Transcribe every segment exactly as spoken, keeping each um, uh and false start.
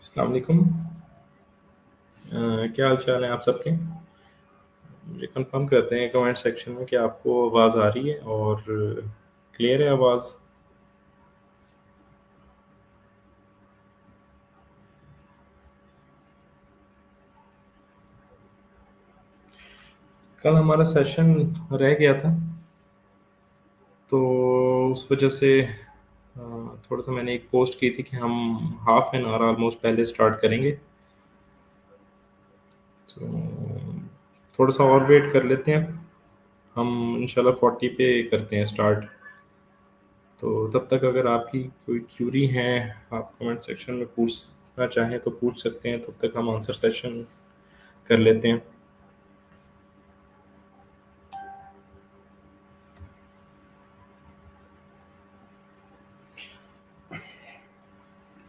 अस्सलाम वालेकुम, क्या हाल चाल है आप सबके। मुझे कंफर्म करते हैं कमेंट सेक्शन में कि आपको आवाज़ आ रही है और क्लियर है आवाज़। कल हमारा सेशन रह गया था तो उस वजह से थोड़ा सा मैंने एक पोस्ट की थी कि हम हाफ एन आवर ऑलमोस्ट पहले स्टार्ट करेंगे, तो थोड़ा सा और वेट कर लेते हैं। हम इंशाल्लाह फोर्टी पे करते हैं स्टार्ट। तो तब तक अगर आपकी कोई क्यूरी है, आप कमेंट सेक्शन में पूछना चाहें तो पूछ सकते हैं, तब तक हम आंसर सेशन कर लेते हैं।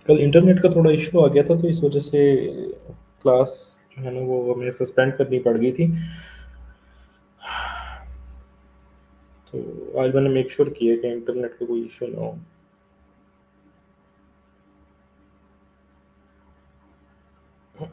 कल इंटरनेट का थोड़ा इशू आ गया था तो इस वजह से क्लास जो है ना वो हमें सस्पेंड करनी पड़ गई थी। तो आज मैंने मेक श्योर किया कि इंटरनेट का कोई इशू ना हो।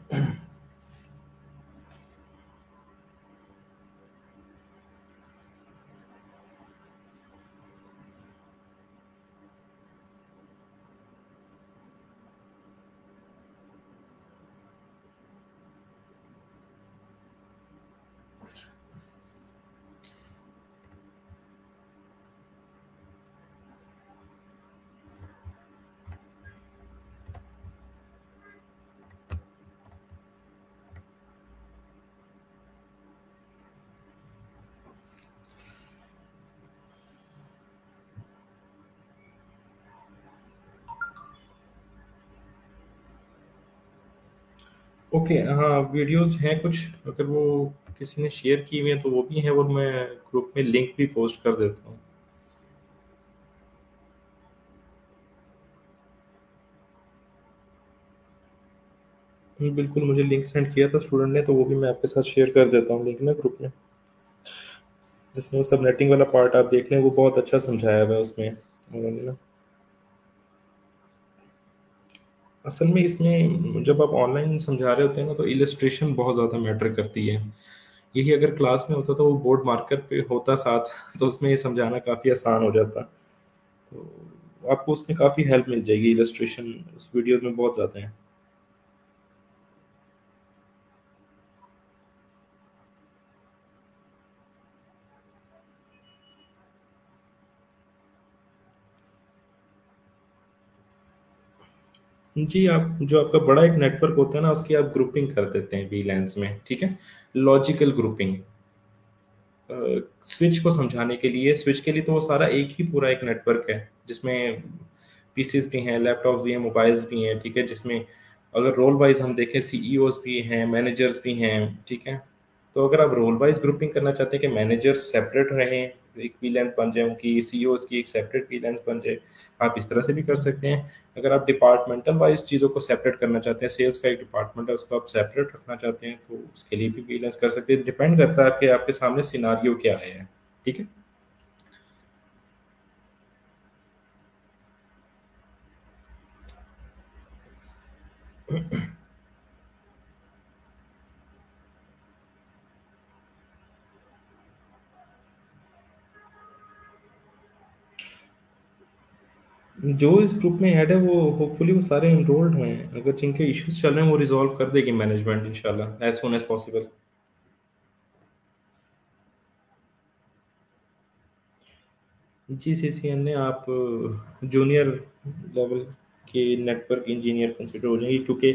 ओके okay, हाँ वीडियोस हैं कुछ, अगर वो किसी ने शेयर की हुई हैं तो वो भी हैं, और मैं ग्रुप में लिंक भी पोस्ट कर देता हूँ। बिल्कुल, मुझे लिंक सेंड किया था स्टूडेंट ने तो वो भी मैं आपके साथ शेयर कर देता हूँ लिंक ना ग्रुप में, जिसमें सबनेटिंग वाला पार्ट आप देख लें, वो बहुत अच्छा समझाया हुआ है उसमें उन्होंने ना। असल में इसमें जब आप ऑनलाइन समझा रहे होते हैं ना तो इलस्ट्रेशन बहुत ज़्यादा मैटर करती है। यही अगर क्लास में होता तो वो बोर्ड मार्कर पे होता साथ, तो उसमें ये समझाना काफ़ी आसान हो जाता। तो आपको उसमें काफ़ी हेल्प मिल जाएगी, इलस्ट्रेशन उस वीडियोज़ में बहुत ज़्यादा है। जी, आप जो आपका बड़ा एक नेटवर्क होता है ना उसकी आप ग्रुपिंग कर देते हैं वीलैंस में, ठीक है, लॉजिकल ग्रुपिंग। स्विच को समझाने के लिए, स्विच के लिए तो वो सारा एक ही पूरा एक नेटवर्क है जिसमें पीसीज भी हैं, लैपटॉप भी हैं, मोबाइल्स भी हैं, ठीक है, जिसमें अगर रोल वाइज हम देखें सीईओस भी हैं, मैनेजर्स भी हैं, ठीक है। तो अगर आप रोल वाइज ग्रुपिंग करना चाहते हैं कि मैनेजर्स सेपरेट रहें, एक वीलैंस बन जाए उनकी, सीईओस की एक सेपरेट वीलैंस बन जाए, आप इस तरह से भी कर सकते हैं। अगर आप डिपार्टमेंटल वाइज चीज़ों को सेपरेट करना चाहते हैं, सेल्स का एक डिपार्टमेंट है उसको आप सेपरेट रखना चाहते हैं तो उसके लिए भी वीलैंस कर सकते हैं। डिपेंड करता है कि आपके सामने सिनारियो क्या है, ठीक है। जो इस ग्रुप में ऐड है वो होपफुली वो सारे इनरोल्ड हैं, अगर जिनके इश्यूज चल रहे हैं वो रिजॉल्व कर देगी मैनेजमेंट इंशाल्लाह एज सून एज पॉसिबल। जी सीसीएन ने आप जूनियर लेवल के नेटवर्क इंजीनियर कंसीडर हो जाएंगे, क्योंकि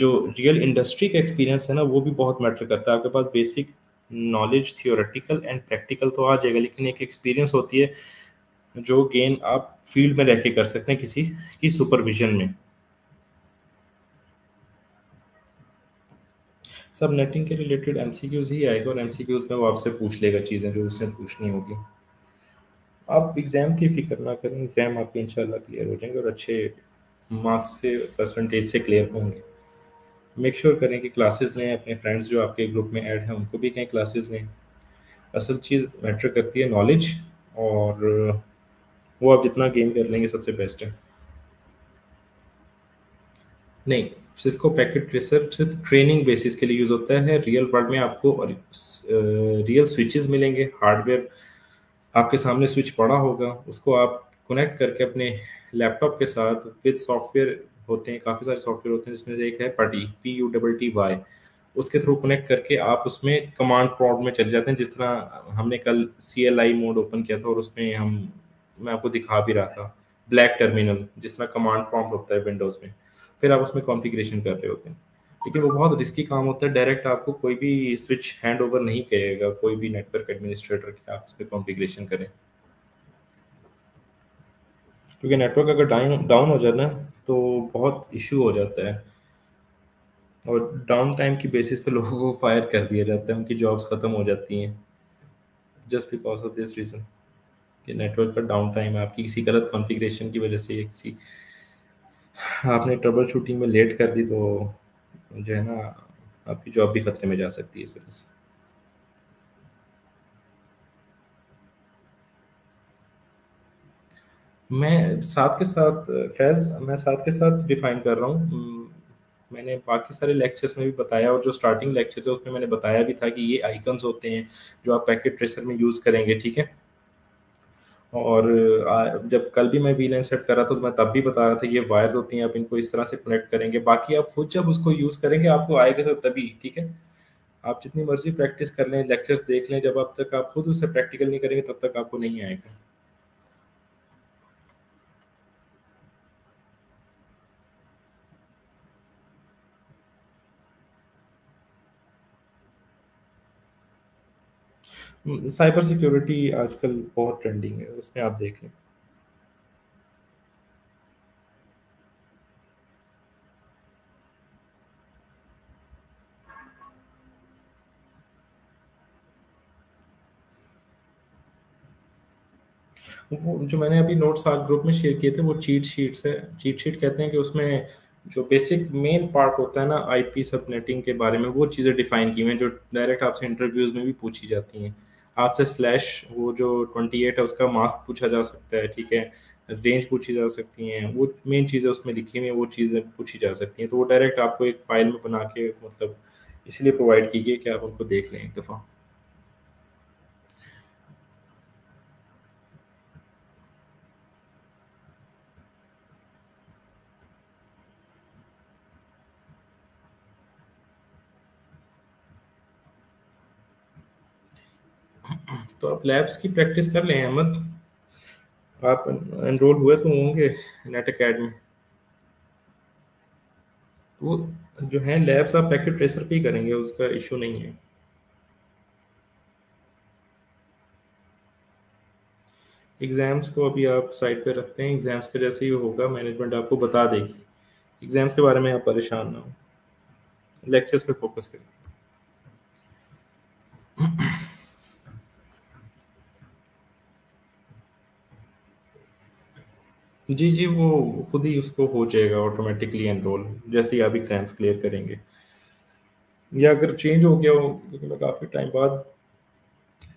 जो रियल इंडस्ट्री का एक्सपीरियंस है ना वो भी बहुत मैटर करता है। आपके पास basic knowledge theoretical and practical तो आ जाएगा, लेकिन एक एक्सपीरियंस होती है जो गेन आप फील्ड में रह के कर सकते हैं किसी की सुपरविजन में। सब नेटिंग के रिलेटेड एमसीक्यूज ही आएगा और एमसीक्यूज में वो आपसे पूछ लेगा चीज़ें जो उसने पूछनी होगी। आप एग्ज़ाम की फिक्र ना करें, एग्ज़ाम आपके इंशाल्लाह क्लियर हो जाएंगे और अच्छे मार्क्स से परसेंटेज से क्लियर होंगे। मेक श्योर करें कि क्लासेस लें, अपने फ्रेंड्स जो आपके ग्रुप में ऐड हैं उनको भी कहीं क्लासेस लें। असल चीज़ मैटर करती है नॉलेज, और वो आप जितना गेन कर लेंगे सबसे बेस्ट है। नहीं, सिस्को पैकेट ट्रेसर सिर्फ ट्रेनिंग बेसिस के लिए यूज होता है। रियल वर्ल्ड में आपको और, रियल स्विचेस मिलेंगे, हार्डवेयर आपके सामने स्विच पड़ा होगा, उसको आप कनेक्ट करके अपने लैपटॉप के साथ विद सॉफ्टवेयर होते हैं, काफ़ी सारे सॉफ्टवेयर होते हैं, जिसमें एक है PuTTY P U double T Y, उसके थ्रू कनेक्ट करके आप उसमें कमांड प्रॉम्प्ट में चले जाते हैं। जिस तरह हमने कल C L I mode open किया था और उसमें हम मैं आपको दिखा भी रहा था ब्लैक टर्मिनल, जिस तरह कमांड प्रॉम्प्ट होता है विंडोज़ में, फिर आप उसमें कॉन्फ़िगरेशन कर रहे होते हैं। लेकिन वो बहुत रिस्की काम होता है, डायरेक्ट आपको कोई भी स्विच हैंड ओवर नहीं करेगा, कोई भी नेटवर्क एडमिनिस्ट्रेटर के आप उसमें कॉन्फ़िगरेशन करें, क्योंकि नेटवर्क अगर डाउन डाउन हो जाना तो बहुत इशू हो जाता है और डाउन टाइम की बेसिस पे लोगों को फायर कर दिया जाता है, उनकी जॉब्स ख़त्म हो जाती हैं just because of this reason कि नेटवर्क का डाउन टाइम आपकी किसी गलत कॉन्फ़िगरेशन की वजह से, किसी आपने ट्रबल शूटिंग में लेट कर दी, तो जो है ना आपकी जॉब भी खतरे में जा सकती है इस वजह से। मैं साथ के साथ फैज़ मैं साथ के साथ डिफाइन कर रहा हूँ, मैंने बाकी सारे लेक्चर्स में भी बताया और जो स्टार्टिंग लेक्चर्स है उसमें मैंने बताया भी था कि ये आइकन्स होते हैं जो आप पैकेट ट्रेसर में यूज़ करेंगे, ठीक है। और जब कल भी मैं वीलैन सेट कर रहा था तो मैं तब भी बता रहा था ये वायर्स होती हैं, आप इनको इस तरह से कनेक्ट करेंगे, बाकी आप खुद जब उसको यूज़ करेंगे आपको आएगा तो तभी, ठीक है। आप जितनी मर्जी प्रैक्टिस कर लें, लेक्चर्स देख लें, जब अब तक आप खुद उससे प्रैक्टिकल नहीं करेंगे तब तक आपको नहीं आएगा। साइबर सिक्योरिटी आजकल बहुत ट्रेंडिंग है, उसमें आप देख लें। वो जो मैंने अभी नोट्स आज ग्रुप में शेयर किए थे वो चीट शीट्स है। चीट शीट कहते हैं कि उसमें जो बेसिक मेन पार्ट होता है ना आईपी सबनेटिंग के बारे में, वो चीज़ें डिफाइन की हुई हैं जो डायरेक्ट आपसे इंटरव्यूज़ में भी पूछी जाती हैं। आपसे स्लैश वो जो अट्ठाईस है उसका मास्क पूछा जा सकता है, ठीक है, रेंज पूछी जा सकती हैं, वो मेन चीज़ें उसमें लिखी हुई हैं, वो चीज़ें पूछी जा सकती हैं। तो वो डायरेक्ट आपको एक फाइल में बना के मतलब इसलिए प्रोवाइड की गई है कि आप उनको देख लें एक दफ़ा। तो आप लैब्स की प्रैक्टिस कर लें अहमद, आप एनरोल हुए तो होंगे नेट अकेडमी। तो जो है लैब्स आप पैकेट ट्रेसर पे ही करेंगे, उसका इशू नहीं है। एग्ज़ाम्स को अभी आप साइड पे रखते हैं, एग्ज़ाम्स का जैसे ही होगा मैनेजमेंट आपको बता देगी, एग्ज़ाम्स के बारे में आप परेशान ना हो, लेक्चर्स पे फोकस करें। जी जी, वो खुद ही उसको हो जाएगा ऑटोमेटिकली एनरोल जैसे ही आप एग्ज़ाम्स क्लियर करेंगे, या अगर चेंज हो गया हो, क्योंकि मैं काफ़ी टाइम बाद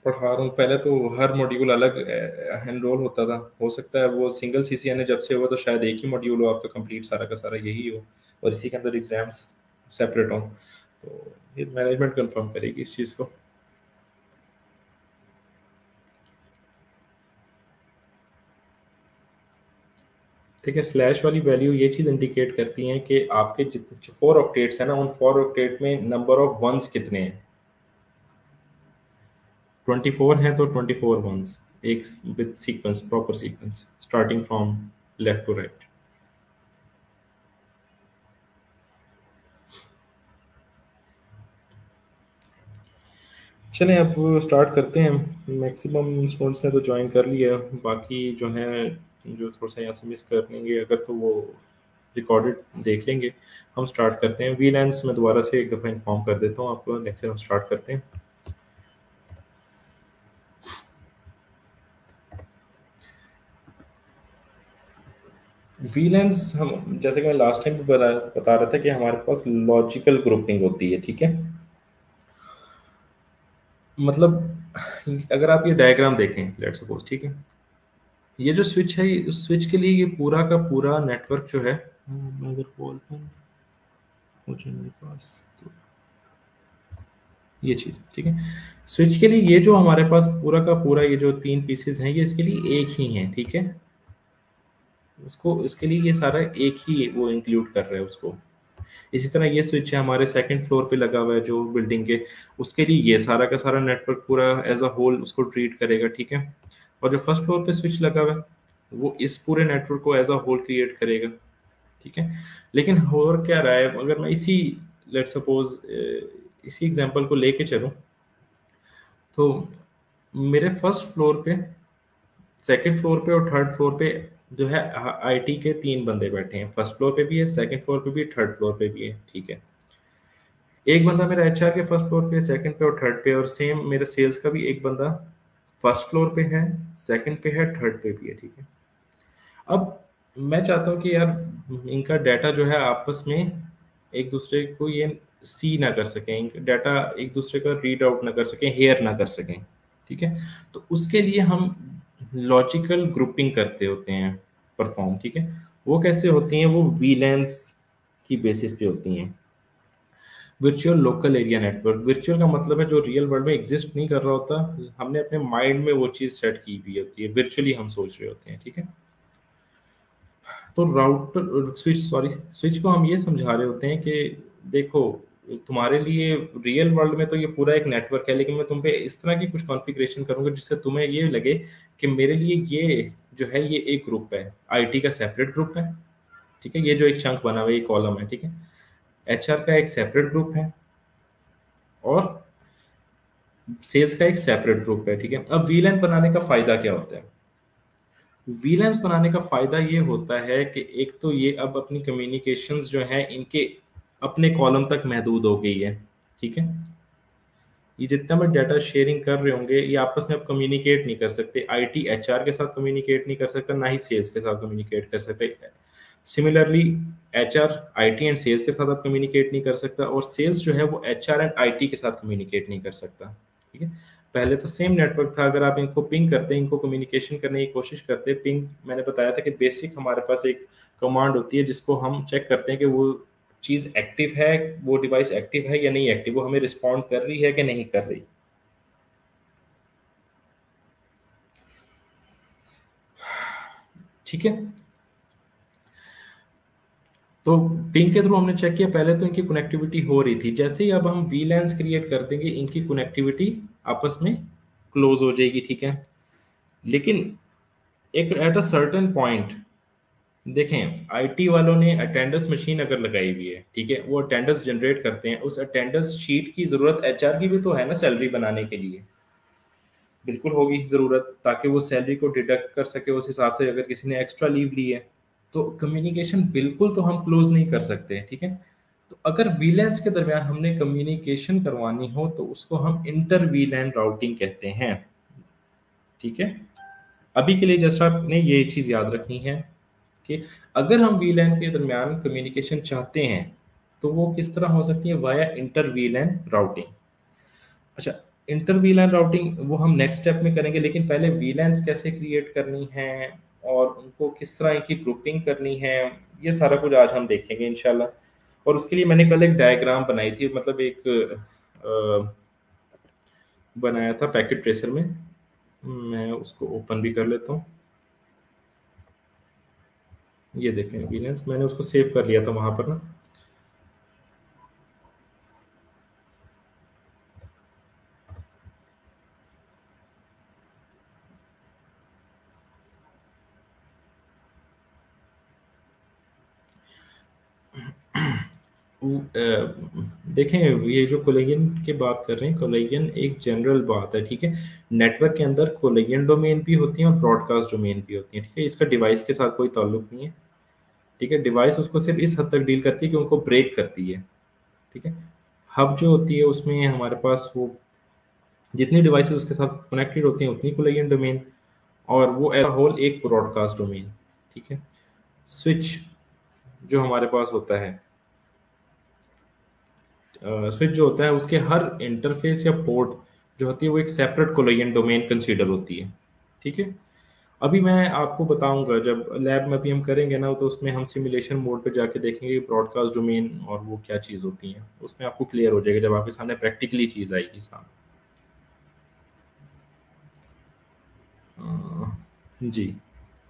पढ़ा रहा हूँ, पहले तो हर मॉड्यूल अलग एनरोल होता था, हो सकता है वो सिंगल सीसीएनए जब से हुआ तो शायद एक ही मॉड्यूल हो आपका कंप्लीट, सारा का सारा यही हो और इसी के अंदर एग्ज़ाम्स सेपरेट हों, तो ये मैनेजमेंट कन्फर्म करेगी इस चीज़ को। ठीक है, स्लैश वाली वैल्यू ये चीज़ इंडिकेट करती हैं कि आपके जितने फोर ऑक्टेट्स हैं ना, उन फोर ऑक्टेट में नंबर ऑफ वंस कितने हैं। चौबीस हैं तो चौबीस वंस, एक with sequence, proper sequence starting from left to right. चलें अब स्टार्ट करते हैं। मैक्सिमम स्टूडेंट्स ने तो ज्वाइन कर लिया, बाकी जो है जो थोड़ा सा यहाँ से मिस कर लेंगे अगर तो वो रिकॉर्डेड देख लेंगे। हम स्टार्ट करते हैं वीलैंस, मैं दोबारा से एक दफ़ा इन्फॉर्म कर देता हूँ आपको, लेक्चर हम स्टार्ट करते हैं। वीलैंस हम जैसे कि मैं लास्ट टाइम भी बता रहा था कि हमारे पास लॉजिकल ग्रुपिंग होती है, ठीक है। मतलब अगर आप ये डायग्राम देखें, लेट्स सपोज, ठीक है, ये जो स्विच है, इस स्विच के लिए ये पूरा का पूरा नेटवर्क जो है, पहुंचे मेरे पास, तो ये चीज़ ठीक है। स्विच के लिए ये जो हमारे पास पूरा का पूरा ये जो तीन पीसेज हैं ये इसके लिए एक ही हैं, ठीक है। उसको इसके लिए ये सारा एक ही वो इंक्लूड कर रहे हैं उसको। इसी तरह ये स्विच है हमारे सेकंड फ्लोर पे लगा हुआ है जो बिल्डिंग के, उसके लिए ये सारा का सारा नेटवर्क पूरा एज अ होल उसको ट्रीट करेगा, ठीक है। और जो फर्स्ट फ्लोर पे स्विच लगा हुआ है वो इस पूरे नेटवर्क को एज अ होल क्रिएट करेगा, ठीक है। लेकिन और क्या रहा है, अगर मैं इसी लेट सपोज इसी एग्जाम्पल को लेके चलूँ तो मेरे फर्स्ट फ्लोर पे, सेकेंड फ्लोर पे और थर्ड फ्लोर पे जो है आईटी के तीन बंदे बैठे हैं। फर्स्ट फ्लोर पे भी है, सेकंड फ्लोर पे भी है, थर्ड फ्लोर पे भी है, ठीक है। एक बंदा मेरा एचआर के फर्स्ट फ्लोर पे, सेकंड पे और थर्ड पे, और सेम मेरा सेल्स का भी एक बंदा फर्स्ट फ्लोर पे है, सेकंड पे है, थर्ड पे भी है, ठीक है। अब मैं चाहता हूँ कि यार इनका डाटा जो है आपस में एक दूसरे को ये सी ना कर सकें, डाटा एक दूसरे का रीड आउट ना कर सकें, हेयर ना कर सकें, ठीक है। तो उसके लिए हम लॉजिकल ग्रुपिंग करते होते हैं परफॉर्म, ठीक है। वो कैसे होती हैं, वो वीलैंस की बेसिस पे होती हैं, virtual local area network. Virtual का मतलब है जो रियल वर्ल्ड में एग्जिस्ट नहीं कर रहा होता, हमने अपने माइंड में वो चीज़ सेट की हुई होती है, वर्चुअली हम सोच रहे होते हैं, ठीक है। तो राउटर स्विच सॉरी स्विच को हम ये समझा रहे होते हैं कि देखो तुम्हारे लिए रियल वर्ल्ड में तो ये पूरा एक नेटवर्क है, लेकिन मैं तुम पे इस तरह की कुछ कॉन्फ़िगरेशन करूँगा जिससे तुम्हें ये लगे कि मेरे लिए ये जो है ये एक ग्रुप है, आईटी का सेपरेट ग्रुप है, ठीक है। ये जो एक शंक बना हुआ है, ये कॉलम है, ठीक है। एचआर का एक सेपरेट ग्रुप है और सेल्स का एक सेपरेट ग्रुप है, ठीक है। अब वीलैन बनाने का फ़ायदा क्या होता है? वीलैंस बनाने का फ़ायदा ये होता है कि एक तो ये अब अपनी कम्युनिकेशंस जो हैं इनके अपने कॉलम तक महदूद हो गई है, ठीक है। ये जितना मैं डाटा शेयरिंग कर रहे होंगे ये आपस में आप कम्युनिकेट नहीं कर सकते, आईटी एचआर के साथ कम्युनिकेट नहीं कर सकता, ना ही सेल्स के साथ कम्युनिकेट कर सकते। Similarly HR IT and sales के साथ आप कम्युनिकेट नहीं कर सकता, और सेल्स जो है वो एचआर एंड आईटी के साथ कम्युनिकेट नहीं कर सकता, ठीक है। पहले तो सेम नेटवर्क था, अगर आप इनको पिंग करते, इनको कम्युनिकेशन करने की कोशिश करते, पिंग मैंने बताया था कि बेसिक हमारे पास एक कमांड होती है जिसको हम चेक करते हैं कि वो चीज़ एक्टिव है, वो डिवाइस एक्टिव है या नहीं एक्टिव, वो हमें रिस्पॉन्ड कर रही है कि नहीं कर रही। ठीक है, तो पिंग के थ्रू हमने चेक किया, पहले तो इनकी कनेक्टिविटी हो रही थी, जैसे ही अब हम वीलैंस क्रिएट कर देंगे इनकी कनेक्टिविटी आपस में क्लोज हो जाएगी, ठीक है। लेकिन एक एट अ सर्टेन पॉइंट देखें, आईटी वालों ने अटेंडेंस मशीन अगर लगाई हुई है, ठीक है, वो अटेंडेंस जनरेट करते हैं, उस अटेंडेंस शीट की ज़रूरत एचआर की भी तो है ना सैलरी बनाने के लिए, बिल्कुल होगी ज़रूरत, ताकि वो सैलरी को डिडक्ट कर सके उस हिसाब से। अगर किसी ने एक्स्ट्रा लीव ली है तो कम्युनिकेशन बिल्कुल तो हम क्लोज नहीं कर सकते, ठीक है। तो अगर वीलैंस के दरमियान हमने कम्युनिकेशन करवानी हो तो उसको हम इंटर वीलैन राउटिंग कहते हैं, ठीक है। अभी के लिए जस्ट आपने ये चीज़ याद रखनी है कि अगर हम वीलैन के दरमियान कम्युनिकेशन चाहते हैं तो वो किस तरह हो सकती है, वाया इंटर वीलैन राउटिंग। अच्छा, इंटर वीलैन राउटिंग वो हम नेक्स्ट स्टेप में करेंगे, लेकिन पहले वीलैंस कैसे क्रिएट करनी है और उनको किस तरह इनकी ग्रुपिंग करनी है, ये सारा कुछ आज हम देखेंगे इंशाल्लाह। और उसके लिए मैंने कल एक डायग्राम बनाई थी, मतलब एक आ, बनाया था पैकेट ट्रेसर में, मैं उसको ओपन भी कर लेता हूँ। ये देखें वीलैंस, मैंने उसको सेव कर लिया था वहां पर ना, देखें ये जो कोलेगियन की बात कर रहे हैं, कोलेगियन एक जनरल बात है, ठीक है। नेटवर्क के अंदर कोलेगियन डोमेन भी होती है और ब्रॉडकास्ट डोमेन भी होती है, ठीक है। इसका डिवाइस के साथ कोई ताल्लुक नहीं है, ठीक है। डिवाइस उसको सिर्फ इस हद तक डील करती है कि उनको ब्रेक करती है, ठीक है। हब जो होती है उसमें हमारे पास वो जितनी डिवाइसेस उसके साथ कनेक्टेड होती हैं उतनी कोलेगियन डोमेन, और वो एज अ होल एक ब्रॉडकास्ट डोमेन, ठीक है। स्विच जो हमारे पास होता है, स्विच uh, जो होता है उसके हर इंटरफेस या पोर्ट जो होती है वो एक सेपरेट कोलेगियन डोमेन कंसीडर होती है, ठीक है। अभी मैं आपको बताऊंगा जब लैब में अभी हम करेंगे ना, तो उसमें हम सिमुलेशन मोड पे जाके देखेंगे ब्रॉडकास्ट डोमेन और वो क्या चीज़ होती है, उसमें आपको क्लियर हो जाएगा जब आपके सामने प्रैक्टिकली चीज़ आएगी सामने। जी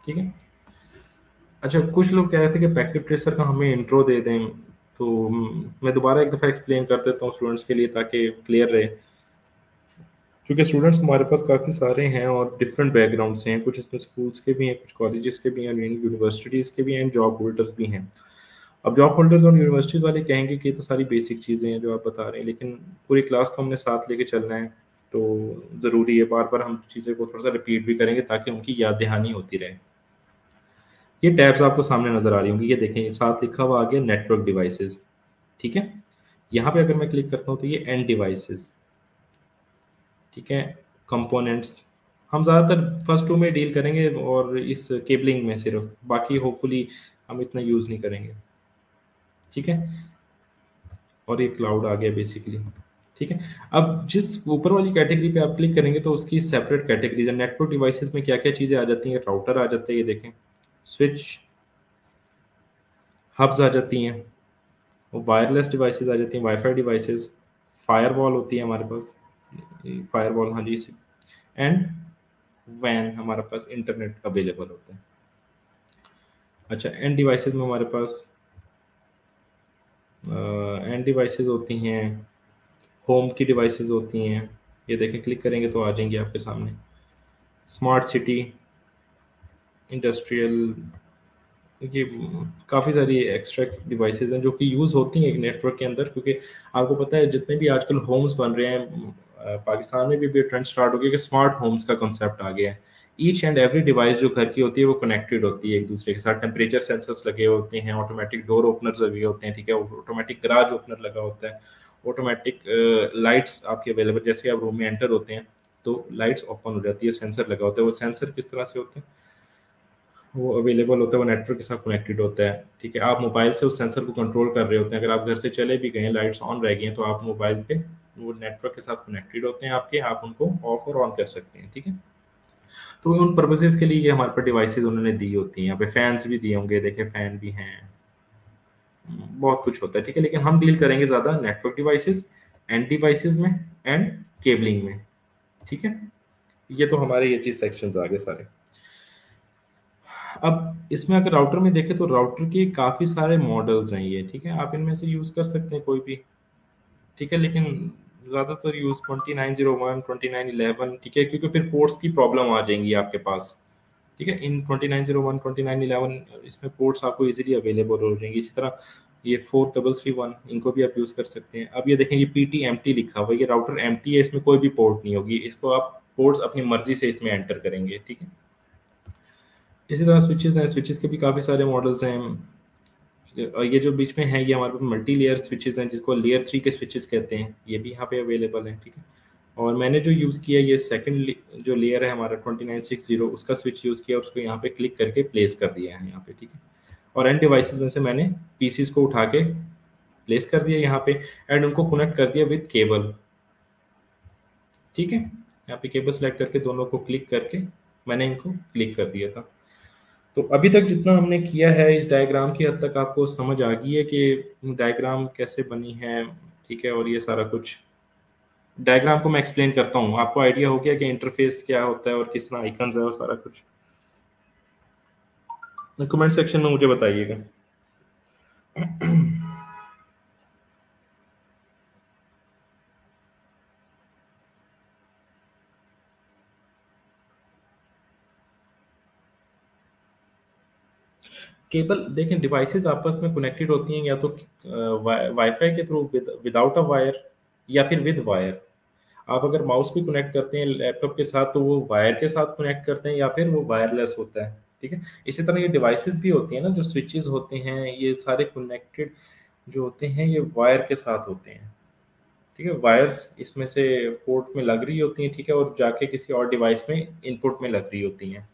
ठीक है। अच्छा, कुछ लोग कह रहे थे कि पैकेट ट्रेसर का हमें इंट्रो दे दें, तो मैं दोबारा एक दफ़ा एक्सप्लेन कर देता हूँ स्टूडेंट्स के लिए ताकि क्लियर रहे, क्योंकि स्टूडेंट्स हमारे पास काफ़ी सारे हैं और डिफरेंट बैकग्राउंड से हैं। कुछ इसमें स्कूल्स के भी हैं, कुछ कॉलेजेस के भी हैं, यूनिवर्सिटीज़ के भी हैं, जॉब होल्डर्स भी हैं। अब जॉब होल्डर्स और यूनिवर्सिटीज़ वाले कहेंगे कि तो सारी बेसिक चीज़ें हैं जो आप बता रहे हैं, लेकिन पूरी क्लास को हमने साथ लेके चलना है, तो ज़रूरी है बार बार हम चीज़ें को थोड़ा सा रिपीट भी करेंगे ताकि उनकी याद दहानी होती रहे। ये टैब्स आपको सामने नज़र आ रही होंगी, ये देखें, ये साथ लिखा हुआ आ गया नेटवर्क डिवाइसेस। ठीक है, यहाँ पर अगर मैं क्लिक करता हूँ तो ये एंड डिवाइसेस, ठीक है, कंपोनेंट्स। हम ज़्यादातर फर्स्ट टू में डील करेंगे और इस केबलिंग में सिर्फ, बाकी होपफुली हम इतना यूज़ नहीं करेंगे। ठीक है, और ये क्लाउड आ गया बेसिकली। ठीक है, अब जिस ऊपर वाली कैटेगरी पे आप क्लिक करेंगे तो उसकी सेपरेट कैटेगरीज है। नेटवर्क डिवाइसेस में क्या क्या चीज़ें आ जाती हैं, राउटर आ जाता है, ये देखें, स्विच, हब्स आ जाती हैं, और वायरलेस डिवाइसेस आ जाती हैं, वाईफाई डिवाइसेस, फायरवॉल होती है हमारे पास, फायरवॉल, हाँ जी, एंड वैन हमारे पास इंटरनेट अवेलेबल होता है। अच्छा, एंड डिवाइसेस में हमारे पास एंड uh, डिवाइसेस होती हैं, होम की डिवाइसेस होती हैं, ये देखें, क्लिक करेंगे तो आ जाएंगे आपके सामने, स्मार्ट सिटी, इंडस्ट्रियल, ये काफ़ी सारी एक्स्ट्रा डिवाइसेस हैं जो कि यूज़ होती हैं एक नेटवर्क के अंदर, क्योंकि आपको पता है जितने भी आजकल होम्स बन रहे हैं पाकिस्तान में भी, भी ट्रेंड स्टार्ट हो गया कि स्मार्ट होम्स का कॉन्सेप्ट आ गया है। ईच एंड एवरी डिवाइस जो घर की होती है वो कनेक्टेड होती है एक दूसरे के साथ, टेम्परेचर सेंसर्स लगे होते हैं, ऑटोमेटिक डोर ओपनर्स लगे होते हैं, ठीक है, ऑटोमेटिक गराज ओपनर लगा होता है, ऑटोमेटिक लाइट्स आपके अवेलेबल, जैसे आप रूम में एंटर होते हैं तो लाइट्स ओपन हो जाती है, सेंसर लगा होता है, वो सेंसर किस तरह से होते हैं, वो अवेलेबल होता है, वो नेटवर्क के साथ कनेक्टेड होता है। ठीक है, आप मोबाइल से उस सेंसर को कंट्रोल कर रहे होते हैं, अगर आप घर से चले भी गए, लाइट्स ऑन रह गई हैं, तो आप मोबाइल पे वो नेटवर्क के साथ कनेक्टेड होते हैं आपके, आप उनको ऑफ और ऑन कर सकते हैं। ठीक है, तो उन पर्पसेस के लिए ये हमारे पर डिवाइसेज उन्होंने दी होती हैं। यहाँ पे फैंस भी दिए होंगे, देखे फैन भी हैं, बहुत कुछ होता है। ठीक है, लेकिन हम डील करेंगे ज़्यादा नेटवर्क डिवाइसेज, एंड डिवाइसेज में एंड केबलिंग में। ठीक है, ये तो हमारे ये चीज़ सेक्शंस आ गए सारे। अब इसमें अगर राउटर में देखें तो राउटर के काफ़ी सारे मॉडल्स हैं ये, ठीक है, आप इनमें से यूज़ कर सकते हैं कोई भी। ठीक है, लेकिन ज़्यादातर use two nine zero one, two nine one one, ठीक है, क्योंकि फिर पोर्ट्स की प्रॉब्लम आ जाएंगी आपके पास। ठीक है, इन two nine zero one, two nine one one इसमें पोर्ट्स आपको इजीली अवेलेबल हो जाएंगी। इसी तरह ये फोर डबल थ्री वन इनको भी आप यूज़ कर सकते हैं। अब ये देखें, ये पी टी एम टी लिखा हुआ है, ये राउटर एम टी है, इसमें कोई भी पोर्ट नहीं होगी, इसको आप पोर्ट्स अपनी मर्जी से इसमें एंटर करेंगे। ठीक है, इसी तरह स्विचेस हैं, स्विचेस के भी काफ़ी सारे मॉडल्स हैं, और ये जो बीच में है ये हमारे पास मल्टी लेयर स्विचेस हैं, जिसको लेयर थ्री के स्विचेस कहते हैं, ये भी यहाँ पे अवेलेबल हैं। ठीक है, और मैंने जो यूज़ किया ये सेकंड जो लेयर है हमारा टू नाइन सिक्स ज़ीरो, उसका स्विच यूज़ किया, उसको यहाँ पे क्लिक करके प्लेस कर दिया है यहाँ पे। ठीक है, और एंड डिवाइसेज में से मैंने पीसीज को उठा के प्लेस कर दिया यहाँ पे, एंड उनको कनेक्ट कर दिया विद केबल। ठीक है, यहाँ पे केबल सेलेक्ट करके दोनों को क्लिक करके मैंने इनको क्लिक कर दिया था। तो अभी तक जितना हमने किया है इस डायग्राम की हद तक आपको समझ आ गई है कि डायग्राम कैसे बनी है। ठीक है, और ये सारा कुछ डायग्राम को मैं एक्सप्लेन करता हूँ, आपको आइडिया हो गया कि इंटरफेस क्या होता है और किस तरह आइकन्स है और सारा कुछ। कमेंट सेक्शन में मुझे बताइएगा। केबल देखें, डिवाइसेस आपस में कनेक्टेड होती हैं या तो वाईफाई के थ्रू विदाउट अ वायर, या फिर विद वायर। आप अगर माउस भी कनेक्ट करते हैं लैपटॉप के साथ तो वो वायर के साथ कनेक्ट करते हैं, या फिर वो वायरलेस होता है। ठीक है, इसी तरह ये डिवाइसेस भी होती हैं ना, जो स्विचेस होते हैं, ये सारे कनेक्टेड जो होते हैं ये वायर के साथ होते हैं। ठीक है, वायर्स इसमें से पोर्ट में लग रही होती हैं, ठीक है, और जाके किसी और डिवाइस में इनपुट में लग रही होती हैं।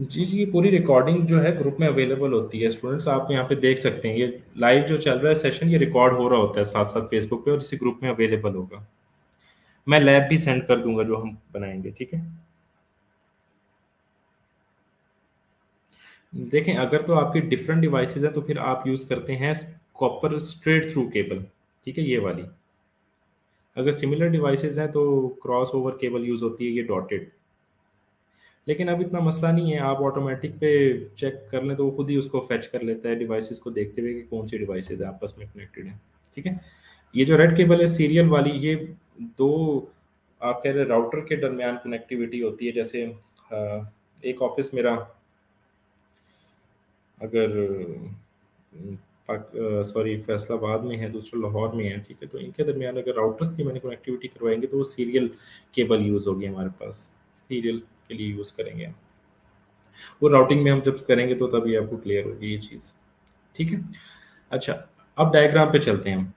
जी जी ये पूरी रिकॉर्डिंग जो है ग्रुप में अवेलेबल होती है। स्टूडेंट्स आप यहाँ पे देख सकते हैं, ये लाइव जो चल रहा है सेशन ये रिकॉर्ड हो रहा होता है साथ साथ फेसबुक पे, और इसी ग्रुप में अवेलेबल होगा। मैं लैब भी सेंड कर दूंगा जो हम बनाएंगे, ठीक है। देखें अगर तो आपके डिफरेंट डिवाइसेज हैं तो फिर आप यूज़ करते हैं कॉपर स्ट्रेट थ्रू केबल, ठीक है, ये वाली। अगर सिमिलर डिवाइसेज हैं तो क्रॉस ओवर केबल यूज़ होती है, ये डॉटेड। लेकिन अब इतना मसला नहीं है, आप ऑटोमेटिक पे चेक कर लें तो वो खुद ही उसको फेच कर लेता है डिवाइसेस को देखते हुए कि कौन सी डिवाइसेस आपस में कनेक्टेड हैं, ठीक है। ये जो रेड केबल है सीरियल वाली, ये दो आप कह रहे राउटर के दरमियान कनेक्टिविटी होती है। जैसे एक ऑफिस मेरा अगर सॉरी फैसलाबाद में है, दूसरा लाहौर में है, ठीक है। तो इनके दरमियान अगर राउटर्स की मैंने कनेक्टिविटी करवाएंगे तो वो सीरियल केबल यूज़ होगी हमारे पास, सीरियल के लिए यूज़ करेंगे वो। राउटिंग में हम जब करेंगे तो तभी आपको क्लियर होगी ये चीज़, ठीक है। अच्छा अब डायग्राम पे चलते हैं हम।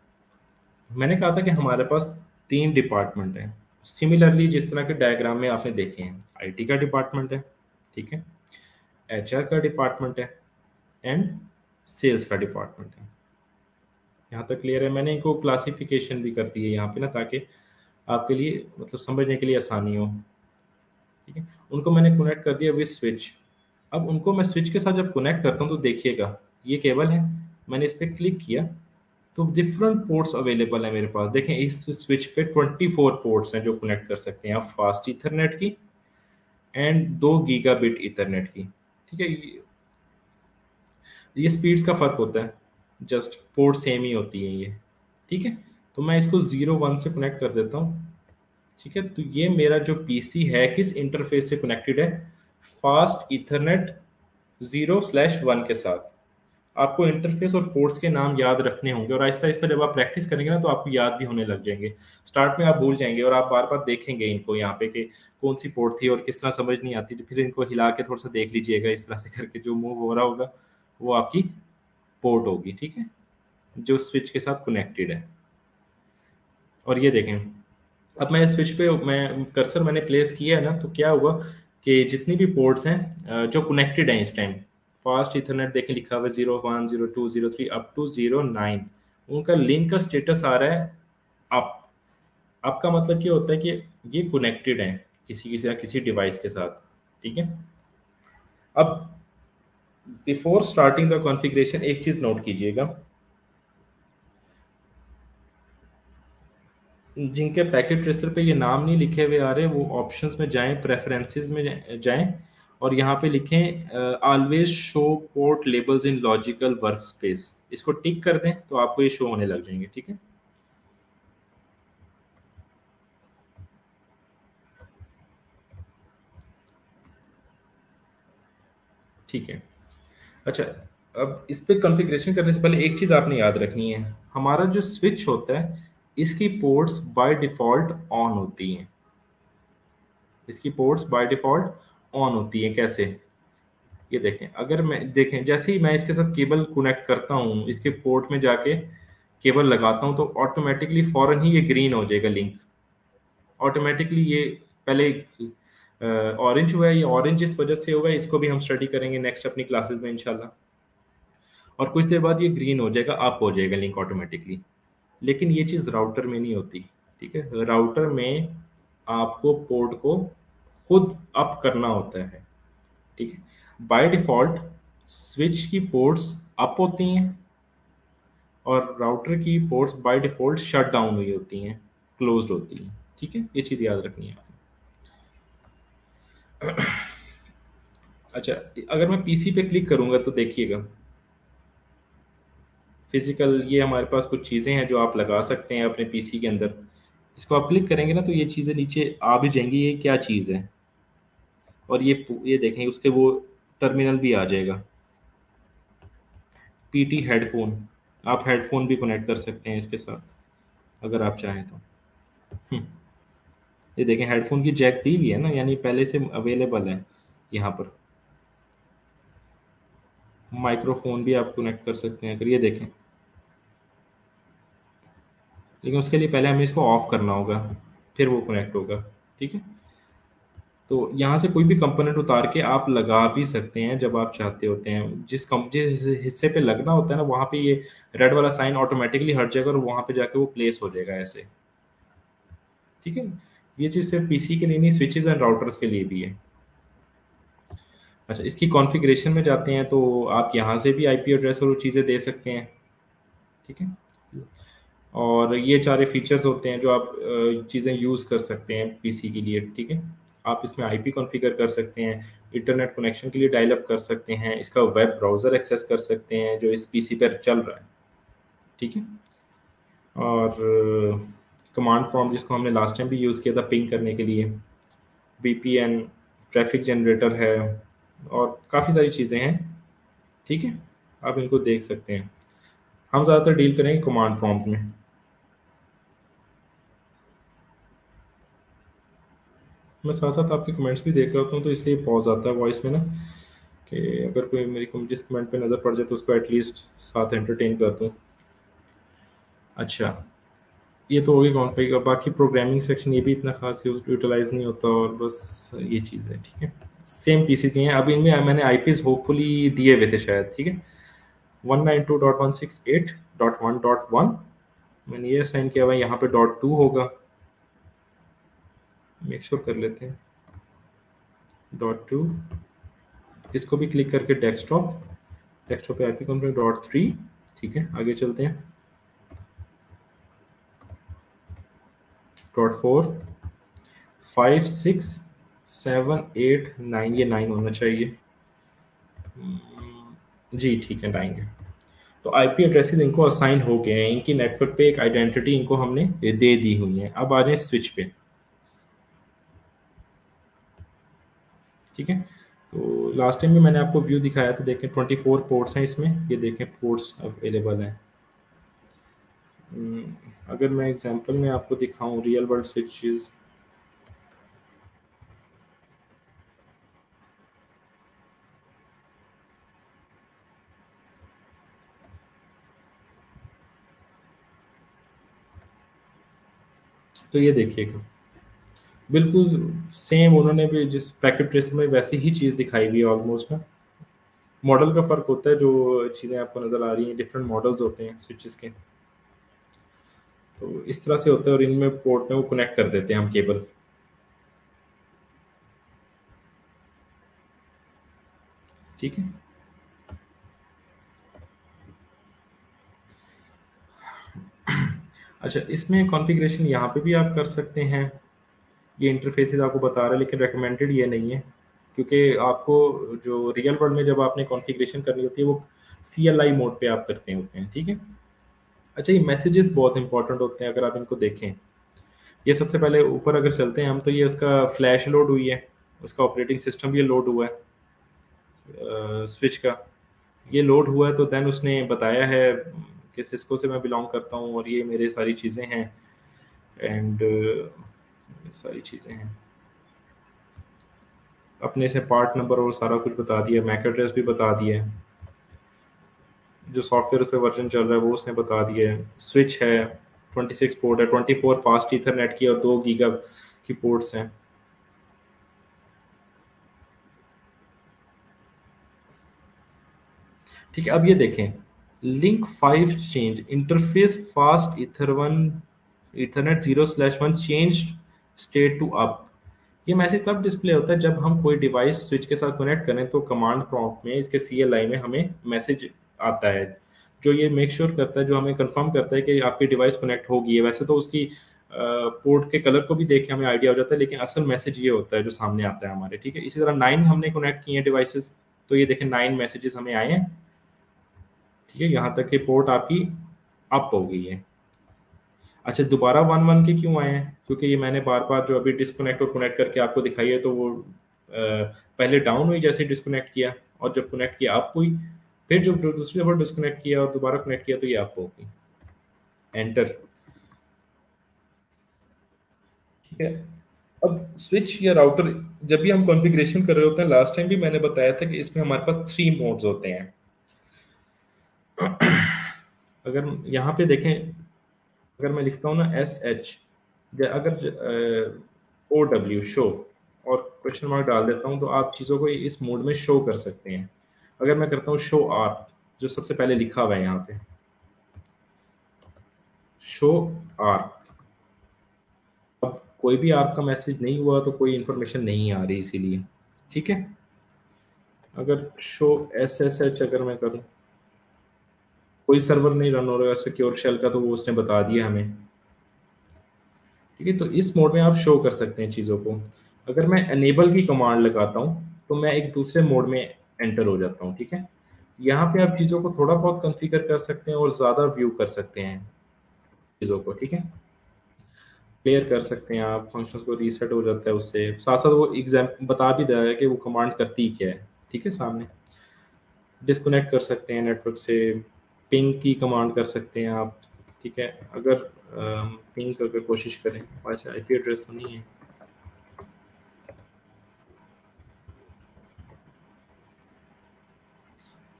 मैंने कहा था कि हमारे पास तीन डिपार्टमेंट हैं, सिमिलरली जिस तरह के डायग्राम में आपने देखे हैं। आईटी का डिपार्टमेंट है, ठीक है, एचआर का डिपार्टमेंट है एंड सेल्स का डिपार्टमेंट है। यहाँ तक क्लियर है। मैंने इनको क्लासिफिकेशन भी कर दी है यहाँ पे ना, ताकि आपके लिए मतलब समझने के लिए आसानी हो, ठीक है। उनको मैंने कनेक्ट कर दिया विद स्विच। अब उनको मैं स्विच के साथ जब कनेक्ट करता हूँ तो देखिएगा ये केबल है, मैंने इस पर क्लिक किया तो डिफरेंट पोर्ट्स अवेलेबल है मेरे पास। देखें इस स्विच पे चौबीस पोर्ट्स हैं जो कनेक्ट कर सकते हैं आप फास्ट इथरनेट की एंड दो गीगाबिट इथरनेट की, ठीक है। ये स्पीड्स का फ़र्क होता है, जस्ट पोर्ट सेम ही होती है ये, ठीक है। तो मैं इसको जीरो वन से कनेक्ट कर देता हूँ, ठीक है। तो ये मेरा जो पीसी है किस इंटरफेस से कनेक्टेड है, fast Ethernet zero slash one के साथ। आपको इंटरफेस और पोर्ट्स के नाम याद रखने होंगे और आहिस्ता आहिस्ता जब आप प्रैक्टिस करेंगे ना तो आपको याद भी होने लग जाएंगे। स्टार्ट में आप भूल जाएंगे और आप बार बार देखेंगे इनको यहाँ पे कि कौन सी पोर्ट थी और किस तरह समझ नहीं आती, तो फिर इनको हिला के थोड़ा सा देख लीजिएगा, इस तरह से करके जो मूव हो रहा होगा वो आपकी पोर्ट होगी, ठीक है, जो स्विच के साथ कनेक्टेड है। और ये देखें अब मैं स्विच पे मैं कर्सर मैंने प्लेस किया है ना, तो क्या हुआ कि जितनी भी पोर्ट्स हैं जो कनेक्टेड हैं इस टाइम फास्ट इथरनेट देखें लिखा हुआ zero one zero two zero three up to zero nine, उनका लिंक का स्टेटस आ रहा है अप। अप का मतलब क्या होता है कि ये कनेक्टेड हैं किसी किसी किसी डिवाइस के साथ, ठीक है। अब बिफोर स्टार्टिंग द कॉन्फ़िगरेशन एक चीज़ नोट कीजिएगा, जिनके पैकेट ट्रेसर पे ये नाम नहीं लिखे हुए आ रहे वो ऑप्शंस में जाएं, प्रेफरेंसेस में जाएं और यहाँ पे लिखें always show port labels in logical workspace, इसको टिक कर दें तो आपको ये शो होने लग जाएंगे, ठीक है। ठीक है अच्छा अब इस पर कॉन्फ़िगरेशन करने से पहले एक चीज़ आपने याद रखनी है, हमारा जो स्विच होता है इसकी पोर्ट्स बाय डिफ़ॉल्ट ऑन होती हैं, इसकी पोर्ट्स बाय डिफ़ॉल्ट ऑन होती हैं। कैसे ये देखें, अगर मैं देखें जैसे ही मैं इसके साथ केबल कनेक्ट करता हूँ, इसके पोर्ट में जाके केबल लगाता हूँ तो ऑटोमेटिकली फ़ौरन ही ये ग्रीन हो जाएगा लिंक, ऑटोमेटिकली ये पहले ऑरेंज हुआ है, ये ऑरेंज इस वजह से हुआ है, इसको भी हम स्टडी करेंगे नेक्स्ट अपनी क्लासेस में इंशाल्लाह। और कुछ देर बाद ये ग्रीन हो जाएगा, अप हो जाएगा लिंक ऑटोमेटिकली। लेकिन ये चीज़ राउटर में नहीं होती, ठीक है। राउटर में आपको पोर्ट को खुद अप करना होता है, ठीक है। बाय डिफ़ॉल्ट स्विच की पोर्ट्स अप होती हैं और राउटर की ports by default shut down हुई होती हैं, क्लोज्ड होती हैं, ठीक है। ये चीज़ याद रखनी है आपको। अच्छा अगर मैं पीसी पे क्लिक करूंगा तो देखिएगा फिजिकल ये हमारे पास कुछ चीज़ें हैं जो आप लगा सकते हैं अपने पीसी के अंदर। इसको आप क्लिक करेंगे ना तो ये चीज़ें नीचे आ भी जाएंगी, ये क्या चीज़ है, और ये ये देखें उसके वो टर्मिनल भी आ जाएगा। पीटी हेडफोन, आप हेडफोन भी कनेक्ट कर सकते हैं इसके साथ अगर आप चाहें तो। ये देखें हेडफोन की जैक दी हुई है ना, यानी पहले से अवेलेबल है। यहाँ पर माइक्रोफोन भी आप कनेक्ट कर सकते हैं अगर ये देखें, लेकिन उसके लिए पहले हमें इसको ऑफ करना होगा फिर वो कनेक्ट होगा, ठीक है। तो यहाँ से कोई भी कंपोनेंट उतार के आप लगा भी सकते हैं जब आप चाहते होते हैं। जिस कम जिस हिस्से पे लगना होता है ना, वहाँ पे ये रेड वाला साइन ऑटोमेटिकली हट जाएगा और वहाँ पे जाके वो प्लेस हो जाएगा ऐसे। ठीक है, ये चीज़ सिर्फ पीसी के लिए नहीं, स्विचेस एंड राउटर्स के लिए भी है। अच्छा, इसकी कॉन्फ़िगरेशन में जाते हैं तो आप यहाँ से भी आई पी एड्रेस और वो चीज़ें दे सकते हैं। ठीक है, और ये सारे फीचर्स होते हैं जो आप चीज़ें यूज़ कर सकते हैं पीसी के लिए। ठीक है, आप इसमें आईपी कॉन्फ़िगर कर सकते हैं, इंटरनेट कनेक्शन के लिए डायल अप कर सकते हैं, इसका वेब ब्राउज़र एक्सेस कर सकते हैं जो इस पीसी पर चल रहा है। ठीक है, और कमांड फॉर्म जिसको हमने लास्ट टाइम भी यूज़ किया था पिंग करने के लिए, वीपीएन, ट्रैफिक जनरेटर है, और काफ़ी सारी चीज़ें हैं। ठीक है, आप इनको देख सकते हैं। हम ज़्यादातर डील करेंगे कमांड प्रॉम्प्ट में। मैं साथ साथ आपके कमेंट्स भी देख रहा होता हूँ तो इसलिए पॉज आता है वॉइस में ना, कि अगर कोई मेरी जिस कमेंट पे नज़र पड़ जाए तो उसको एटलीस्ट साथ एंटरटेन कर दूँ। अच्छा, ये तो हो गई कॉन्फ़िग। बाकी प्रोग्रामिंग सेक्शन ये भी इतना खास यूटिलाइज नहीं होता और बस ये चीज़ है। ठीक है, सेम पीसीज हैं। अब इनमें मैंने आई पी एस होपफुली दिए हुए थे शायद। ठीक है, one nine two dot one six eight dot one dot one मैंने ये साइन किया हुआ है, यहाँ पे डॉट टू होगा, मेक श्योर कर लेते हैं डॉट टू। इसको भी क्लिक करके डेस्कटॉप डेस्कटॉप पे आईपी कंप्यूटर डॉट थ्री। ठीक है, आगे चलते हैं dot four, five, six, seven, eight, nine, ये नाइन होना चाहिए जी। ठीक है, नाइन है। तो आईपी एड्रेसेस इनको असाइन हो गए हैं, इनकी नेटवर्क पे एक आइडेंटिटी इनको हमने दे दी हुई है। अब आ जाए स्विच पे। ठीक है, तो लास्ट टाइम में मैंने आपको व्यू दिखाया था, देखें चौबीस पोर्ट्स हैं इसमें, ये देखें पोर्ट्स अवेलेबल हैं। अगर मैं एग्जांपल में आपको दिखाऊं रियल वर्ल्ड स्विचेस, तो ये देखिएगा बिल्कुल सेम उन्होंने भी जिस पैकेट ट्रेसर में वैसी ही चीज़ दिखाई हुई है ऑलमोस्ट ना। मॉडल का फ़र्क होता है, जो चीज़ें आपको नज़र आ रही हैं डिफरेंट मॉडल्स होते हैं स्विचेस के, तो इस तरह से होता है। और इनमें पोर्ट में वो कनेक्ट कर देते हैं हम केबल। ठीक है, अच्छा, इसमें कॉन्फ़िगरेशन यहाँ पे भी आप कर सकते हैं। ये इंटरफेसेस आपको बता रहा है, लेकिन रेकमेंडेड ये नहीं है, क्योंकि आपको जो रियल वर्ल्ड में जब आपने कॉन्फ़िगरेशन करनी होती है वो सी एल आई मोड पे आप करते होते हैं। ठीक है, अच्छा, ये मैसेजेस बहुत इंपॉर्टेंट होते हैं अगर आप इनको देखें। ये सबसे पहले ऊपर अगर चलते हैं हम, तो ये उसका फ्लैश लोड हुई है, उसका ऑपरेटिंग सिस्टम भी लोड हुआ है स्विच का, ये लोड हुआ है। तो दैन उसने बताया है कि सिस्को से मैं बिलोंग करता हूँ और ये मेरे सारी चीज़ें हैं एंड सारी चीज़ें हैं अपने से, पार्ट नंबर और सारा कुछ बता दिया, मैक एड्रेस भी बता दिया, जो सॉफ्टवेयर उस पर वर्जन चल रहा है वो उसने बता दिया है। स्विच है, छब्बीस पोर्ट है, चौबीस फास्ट ईथरनेट की और दो गीगा की पोर्ट्स हैं। ठीक है, अब ये देखें link five change interface fast ether one ethernet zero slash one change state to up. ये मैसेज तब डिस्प्ले होता है जब हम कोई डिवाइस स्विच के साथ कनेक्ट करें, तो कमांड प्रॉम्प्ट में इसके सीएलआई में हमें मैसेज आता है जो ये मेक श्योर करता है, जो हमें कंफर्म करता है कि आपकी डिवाइस कनेक्ट होगी। वैसे तो उसकी पोर्ट के कलर को भी देख के हमें आइडिया हो जाता है, लेकिन असल मैसेज ये होता है जो सामने आता है हमारे। ठीक है, इसी तरह नाइन हमने कनेक्ट किए हैं डिवाइसेस, तो ये देखें नाइन मैसेजेस हमें आए हैं। ठीक है, यहाँ तक कि पोर्ट आपकी अप हो गई है। अच्छा, दोबारा वन वन के क्यों आए हैं? क्योंकि ये मैंने बार बार जो अभी डिस्कनेक्ट और कनेक्ट करके आपको दिखाई है, तो वो पहले डाउन हुई जैसे डिस्कनेक्ट किया, और जब कनेक्ट किया अप हुई, फिर जब दूसरी दफा डिस्कनेक्ट किया और दोबारा कनेक्ट किया तो ये अप हो गई। एंटर। ठीक है, अब स्विच या राउटर जब भी हम कॉन्फ़िगरेशन कर रहे होते हैं, लास्ट टाइम भी मैंने बताया था कि इसमें हमारे पास थ्री मोड्स होते हैं। अगर यहाँ पे देखें, अगर मैं लिखता हूँ ना एस एच, अगर ओ डब्ल्यू शो और क्वेश्चन मार्क डाल देता हूँ, तो आप चीज़ों को इस मोड में शो कर सकते हैं। अगर मैं करता हूँ शो आर्ट, जो सबसे पहले लिखा हुआ है यहाँ पे शो आर्ट, अब कोई भी आपका मैसेज नहीं हुआ तो कोई इंफॉर्मेशन नहीं आ रही, इसीलिए ठीक है। अगर शो एस एस एच अगर मैं करूँ, कोई सर्वर नहीं रन हो रहा है सिक्योर शेल का, तो वो उसने बता दिया हमें, ठीक है। तो इस मोड में आप शो कर सकते हैं चीज़ों को। अगर मैं एनेबल की कमांड लगाता हूँ तो मैं एक दूसरे मोड में एंटर हो जाता हूँ, ठीक है। यहाँ पे आप चीज़ों को थोड़ा बहुत कॉन्फ़िगर कर सकते हैं और ज़्यादा व्यू कर सकते हैं चीज़ों को, ठीक है। क्लियर कर सकते हैं आप, फंक्शंस को रीसेट हो जाता है उससे, साथ साथ वो एग्जाम्पल बता भी देगा कि वो कमांड करती क्या है, ठीक है। सामने डिस्कनेक्ट कर सकते हैं नेटवर्क से, पिंग की कमांड कर सकते हैं आप, ठीक है। अगर आ, पिंग अगर कोशिश करें, अच्छा आईपी एड्रेस तो नहीं है,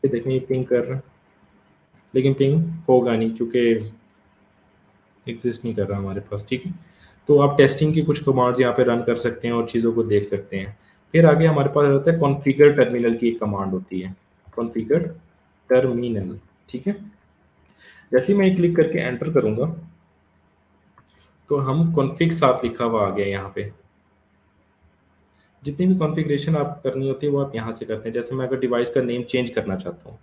ये देखें ये पिंग कर रहा है, लेकिन पिंग होगा नहीं क्योंकि एग्जिस्ट नहीं कर रहा हमारे पास, ठीक है। तो आप टेस्टिंग की कुछ कमांड्स यहाँ पे रन कर सकते हैं और चीज़ों को देख सकते हैं। फिर आगे हमारे पास रहता है कॉन्फ़िगर टर्मिनल की एक कमांड होती है, कॉन्फ़िगर टर्मिनल, ठीक है। जैसे ही मैं क्लिक करके एंटर करूँगा तो हम कॉन्फ़िग साथ लिखा हुआ आ गया यहाँ पे। जितनी भी कॉन्फ़िगरेशन आप करनी होती है वो आप यहाँ से करते हैं। जैसे मैं अगर डिवाइस का नेम चेंज करना चाहता हूँ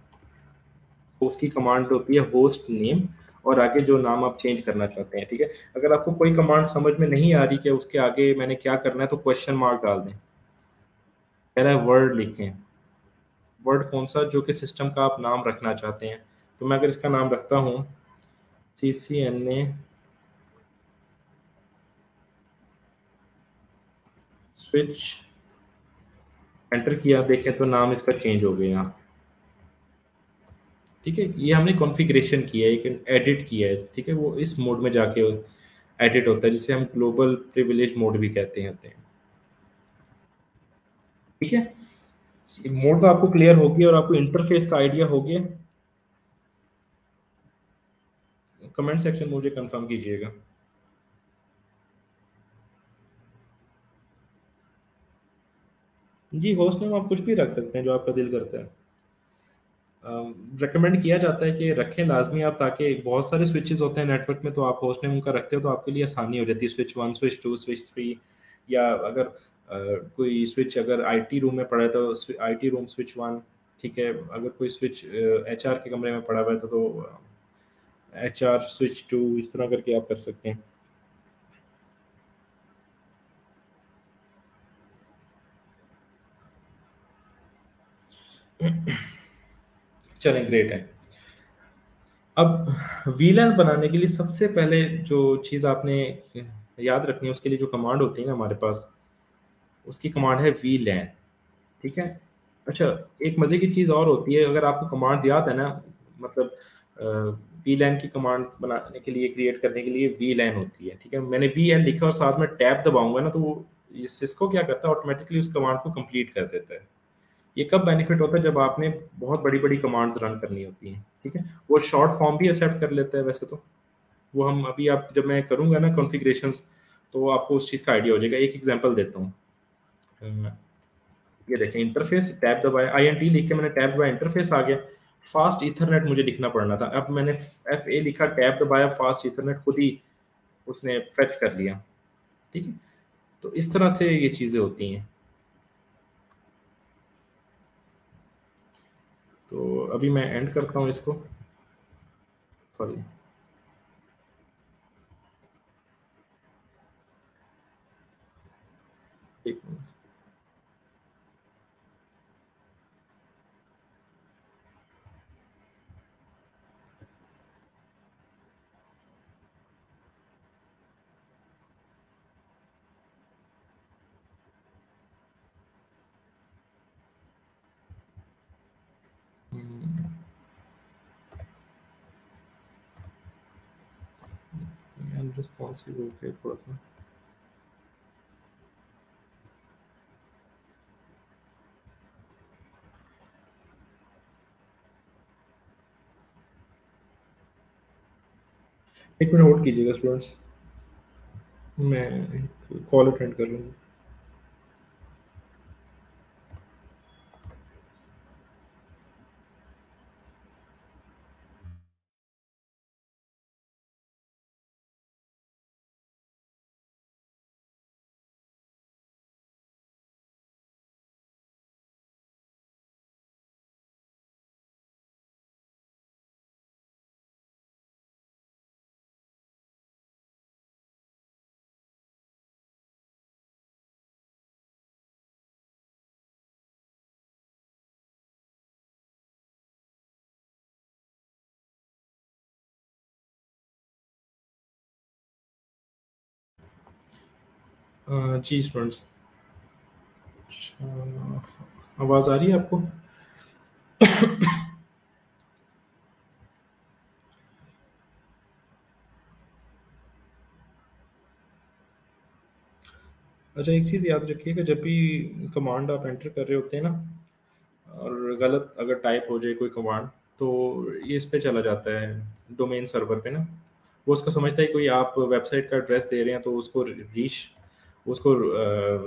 तो उसकी कमांड होती है होस्ट नेम और आगे जो नाम आप चेंज करना चाहते हैं, ठीक है। अगर आपको कोई कमांड समझ में नहीं आ रही कि उसके आगे मैंने क्या करना है तो क्वेश्चन मार्क डाल दें, पहला वर्ड लिखें, वर्ड कौन सा जो कि सिस्टम का आप नाम रखना चाहते हैं। तो मैं अगर इसका नाम रखता हूँ C C N A switch, enter किया, देखें तो नाम इसका चेंज हो गया, ठीक है। ये हमने कॉन्फ़िगरेशन किया है, एक एडिट किया है, ठीक है। वो इस मोड में जाके एडिट होता है जिसे हम ग्लोबल प्रिविलेज मोड भी कहते हैं, ठीक है। मोड तो आपको क्लियर हो गया और आपको इंटरफेस का आइडिया हो गया। कमेंट सेक्शन मुझे कंफर्म कीजिएगा। जी होस्ट नेम आप कुछ भी रख सकते हैं जो आपका दिल करता है। रेकमेंड uh, किया जाता है कि रखें लाजमी आप, ताकि बहुत सारे स्विचेस होते हैं नेटवर्क में, तो आप होस्ट नेम उनका रखते हो तो आपके लिए आसानी हो जाती है। Switch one, switch two, switch three, या अगर uh, कोई स्विच अगर आईटी रूम में पड़ा है तो आईटी रूम स्विच वन, ठीक है। अगर कोई स्विच एचआर uh, के कमरे में पड़ा हुआ है तो एचआर स्विच टू, इस तरह करके आप कर सकते हैं। चलें, ग्रेट है। अब वीलैन बनाने के लिए सबसे पहले जो चीज़ आपने याद रखनी है, उसके लिए जो कमांड होती है ना हमारे पास, उसकी कमांड है वीलैन, ठीक है। अच्छा, एक मज़े की चीज़ और होती है, अगर आपको कमांड याद है ना, मतलब वीलैन की कमांड बनाने के लिए, क्रिएट करने के लिए वीलैन होती है, ठीक है। मैंने वीएल लिखा और साथ में टैब दबाऊंगा ना, तो वो सिस्को क्या करता है, ऑटोमेटिकली उस कमांड को कंप्लीट कर देता है। ये कब बेनिफिट होता है, जब आपने बहुत बड़ी बड़ी कमांड्स रन करनी होती हैं, ठीक है। वो शॉर्ट फॉर्म भी एक्सेप्ट कर लेता है वैसे तो, वो हम अभी आप जब मैं करूँगा ना कॉन्फ़िगरेशंस तो आपको उस चीज़ का आइडिया हो जाएगा। एक एग्जांपल देता हूँ, ये देखें इंटरफेस, टैब दबाया, आई एन टी लिख के मैंने टैब दबाया, इंटरफेस आ गया। फास्ट इथरनेट मुझे लिखना पड़ना था, अब मैंने एफ ए लिखा, टैब दबाया, फास्ट इथरनेट खुद ही उसने फेच कर लिया, ठीक है। तो इस तरह से ये चीज़ें होती हैं। तो अभी मैं एंड करता हूँ इसको, सॉरी। एक मिनट, रिस्पॉन्सिबल के थोड़ा सा एक मिनट होल्ड कीजिएगा स्टूडेंट्स, मैं कॉल अटेंड कर लूँगा। जी स्टूडेंट्स, आवाज़ आ रही है आपको? अच्छा, एक चीज़ याद रखिएगा, जब भी कमांड आप एंटर कर रहे होते हैं ना, और गलत अगर टाइप हो जाए कोई कमांड, तो ये इस पे चला जाता है डोमेन सर्वर पे ना, वो उसको समझता है कोई आप वेबसाइट का एड्रेस दे रहे हैं, तो उसको रीच उसको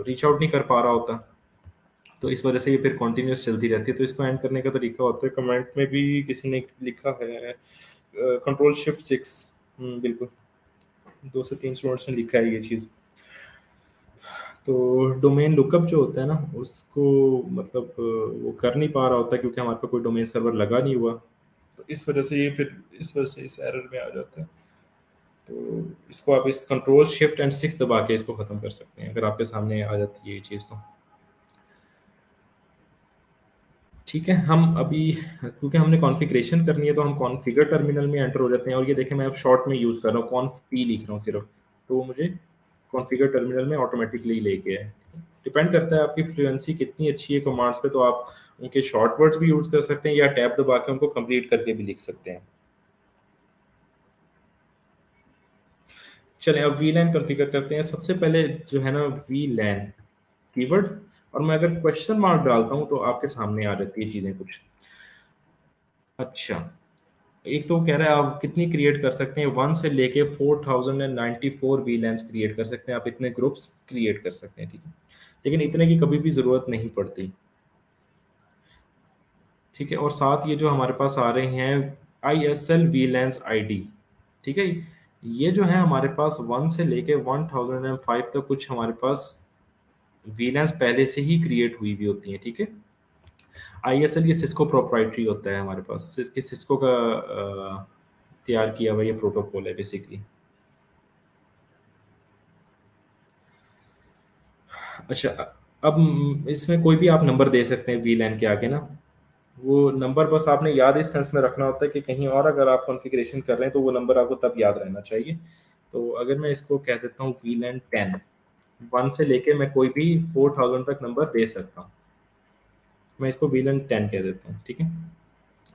रीच आउट नहीं कर पा रहा होता, तो इस वजह से ये फिर कंटिन्यूस चलती रहती है। तो इसको एंड करने का तरीका होता है, कमेंट में भी किसी ने लिखा है कंट्रोल शिफ्ट सिक्स, बिल्कुल दो से तीन स्टूडेंट्स ने लिखा है ये चीज़। तो डोमेन लुकअप जो होता है ना, उसको मतलब वो कर नहीं पा रहा होता क्योंकि हमारे पास कोई डोमेन सर्वर लगा नहीं हुआ, तो इस वजह से ये फिर इस वजह से इस एरर में आ जाता है। तो इसको आप इस कंट्रोल शिफ्ट एंड सिक्स दबा के इसको ख़त्म कर सकते हैं अगर आपके सामने आ जाती है ये चीज़। तो ठीक है, हम अभी क्योंकि हमने कॉन्फ़िगरेशन करनी है, तो हम कॉन्फ़िगर टर्मिनल में एंटर हो जाते हैं, और ये देखें मैं अब शॉर्ट में यूज़ कर रहा हूँ, कॉन्फ पी लिख रहा हूँ सिर्फ, तो वो मुझे कॉन्फ़िगर टर्मिनल में ऑटोमेटिकली ले गया है। डिपेंड करता है आपकी फ्लुएंसी कितनी अच्छी है कमांड्स पे, तो आप उनके शॉर्ट वर्ड्स भी यूज़ कर सकते हैं या टैब दबा के उनको कंप्लीट करके भी लिख सकते हैं। चलें, अब वीलैन कॉन्फ़िगर करते हैं। सबसे पहले जो है ना वीलैन कीवर्ड, और मैं अगर क्वेश्चन मार्क डालता हूँ तो आपके सामने आ जाती है चीज़ें कुछ। अच्छा, एक तो कह रहा है आप कितनी क्रिएट कर सकते हैं, वन से लेके four thousand and ninety four VLANs create कर सकते हैं, आप इतने ग्रुप्स क्रिएट कर सकते हैं। ठीक है, लेकिन इतने की कभी भी ज़रूरत नहीं पड़ती। ठीक है, और साथ ये जो हमारे पास आ रहे हैं I S L VLANs I D, ठीक है, ये जो है हमारे पास वन से लेके वन थाउजेंड एंड फाइव तक कुछ हमारे पास वीलैंस पहले से ही क्रिएट हुई भी होती हैं। ठीक है, आई एस एल ये सिस्को प्रोप्राइटरी होता है हमारे पास, इसके सिस्को का तैयार किया हुआ ये प्रोटोकॉल है बेसिकली। अच्छा, अब इसमें कोई भी आप नंबर दे सकते हैं वीलैन के आगे ना, वो नंबर बस आपने याद इस सेंस में रखना होता है कि कहीं और अगर आप कॉन्फ़िगरेशन कर रहे हैं तो वो नंबर आपको तब याद रहना चाहिए। तो अगर मैं इसको कह देता हूँ वीलैन टेन, वन से लेके मैं कोई भी फोर थाउजेंड तक नंबर दे सकता हूँ, मैं इसको वीलैन टेन कह देता हूँ। ठीक है,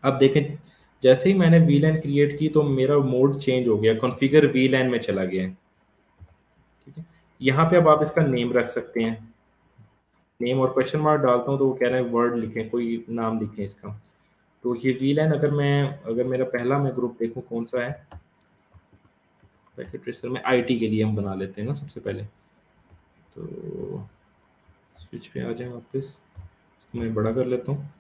अब देखें जैसे ही मैंने वीलैन क्रिएट की तो मेरा मोड चेंज हो गया, कॉन्फ़िगर वीलैन में चला गया। ठीक है, यहाँ पर अब आप इसका नेम रख सकते हैं, नेम और क्वेश्चन मार्क डालता हूँ तो वो कह रहे हैं वर्ड लिखें, कोई नाम लिखें इसका। तो ये वीलैन अगर मैं अगर मेरा पहला मैं ग्रुप देखूँ कौन सा है पैकेट ट्रेसर में, आईटी के लिए हम बना लेते हैं ना सबसे पहले, तो स्विच पे आ जाए वापस, मैं बड़ा कर लेता हूँ,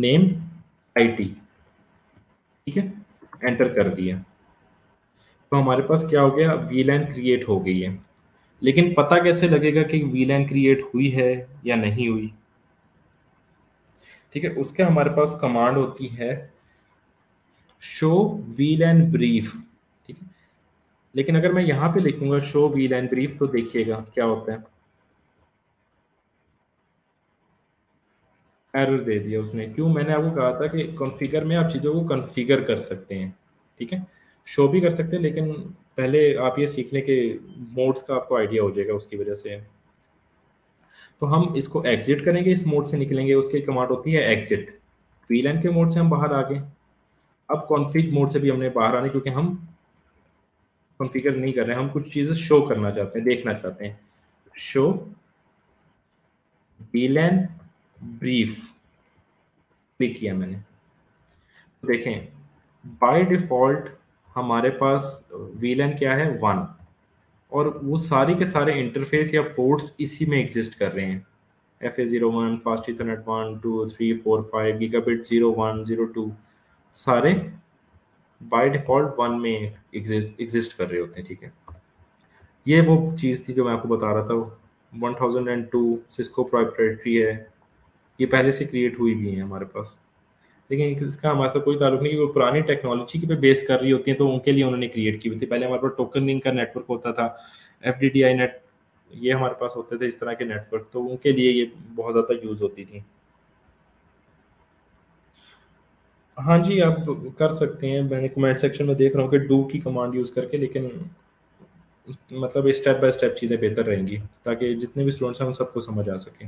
नेम आईटी। ठीक है, एंटर कर दिया, तो हमारे पास क्या हो गया, वीलैन क्रिएट हो गई है। लेकिन पता कैसे लगेगा कि वीलैन क्रिएट हुई है या नहीं हुई? ठीक है, उसके हमारे पास कमांड होती है शो वीलैन ब्रीफ। ठीक है, लेकिन अगर मैं यहाँ पे लिखूंगा शो वीलैन ब्रीफ, तो देखिएगा क्या होता है, एरर दे दिया उसने। क्यों? मैंने आपको कहा था कि कॉन्फ़िगर में आप चीज़ों को कॉन्फ़िगर कर सकते हैं। ठीक है, शो भी कर सकते हैं, लेकिन पहले आप ये सीखने के मोड्स का आपको आइडिया हो जाएगा उसकी वजह से। तो हम इसको एग्जिट करेंगे, इस मोड से निकलेंगे, उसकी कमांड होती है एग्जिट। वीलैन के मोड से हम बाहर आ गए, अब कॉन्फिग मोड से भी हमने बाहर आने, क्योंकि हम कॉन्फ़िगर नहीं कर रहे, हम कुछ चीज़ें शो करना चाहते हैं, देखना चाहते हैं। शो वीलैन ब्रीफ क्लिक किया मैंने, देखें बाय डिफ़ॉल्ट हमारे पास वीलैन क्या है, वन, और वो सारे के सारे इंटरफेस या पोर्ट्स इसी में एग्जिस्ट कर रहे हैं। F A zero one, fast ethernet one, two, three, four, five, gigabit zero one, zero two, सारे बाय डिफ़ॉल्ट वन में एग्जिस्ट एग्जिस्ट कर रहे होते हैं। ठीक है, ये वो चीज़ थी जो मैं आपको बता रहा था, one thousand and two Cisco proprietary है, ये पहले से क्रिएट हुई भी है हमारे पास, लेकिन इसका हमारे साथ कोई ताल्लुक नहीं कि वो पुरानी टेक्नोलॉजी के पे बेस कर रही होती हैं, तो उनके लिए उन्होंने क्रिएट की हुई थी। पहले हमारे पास टोकन रिंग का नेटवर्क होता था, F D D I net, ये हमारे पास होते थे इस तरह के नेटवर्क, तो उनके लिए ये बहुत ज़्यादा यूज़ होती थी। हाँ जी, आप कर सकते हैं, मैंने कमेंट सेक्शन में देख रहा हूँ कि डू की कमांड यूज़ करके, लेकिन मतलब स्टेप बाय स्टेप चीज़ें बेहतर रहेंगी ताकि जितने भी स्टूडेंट्स हैं उन सबको समझ आ सके।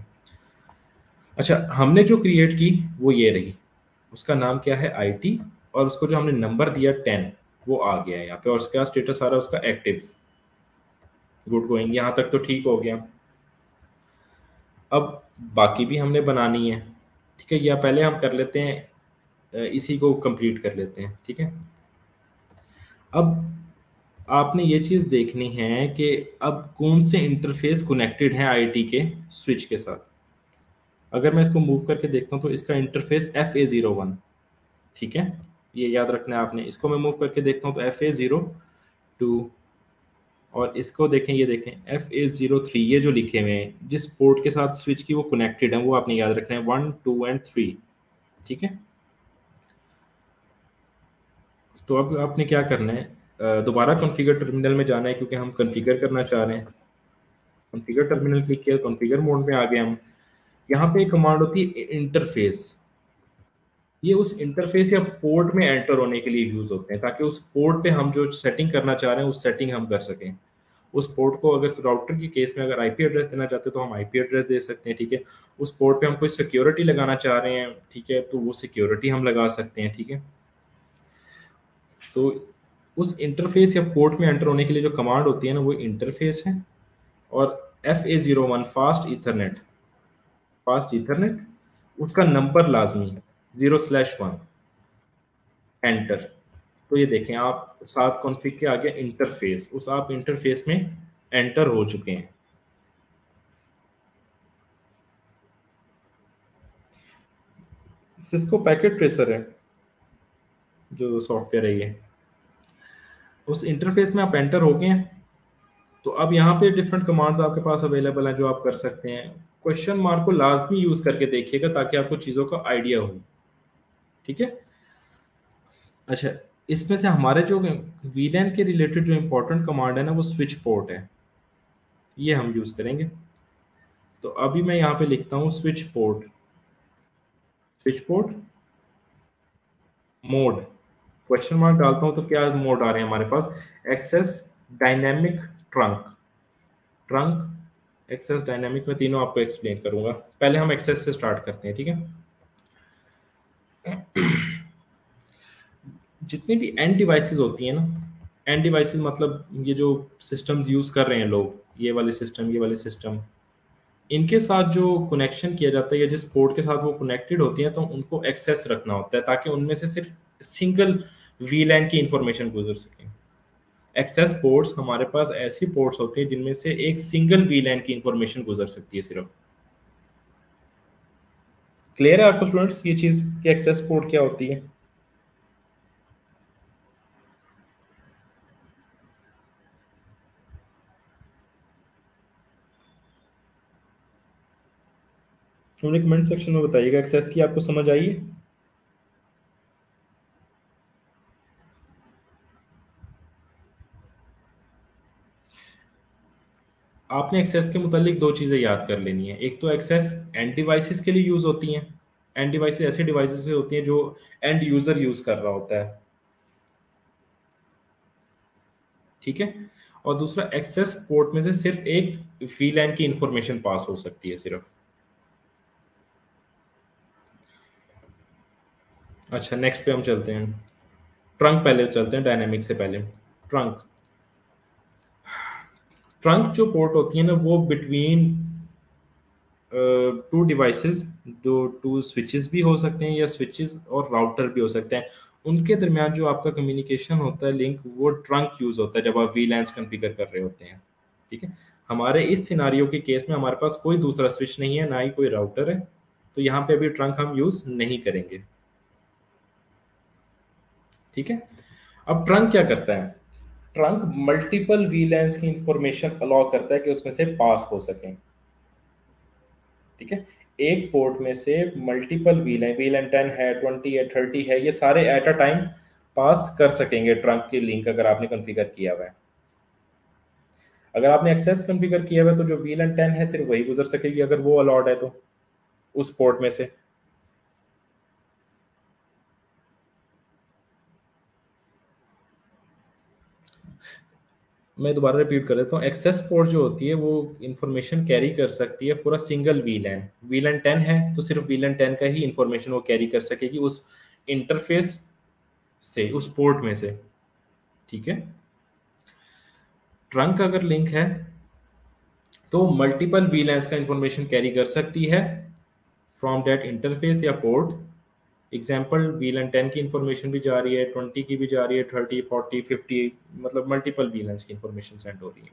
अच्छा, हमने जो क्रिएट की वो ये रही, उसका नाम क्या है आईटी, और उसको जो हमने नंबर दिया टेन वो आ गया है यहाँ पे, और उसका स्टेटस आ रहा है उसका एक्टिव। गुड गोइंग, यहाँ तक तो ठीक हो गया। अब बाकी भी हमने बनानी है, ठीक है, या पहले हम कर लेते हैं, इसी को कंप्लीट कर लेते हैं। ठीक है, अब आपने ये चीज़ देखनी है कि अब कौन से इंटरफेस कनेक्टेड हैं आईटी के स्विच के साथ। अगर मैं इसको मूव करके देखता हूँ तो इसका interface F A zero one, ठीक है, ये याद रखना है आपने। इसको मैं मूव करके देखता हूँ तो एफ ए ज़ीरो टू, और इसको देखें, ये देखें एफ ए ज़ीरो थ्री, ये जो लिखे हुए हैं जिस पोर्ट के साथ स्विच की वो कनेक्टेड है वो आपने याद रखना है, वन टू एंड थ्री। ठीक है, तो अब आपने क्या करना है, दोबारा कॉन्फ़िगर टर्मिनल में जाना है क्योंकि हम कॉन्फ़िगर करना चाह रहे हैं। कॉन्फ़िगर टर्मिनल क्लिक किया, कॉन्फ़िगर मोड में आ गए हम। यहाँ पे एक कमांड होती है इंटरफेस, ये उस इंटरफेस या पोर्ट में एंटर होने के लिए यूज़ होते हैं ताकि उस पोर्ट पे हम जो सेटिंग करना चाह रहे हैं उस सेटिंग हम कर सकें। उस पोर्ट को अगर राउटर के केस में अगर आईपी एड्रेस देना चाहते हैं तो हम आईपी एड्रेस दे सकते हैं, ठीक है। उस पोर्ट पे हम कोई सिक्योरिटी लगाना चाह रहे हैं, ठीक है, तो वो सिक्योरिटी हम लगा सकते हैं, ठीक है। तो उस इंटरफेस या पोर्ट में एंटर होने के लिए जो कमांड होती है ना वो इंटरफेस है, और F A zero one fast ethernet, fast ethernet उसका नंबर लाजमी है ज़ीरो स्लैश वन, एंटर। तो ये देखें आप साथ कॉन्फ़िग के आगे इंटरफेस, उस आप इंटरफेस में एंटर हो चुके हैं। सिस्को पैकेट ट्रेसर है जो सॉफ्टवेयर है ये, उस इंटरफेस में आप एंटर हो गए हैं। तो अब यहाँ पे डिफरेंट कमांड्स आपके पास अवेलेबल हैं जो आप कर सकते हैं। क्वेश्चन मार्क को लाजमी यूज़ करके देखिएगा ताकि आपको चीज़ों का आइडिया हो, ठीक है। अच्छा, इसमें से हमारे जो वीलैन के रिलेटेड जो इम्पोर्टेंट कमांड है ना वो स्विच पोर्ट है, ये हम यूज़ करेंगे। तो अभी मैं यहाँ पे लिखता हूँ switch port, switch port mode, question mark डालता हूँ तो क्या मोड आ रहे हैं हमारे पास, access dynamic trunk, trunk access dynamic, में तीनों आपको एक्सप्लेन करूँगा। पहले हम एक्सेस से स्टार्ट करते हैं, ठीक है। जितनी भी एंड डिवाइसेस होती हैं ना, एंड डिवाइसेस मतलब ये जो सिस्टम्स यूज़ कर रहे हैं लोग, ये वाले सिस्टम, ये वाले सिस्टम, इनके साथ जो कनेक्शन किया जाता है या जिस पोर्ट के साथ वो कनेक्टेड होती हैं तो उनको एक्सेस रखना होता है ताकि उनमें से सिर्फ सिंगल वीलैन की इंफॉर्मेशन गुजर सके। एक्सेस पोर्ट्स हमारे पास ऐसी पोर्ट्स होते हैं जिनमें से एक सिंगल वीलैन की इंफॉर्मेशन गुजर सकती है सिर्फ। क्लियर है आपको स्टूडेंट्स ये चीज कि एक्सेस पोर्ट क्या होती है? तुमने कमेंट सेक्शन में बताइएगा एक्सेस की आपको समझ आई है? आपने एक्सेस के मुतालिक दो चीज़ें याद कर लेनी है। एक तो एक्सेस एंड डिवाइसेस के लिए यूज़ होती हैं, एंड डिवाइसेस ऐसे डिवाइसेस से होती हैं जो एंड यूज़र यूज़ कर रहा होता है, ठीक है। और दूसरा एक्सेस पोर्ट में से सिर्फ एक वीलैन की इंफॉर्मेशन पास हो सकती है सिर्फ। अच्छा, नेक्स्ट पे हम चलते हैं, ट्रंक पहले चलते हैं, डायनेमिक से पहले ट्रंक। ट्रंक जो पोर्ट होती है ना वो बिटवीन टू डिवाइसेस, जो टू स्विचेस भी हो सकते हैं या स्विचेस और राउटर भी हो सकते हैं, उनके दरमियान जो आपका कम्युनिकेशन होता है लिंक, वो ट्रंक यूज़ होता है जब आप वीलैंस कॉन्फ़िगर कर रहे होते हैं, ठीक है। हमारे इस सिनारियो के केस में हमारे पास कोई दूसरा स्विच नहीं है, ना ही कोई राउटर है, तो यहाँ पे भी ट्रंक हम यूज़ नहीं करेंगे, ठीक है। अब ट्रंक क्या करता है? ट्रंक मल्टीपल वीलैंस की इंफॉर्मेशन अलाउ करता है कि उसमें से पास हो सकें, ठीक है। एक पोर्ट में से मल्टीपल वीलैन, वीलैन टेन है, ट्वेंटी है, थर्टी है, ये सारे एट अ टाइम पास कर सकेंगे ट्रंक की लिंक अगर आपने कॉन्फ़िगर किया हुआ है। अगर आपने एक्सेस कॉन्फ़िगर किया हुआ है तो जो वीलैन टेन है सिर्फ वही गुजर सकेगी अगर वो अलाउड है तो उस पोर्ट में से, मैं दोबारा रिपीट कर देता हूँ, एक्सेस पोर्ट जो होती है वो इन्फॉर्मेशन कैरी कर सकती है for a single VLAN. VLAN ten है तो सिर्फ वीलैन टेन का ही इन्फॉर्मेशन वो कैरी कर सकेगी उस इंटरफेस से, उस पोर्ट में से, ठीक है। ट्रंक अगर लिंक है तो मल्टीपल वीलैंस का इंफॉर्मेशन कैरी कर सकती है फ्रॉम दैट इंटरफेस या पोर्ट। एग्जाम्पल वीलैन टेन की इंफॉर्मेशन भी जा रही है, ट्वेंटी की भी जा रही है, थर्टी फोर्टी फिफ्टी, मतलब मल्टीपल वीलैंस की इंफॉर्मेशन सेंड हो रही है।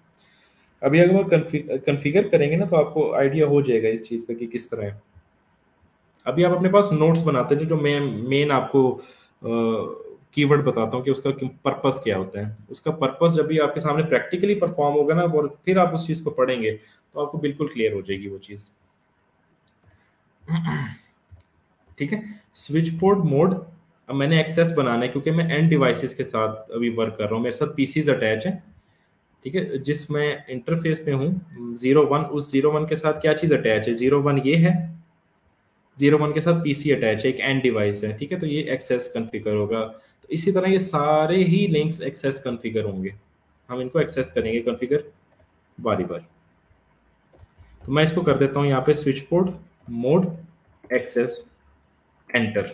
अभी अगर हम कन्फिगर करेंगे ना तो आपको आइडिया हो जाएगा इस चीज़ का कि किस तरह है। अभी आप अपने पास नोट्स बनाते हैं जो मैं मेन आपको कीवर्ड बताता हूँ कि उसका पर्पस क्या होता है। उसका पर्पस जब भी आपके सामने प्रैक्टिकली परफॉर्म होगा ना और फिर आप उस चीज़ को पढ़ेंगे तो आपको बिल्कुल क्लियर हो जाएगी वो चीज़, ठीक है। स्विच पोर्ट मोड, अब मैंने एक्सेस बनाना है क्योंकि मैं एंड डिवाइसेस के साथ अभी वर्क कर रहा हूँ, मेरे साथ पीसीज अटैच है, ठीक है, जिस मैं इंटरफेस पे हूँ जीरो वन, उस जीरो वन के साथ क्या चीज़ अटैच है, जीरो वन ये है, जीरो वन के साथ पीसी अटैच है, एक एंड डिवाइस है, ठीक है, तो ये एक्सेस कन्फिगर होगा। तो इसी तरह ये सारे ही लिंक्स एक्सेस कन्फिगर होंगे, हम इनको एक्सेस करेंगे कन्फिगर बारी बारी। तो मैं इसको कर देता हूँ यहाँ पे switch port mode access enter.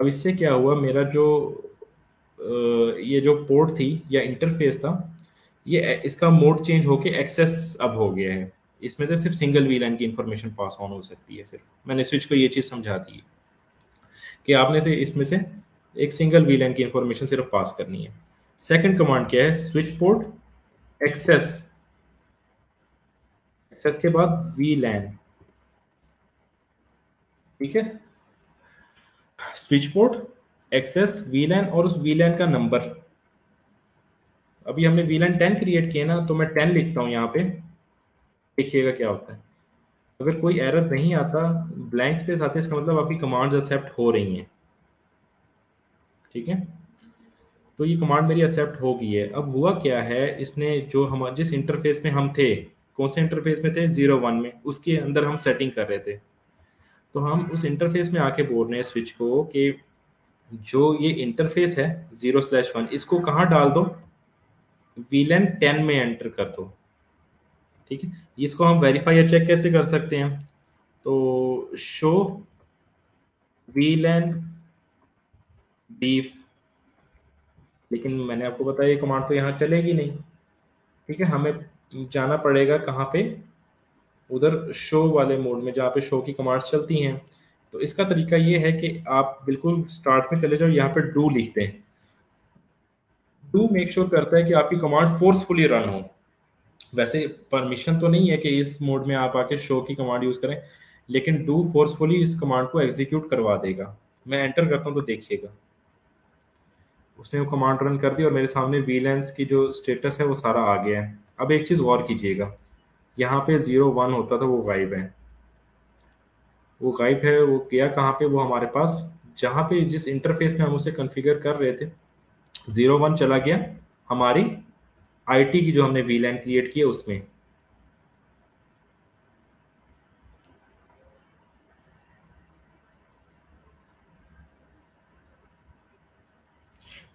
अब इससे क्या हुआ, मेरा जो ये जो पोर्ट थी या इंटरफेस था ये इसका मोड चेंज होके एक्सेस अब हो गया है, इसमें से सिर्फ सिंगल वीलैन की इंफॉर्मेशन पास ऑन हो सकती है। सिर्फ मैंने स्विच को ये चीज़ समझा दी कि आपने से इसमें से एक सिंगल वीलैन की इंफॉर्मेशन सिर्फ पास करनी है। सेकंड कमांड क्या है, स्विच पोर्ट एक्सेस, एक्सेस के बाद वीलैन, ठीक है, स्विच पोर्ट एक्सेस वीलैन और उस वीलैन का नंबर। अभी हमने वीलैन टेन क्रिएट किया ना तो मैं टेन लिखता हूँ यहाँ पे, देखिएगा क्या होता है। अगर कोई एरर नहीं आता ब्लैंक स्पेस आते इसका मतलब आपकी कमांड्स एक्सेप्ट हो रही हैं, ठीक है, तो ये कमांड मेरी एक्सेप्ट हो गई है। अब हुआ क्या है, इसने जो हम जिस इंटरफेस में हम थे, कौन से इंटरफेस में थे, जीरो वन में, उसके अंदर हम सेटिंग कर रहे थे, तो हम उस इंटरफेस में आके बोल रहे हैं स्विच को कि जो ये इंटरफेस है जीरो स्लैश वन इसको कहाँ डाल दो, वीलैन टेन में एंटर कर दो, ठीक है। इसको हम वेरीफाई या चेक कैसे कर सकते हैं, तो शो वीलैन डीफ, लेकिन मैंने आपको बताया ये कमांड तो यहाँ चलेगी नहीं, ठीक है, हमें जाना पड़ेगा कहाँ पे, उधर शो वाले मोड में जहाँ पे शो की कमांड्स चलती हैं। तो इसका तरीका ये है कि आप बिल्कुल स्टार्ट में चले जाओ, यहाँ पे डू लिखते हैं, डू मेक श्योर करता है कि आपकी कमांड फोर्सफुली रन हो। वैसे परमिशन तो नहीं है कि इस मोड में आप आके शो की कमांड यूज़ करें, लेकिन डू फोर्सफुली इस कमांड को एग्जीक्यूट करवा देगा। मैं एंटर करता हूँ तो देखिएगा उसने वो कमांड रन कर दी और मेरे सामने वीलैंस की जो स्टेटस है वो सारा आ गया है। अब एक चीज़ गौर कीजिएगा, यहाँ पे जीरो वन होता था वो गायब है, वो गायब है, वो गया कहाँ पे, वो हमारे पास जहाँ पे जिस इंटरफेस में हम उसे कॉन्फ़िगर कर रहे थे, जीरो वन चला गया हमारी आईटी की जो हमने वीलैन क्रिएट किया उसमें,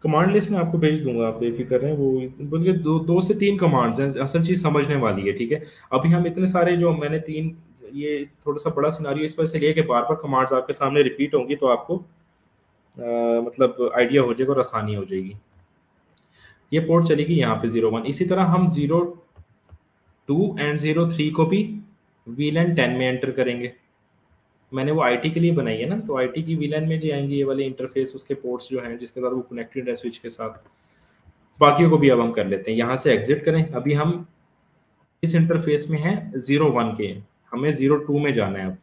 कमांड लिस्ट में आपको भेज दूंगा, आप बेफिक्र रहें। वो बल्कि दो दो से तीन कमांड्स हैं, असल चीज़ समझने वाली है, ठीक है। अभी हम इतने सारे जो मैंने तीन, ये थोड़ा सा बड़ा सिनारियो इस वजह से लिया कि बार बार कमांड्स आपके सामने रिपीट होंगी तो आपको आ, मतलब आइडिया हो जाएगा और आसानी हो जाएगी। ये पोर्ट चलेगी यहाँ पे जीरो वन, इसी तरह हम zero two and zero three को भी वीलैन टेन में एंटर करेंगे। मैंने वो आईटी के लिए बनाई है ना, तो आईटी की वीलैन में जो आएंगे ये वाले इंटरफेस, उसके पोर्ट्स जो हैं जिसके साथ वो कनेक्टेड है स्विच के साथ, बाकियों को भी अब हम कर लेते हैं। यहाँ से एग्जिट करें, अभी हम इस इंटरफेस में हैं जीरो वन के, हमें जीरो टू में जाना है। अब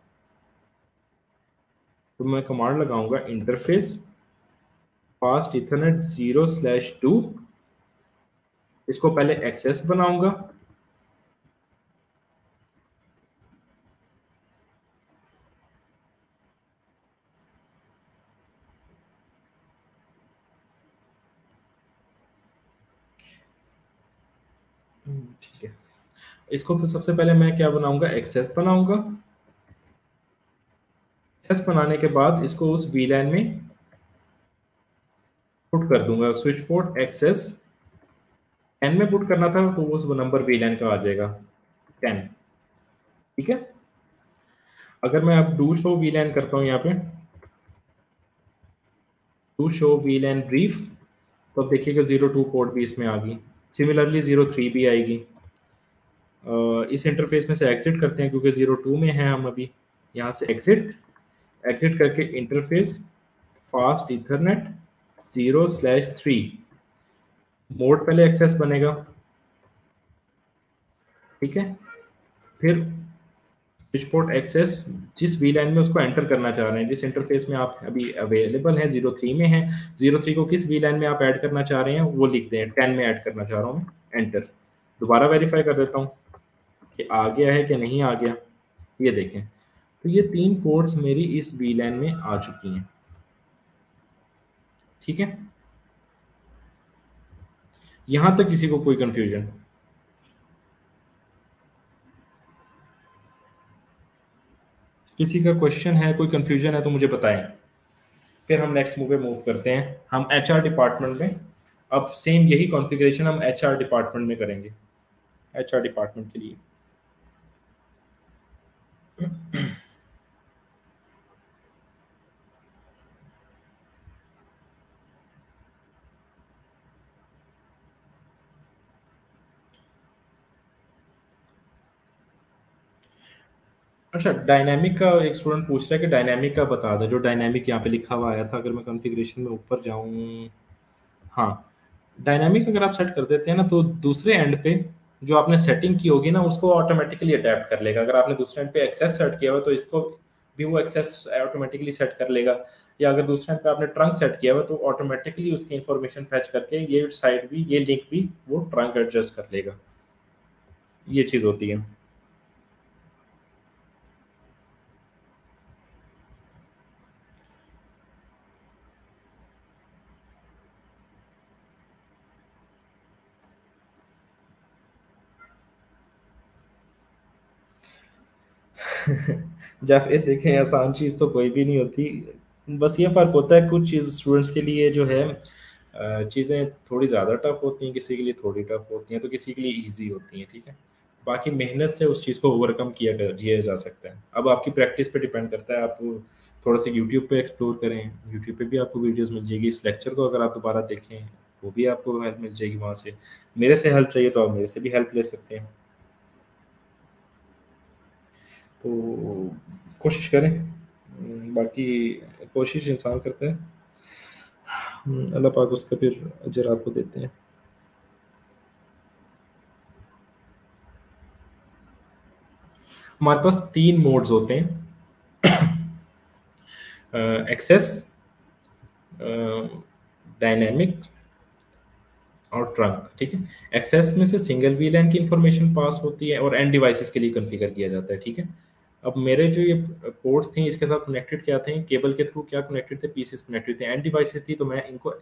तो मैं कमांड लगाऊंगा interface fast Ethernet zero slash two, इसको पहले एक्सेस बनाऊंगा, ठीक है, इसको सबसे पहले मैं क्या बनाऊंगा, एक्सेस बनाऊंगा। एक्सेस बनाने के बाद इसको उस वीलैन में पुट कर दूंगा, स्विच पोर्ट एक्सेस टेन में पुट करना था तो वो नंबर वीलैन का आ जाएगा टेन, ठीक है। अगर मैं अब डू शो वीलैन करता हूँ यहाँ पे डू शो वीलैन ब्रीफ, तो अब देखिएगा जीरो टू पोर्ट भी इसमें आ गई, सिमिलरली जीरो थ्री भी आएगी। इस इंटरफेस में से एग्जिट करते हैं क्योंकि जीरो टू में है हम अभी, यहाँ से एग्जिट एग्जिट करके interface fast Ethernet zero slash three mode पहले एक्सेस बनेगा, ठीक है। फिर स्विच पोर्ट एक्सेस जिस वी लाइन में उसको एंटर करना चाह रहे हैं, जिस इंटरफेस में आप अभी अवेलेबल हैं जीरो थ्री में है, जीरो थ्री को किस वी लाइन में आप ऐड करना चाह रहे हैं वो लिख दें, टेन में ऐड करना चाह रहा हूँ एंटर। दोबारा वेरीफाई कर देता हूँ कि आ गया है कि नहीं आ गया, ये देखें तो ये तीन पोर्ट्स मेरी इस वी लाइन में आ चुकी हैं, ठीक है। यहां तक किसी को कोई कंफ्यूजन? किसी का क्वेश्चन है, कोई कंफ्यूजन है तो मुझे बताएं, फिर हम नेक्स्ट मूव पे मूव करते हैं। हम एचआर डिपार्टमेंट में अब सेम यही कॉन्फ़िगरेशन हम एचआर डिपार्टमेंट में करेंगे, एचआर डिपार्टमेंट के लिए अच्छा। डायनामिक का एक स्टूडेंट पूछ रहा है कि डायनामिक का बता दो, जो डायनामिक यहाँ पे लिखा हुआ आया था। अगर मैं कॉन्फ़िगरेशन में ऊपर जाऊँ, हाँ डायनामिक अगर आप सेट कर देते हैं ना तो दूसरे एंड पे जो आपने सेटिंग की होगी ना उसको ऑटोमेटिकली अडेप्ट कर लेगा। अगर आपने दूसरे एंड पे एक्सेस सेट किया हुआ तो इसको भी वो एक्सेस ऑटोमेटिकली सेट कर लेगा, या अगर दूसरे एंड पे आपने ट्रंक सेट किया हुआ तो ऑटोमेटिकली उसकी इन्फॉर्मेशन फैच करके ये साइड भी, ये लिंक भी वो ट्रंक एडजस्ट कर लेगा। ये चीज़ होती है। जाफिर देखें आसान चीज़ तो कोई भी नहीं होती, बस ये फ़र्क होता है कुछ चीज़ स्टूडेंट्स के लिए जो है चीज़ें थोड़ी ज़्यादा टफ होती हैं, किसी के लिए थोड़ी टफ होती हैं तो किसी के लिए इजी होती हैं, ठीक है। बाकी मेहनत से उस चीज़ को ओवरकम किया किया जा सकता है। अब आपकी प्रैक्टिस पे डिपेंड करता है। आप थोड़ा सा यूट्यूब पर एक्सप्लोर करें, यूट्यूब पर भी आपको वीडियोज़ मिल जाएगी। इस लेक्चर को अगर आप दोबारा देखें वो भी आपको हेल्प मिल जाएगी वहाँ से। मेरे से हेल्प चाहिए तो आप मेरे से भी हेल्प ले सकते हैं। तो कोशिश करें, बाकी कोशिश इंसान करते हैं, अल्लाह पाक उसका फिर अजर आपको देते हैं। हमारे पास तीन मोड्स होते हैं, एक्सेस, डायनेमिक और ट्रंक, ठीक है। एक्सेस में से सिंगल वीलैन की इंफॉर्मेशन पास होती है और एंड डिवाइसेस के लिए कॉन्फ़िगर किया जाता है, ठीक है। अब मेरे जो ये पोर्ट्स थे इसके साथ कनेक्टेड क्या थे, केबल के थ्रू क्या कनेक्टेड थे, पीसेस कनेक्टेड थे, एंड डिवाइसेस थी, तो मैं इनको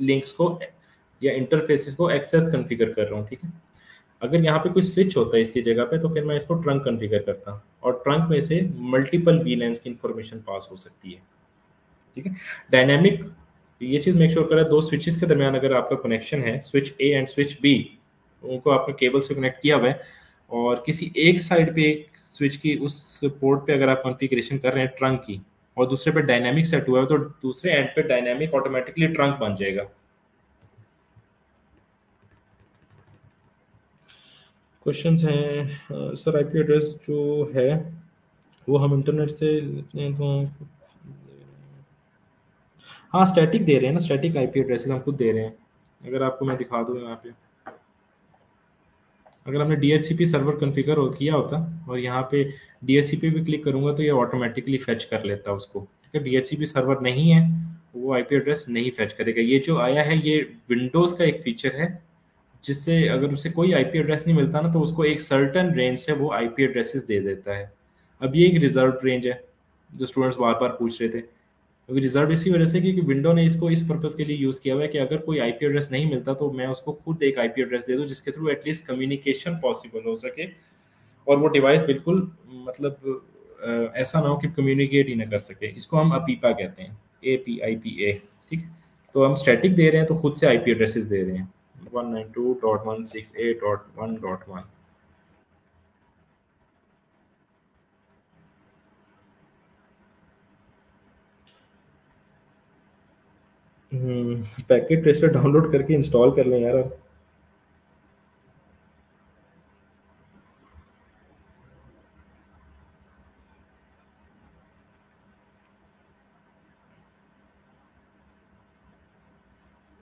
लिंक्स को या इंटरफेसेस को एक्सेस कॉन्फ़िगर कर रहा हूँ, ठीक है। अगर यहाँ पे कोई स्विच होता है इसकी जगह पे तो फिर मैं इसको ट्रंक कॉन्फ़िगर करता, और ट्रंक में से मल्टीपल वीलैंस की इंफॉर्मेशन पास हो सकती है, ठीक है। डायनेमिक ये चीज़ मेक श्योर करें, दो स्विचेस के दरमियान अगर आपका कनेक्शन है, switch A and switch B, उनको आपने केबल से कनेक्ट किया हुआ है और किसी एक साइड पे एक स्विच की उस पोर्ट पे अगर आप कॉन्फ़िगरेशन कर रहे हैं ट्रंक की और दूसरे पे डायनामिक सेट हुआ है तो दूसरे एंड पे डायनामिक ऑटोमेटिकली ट्रंक बन जाएगा। क्वेश्चंस हैं सर? आईपी एड्रेस जो है वो हम इंटरनेट से हाँ स्टैटिक दे रहे हैं ना, स्टैटिक आईपी एड्रेसेस हम खुद दे रहे हैं। अगर आपको मैं दिखा दूँ यहाँ पे, अगर हमने डीएचसीपी सर्वर कॉन्फ़िगर हो किया होता और यहाँ पे डीएचसीपी भी क्लिक करूँगा तो ये ऑटोमेटिकली फैच कर लेता उसको, ठीक है। डीएचसीपी सर्वर नहीं है वो आईपी एड्रेस नहीं फैच करेगा। ये जो आया है ये विंडोज़ का एक फीचर है जिससे अगर उसे कोई आईपी एड्रेस नहीं मिलता ना तो उसको एक सर्टन रेंज से वो आईपी एड्रेसेस दे देता है। अब ये एक रिजर्व रेंज है जो स्टूडेंट्स बार बार पूछ रहे थे, अभी रिजर्व इसी वजह से क्योंकि विंडो ने इसको इस पर्पज़ के लिए यूज़ किया हुआ है कि अगर कोई आईपी एड्रेस नहीं मिलता तो मैं उसको खुद एक आईपी एड्रेस दे दूँ जिसके थ्रू एटलीस्ट कम्युनिकेशन पॉसिबल हो सके और वो डिवाइस बिल्कुल मतलब ऐसा ना हो कि कम्युनिकेट ही ना कर सके। इसको हम अपीपा कहते हैं, A P I P A, ठीक। तो हम स्टैटिक दे रहे हैं तो खुद से आईपी एड्रेसेस दे रहे हैं, one ninety-two dot one sixty-eight dot one dot one. Packet tracer download करके इंस्टॉल कर लें यार।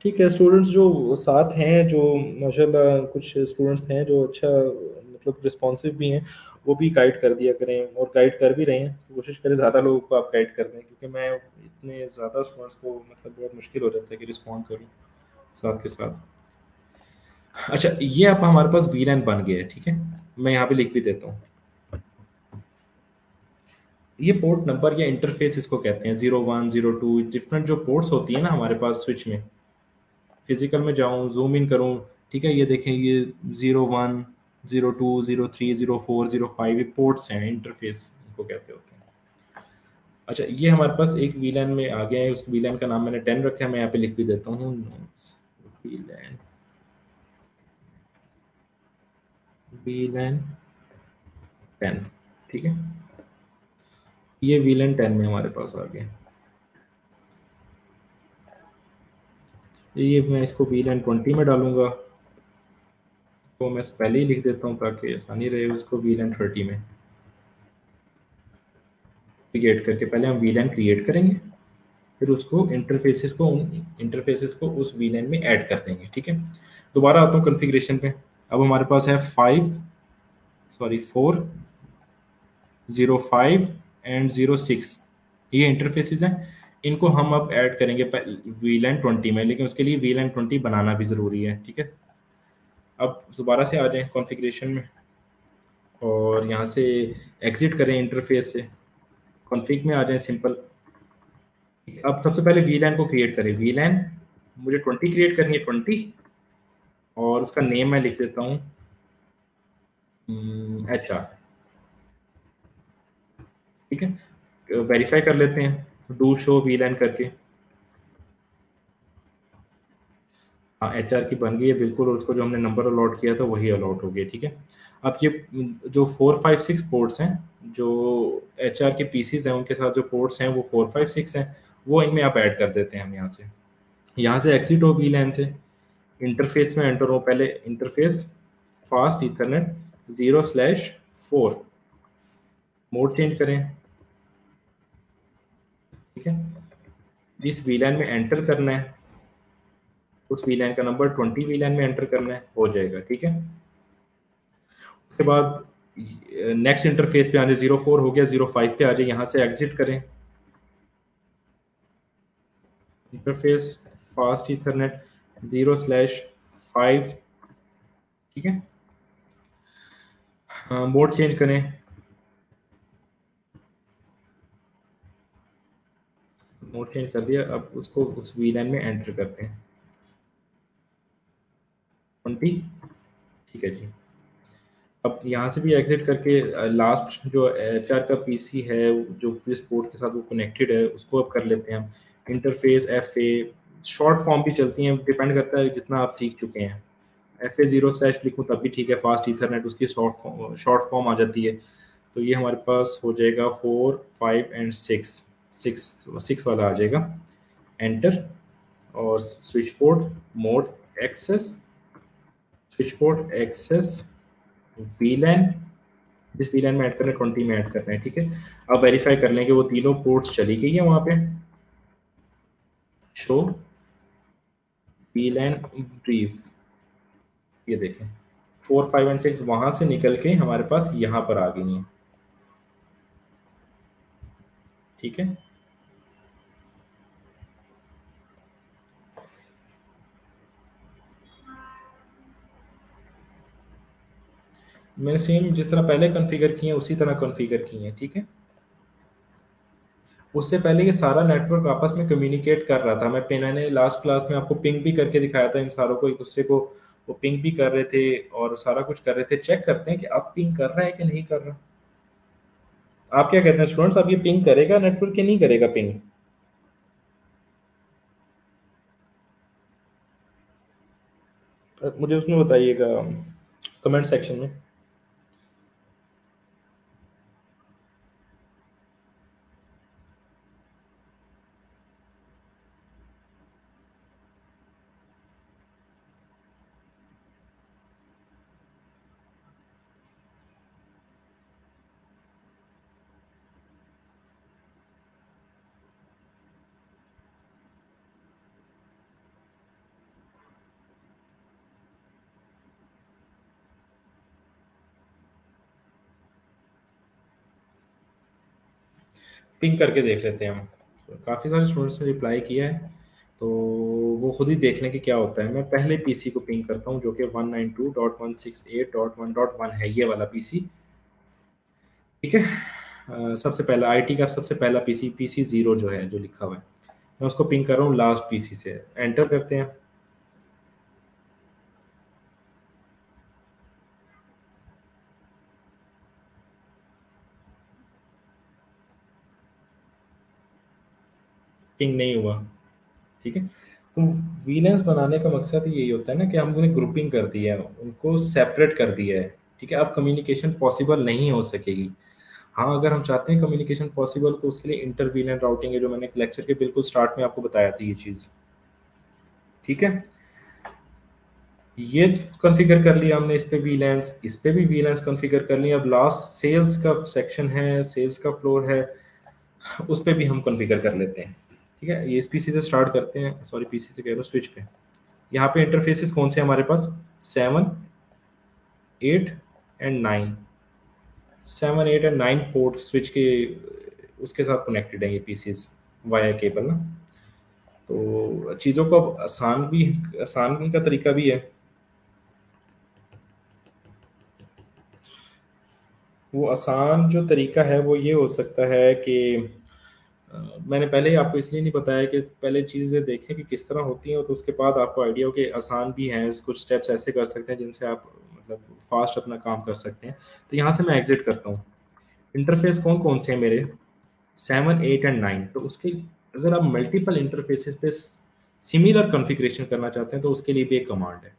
ठीक है, स्टूडेंट्स जो साथ हैं, जो माशाल्लाह कुछ स्टूडेंट्स हैं जो अच्छा मतलब रिस्पॉन्सिव भी हैं, वो भी गाइड कर दिया करें, और गाइड कर भी रहे हैं, तो कोशिश करें ज़्यादा लोगों को आप गाइड कर दें, क्योंकि मैं इतने ज़्यादा स्टूडेंट्स को मतलब बहुत मुश्किल हो जाता है कि रिस्पॉन्ड करूं साथ के साथ। अच्छा, ये आप हमारे पास वीलैन बन गया है, ठीक है, मैं यहाँ पे लिख भी देता हूँ। ये पोर्ट नंबर या इंटरफेस इसको कहते हैं, zero one zero two different जो पोर्ट्स होती है ना हमारे पास स्विच में। फिजिकल में जाऊँ, जूम इन करूँ, ठीक है, ये देखें ये zero one zero two zero three zero four zero five ये पोर्ट्स हैं, इंटरफेस को कहते होते हैं। अच्छा, ये हमारे पास एक वीलैन में आ गया है, उस वीलैन का नाम मैंने टेन रखा है, मैं यहाँ पे लिख भी देता हूँ वीलैन वीलैन टेन, ठीक है, ये वीलैन टेन में हमारे पास आ गया। ये मैं इसको वीलैन ट्वेंटी में डालूंगा, तो मैं पहले ही लिख देता हूँ ताकि आसानी रहे। उसको वीलैन थर्टी में क्रिएट करके पहले हम वीलैन क्रिएट करेंगे, फिर उसको इंटरफेसेस को उन इंटरफेसेस को उस वीलैन में ऐड कर देंगे, ठीक है। दोबारा आता हूँ कॉन्फ़िगरेशन पे। अब हमारे पास है five sorry four zero five and zero six, ये इंटरफेसेस हैं, इनको हम अब ऐड करेंगे वीलैन ट्वेंटी में, लेकिन उसके लिए वीलैन ट्वेंटी बनाना भी ज़रूरी है, ठीक है। अब दोबारा से आ जाएँ कॉन्फ़िगरेशन में और यहाँ से एग्ज़िट करें इंटरफेस से, कॉन्फ़िग में आ जाएँ सिंपल। अब सबसे पहले वीलैन को क्रिएट करें। वीलैन मुझे ट्वेंटी क्रिएट करनी है, ट्वेंटी, और उसका नेम मैं लिख देता हूँ एच आर, ठीक है। वेरीफाई कर लेते हैं डू शो वीलैन करके। हाँ, एच आर की बन गई है बिल्कुल, और उसको जो हमने नंबर अलॉट किया था वही अलॉट हो गया, ठीक है। अब ये जो फोर फाइव सिक्स पोर्ट्स हैं, जो एच आर के पीसीज हैं उनके साथ जो पोर्ट्स हैं वो फोर फाइव सिक्स हैं, वो इनमें आप ऐड कर देते हैं। हम यहाँ से यहाँ से एग्जिट हो वीलैन से, इंटरफेस में एंटर हो, पहले interface fast Ethernet zero slash four, mode change करें, ठीक है। जिस वीलैन में एंटर करना है उस वीलैन का नंबर ट्वेंटी वीलैन में एंटर करना है, हो जाएगा, ठीक है। उसके बाद नेक्स्ट इंटरफेस पे आने, जीरो फोर हो गया, जीरो फाइव पे आ जाए, यहाँ से एग्जिट करें, interface fast Ethernet zero slash five, ठीक है। मोड चेंज करें, मोड चेंज कर दिया। अब उसको उस वीलैन में एंटर करते हैं ट्वेंटी, ठीक है जी। अब यहाँ से भी एग्जिट करके लास्ट जो एच आर का पीसी है जो जिस पोर्ट के साथ वो कनेक्टेड है उसको अब कर लेते हैं हम। Interface F A, short form भी चलती हैं, डिपेंड करता है जितना आप सीख चुके हैं। एफ ए जीरो स्लैश लिखूँ तब भी ठीक है, फास्ट इथरनेट उसकी शॉर्ट फॉर्म शॉर्ट फॉर्म आ जाती है, तो ये हमारे पास हो जाएगा four five and six six six वाला आ जाएगा। एंटर और switch port mode access, switch port access VLAN, जिस वीलैन में ऐड करना है ट्वेंटी में ऐड करना है, ठीक है। अब वेरीफाई कर लेंगे वो तीनों पोर्ट्स चली गई है वहाँ पे। शो वीलैन ब्रीफ, ये देखें फोर फाइव एंड सिक्स वहाँ से निकल के हमारे पास यहाँ पर आ गई है, ठीक है। मैंने सेम जिस तरह पहले कॉन्फ़िगर किए हैं उसी तरह कॉन्फ़िगर किए हैं, ठीक है। उससे पहले ये सारा नेटवर्क आपस में कम्युनिकेट कर रहा था। मैं मैंने लास्ट क्लास में आपको पिंग भी करके दिखाया था, इन सारों को एक दूसरे को वो पिंग भी कर रहे थे और सारा कुछ कर रहे थे। चेक करते हैं कि आप पिंग कर रहा है कि नहीं कर रहा। आप क्या कहते हैं स्टूडेंट्स, आप ये पिंग करेगा नेटवर्क कि नहीं करेगा पिंग? मुझे उसमें बताइएगा कमेंट सेक्शन में। पिंग करके देख लेते हैं हम, काफ़ी सारे स्टूडेंट्स ने रिप्लाई किया है तो वो खुद ही देख लें कि क्या होता है। मैं पहले पीसी को पिंग करता हूं जो कि one nine two dot one six eight dot one dot one है, ये वाला पीसी। ठीक है, uh, सबसे पहला आईटी का सबसे पहला पीसी पीसी जीरो जो है जो लिखा हुआ है, मैं उसको पिंग कर रहा हूं लास्ट पीसी से। एंटर करते हैं, पिंग नहीं हुआ। ठीक है, तो वीलेंस बनाने का मकसद यही होता है ना कि हम उन्हें ग्रुपिंग कर दिया है, उनको सेपरेट कर दिया है। ठीक है, अब कम्युनिकेशन पॉसिबल नहीं हो सकेगी। हाँ, अगर हम चाहते हैं कम्युनिकेशन पॉसिबल तो उसके लिए इंटर वीलेन राउटिंग है जो मैंने लेक्चर के बिल्कुल स्टार्ट में आपको बताया था ये चीज़। ठीक है, ये कॉन्फ़िगर कर लिया हमने, इस पर वीलेंस, इस पर भी वीलेंस कॉन्फ़िगर कर लिया। अब लास्ट सेल्स का सेक्शन है, सेल्स का फ्लोर है, उस पर भी हम कॉन्फ़िगर कर लेते हैं। ठीक है, ये इस पीसी से स्टार्ट करते हैं, सॉरी पीसी से कह रहा हूँ, स्विच पे। यहाँ पे इंटरफेसेस कौन से हमारे पास, seven eight and nine, seven eight and nine port switch के उसके साथ कनेक्टेड है ये पीसीज वाया केबल ना। तो चीज़ों को अब आसान भी आसान का तरीका भी है, वो आसान जो तरीका है वो ये हो सकता है कि मैंने पहले ही आपको इसलिए नहीं बताया कि पहले चीज़ें देखें कि किस तरह होती हैं, तो उसके बाद आपको आइडिया हो कि आसान भी हैं, कुछ स्टेप्स ऐसे कर सकते हैं जिनसे आप मतलब फास्ट अपना काम कर सकते हैं। तो यहाँ से मैं एग्जिट करता हूँ। इंटरफेस कौन कौन से हैं मेरे, सेवन एट एंड नाइन। तो उसके अगर आप मल्टीपल इंटरफेसेस पे सिमिलर कॉन्फ़िगरेशन करना चाहते हैं तो उसके लिए भी एक कमांड है।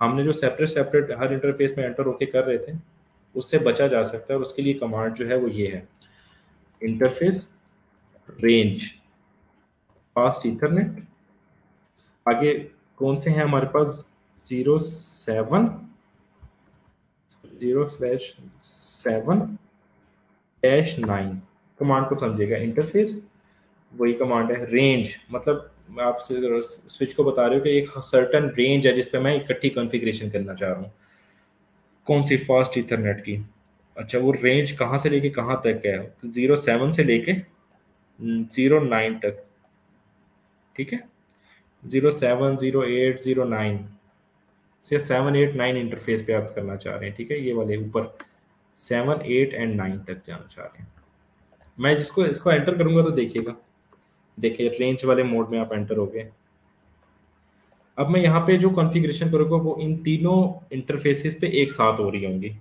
हमने जो सेपरेट सेपरेट हर इंटरफेस में एंटर होके कर रहे थे उससे बचा जा सकता है, और उसके लिए कमांड जो है वो ये है, इंटरफेस रेंज फास्ट इथरनेट। आगे कौन से हैं हमारे पास, zero seven zero slash seven dash nine. Command को समझेगा, इंटरफेस वही कमांड है, रेंज मतलब आप स्विच को बता रहे हो कि एक सर्टन रेंज है जिसपे मैं इकट्ठी कॉन्फ़िगरेशन करना चाह रहा हूँ, कौन सी, फास्ट इथरनेट की। अच्छा, वो रेंज कहाँ से लेके कहाँ तक है, जीरो सेवन से लेके जीरो नाइन तक। ठीक है, zero seven zero eight zero nine से सेवन एट नाइन इंटरफेस पे आप करना चाह रहे हैं। ठीक है, ये वाले ऊपर सेवन एट एंड नाइन तक जाना चाह रहे हैं। मैं जिसको इसको एंटर करूंगा तो देखिएगा, देखिए रेंज वाले मोड में आप एंटर हो गए। अब मैं यहाँ पे जो कॉन्फ़िगरेशन करूँगा वो इन तीनों इंटरफेसेस पे एक साथ हो रही होंगी।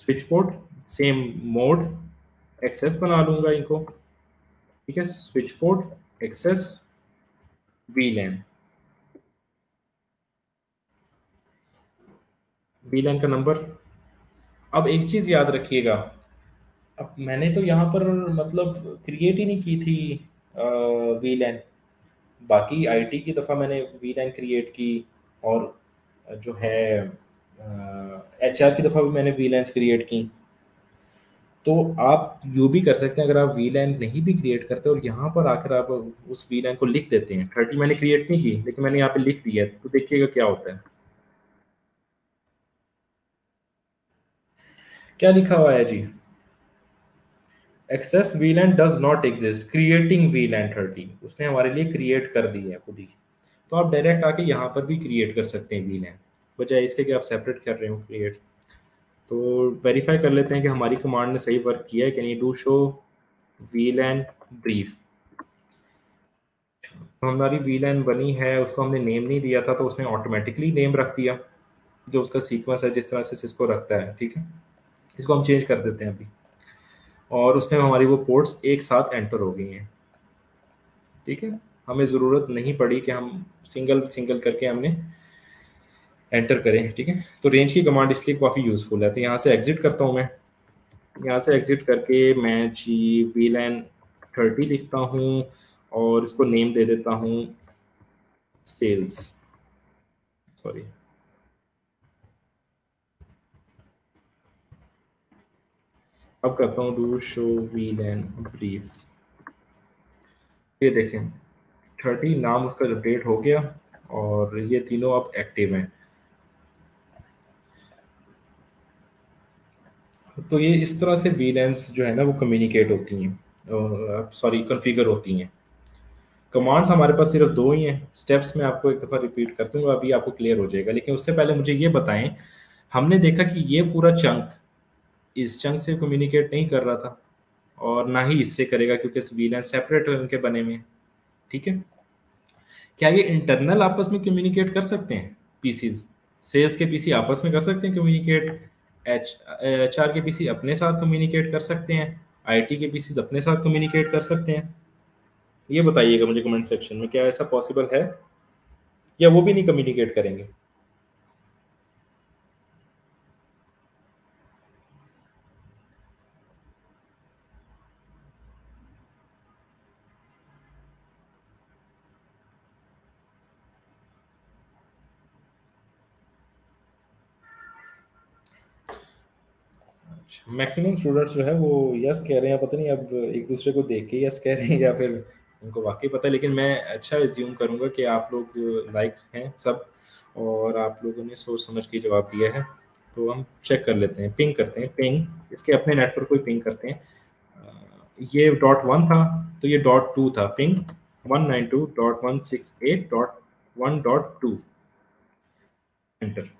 Switch port same mode access बना लूँगा इनको। ठीक है, switch port access VLAN, VLAN का नंबर। अब एक चीज़ याद रखिएगा, अब मैंने तो यहाँ पर मतलब क्रिएट ही नहीं की थी वीलैन, बाकी आईटी की दफ़ा मैंने वीलैन क्रिएट की और जो है एचआर की दफ़ा भी मैंने वीलैन क्रिएट की। तो आप यू भी कर सकते हैं, अगर आप वीलैन नहीं भी क्रिएट करते और यहाँ पर आकर आप उस वीलैन को लिख देते हैं, थर्टी मैंने क्रिएट नहीं की लेकिन मैंने यहाँ पे लिख दिया है, तो देखिएगा क्या होता है। क्या लिखा हुआ है जी, access VLAN does not exist, creating VLAN thirty, उसने हमारे लिए क्रिएट कर दी है खुद ही। तो आप डायरेक्ट आके यहाँ पर भी क्रिएट कर सकते हैं वीलैन, बजाय इसके कि आप सेपरेट कर रहे हो क्रिएट। तो वेरीफाई कर लेते हैं कि हमारी कमांड ने सही वर्क किया है। Can you do show VLAN brief, हमारी वीलैन बनी है, उसको हमने नेम नहीं दिया था तो उसने ऑटोमेटिकली नेम रख दिया जो उसका सीक्वेंस है, जिस तरह से इसको रखता है। ठीक है, इसको हम चेंज कर देते हैं अभी, और उसमें हमारी वो पोर्ट्स एक साथ एंटर हो गई हैं। ठीक है, हमें ज़रूरत नहीं पड़ी कि हम सिंगल सिंगल करके हमने एंटर करें। ठीक है, तो रेंज की कमांड इसलिए काफ़ी यूजफुल है। तो यहाँ से एग्जिट करता हूँ मैं, यहाँ से एग्जिट करके मैं जी वीलैन थर्टी लिखता हूँ और इसको नेम दे देता हूँ सेल्स, सॉरी अब करता हूँ डू शो वीलैन ब्रीफ। ये देखें थर्टी नाम उसका अपडेट हो गया और ये तीनों अब एक्टिव हैं। तो ये इस तरह से वीलैंस जो है ना वो कम्युनिकेट होती हैं, सॉरी कॉन्फ़िगर होती हैं। कमांड्स हमारे पास सिर्फ दो ही हैं। स्टेप्स मैं आपको एक दफ़ा रिपीट कर दूंगा, अभी आपको क्लियर हो जाएगा। लेकिन उससे पहले मुझे ये बताएं, हमने देखा कि ये पूरा चंक इस चंक से कम्युनिकेट नहीं कर रहा था और ना ही इससे करेगा क्योंकि वीलैंस सेपरेट उनके बने हुए हैं। ठीक है, क्या ये इंटरनल आपस में कम्युनिकेट कर सकते हैं? पीसीज सेल्स के पीसी आपस में कर सकते हैं कम्युनिकेट, एच एच आर के पीसी अपने साथ कम्युनिकेट कर सकते हैं, आईटी के पीसीज अपने साथ कम्युनिकेट कर सकते हैं? ये बताइएगा मुझे कमेंट सेक्शन में, क्या ऐसा पॉसिबल है या वो भी नहीं कम्युनिकेट करेंगे? मैक्सिमम स्टूडेंट्स जो है वो यस कह रहे हैं, पता नहीं अब एक दूसरे को देख के यस कह रहे हैं या फिर उनको वाकई पता है। लेकिन मैं अच्छा रिज्यूम करूँगा कि आप लोग लाइक हैं सब और आप लोगों ने सोच समझ के जवाब दिया है। तो हम चेक कर लेते हैं, पिंग करते हैं, पिंग इसके अपने नेटवर्क को ही पिंग करते हैं। ये डॉट वन था तो ये डॉट टू था, ping one nine two dot one six eight dot one dot two enter,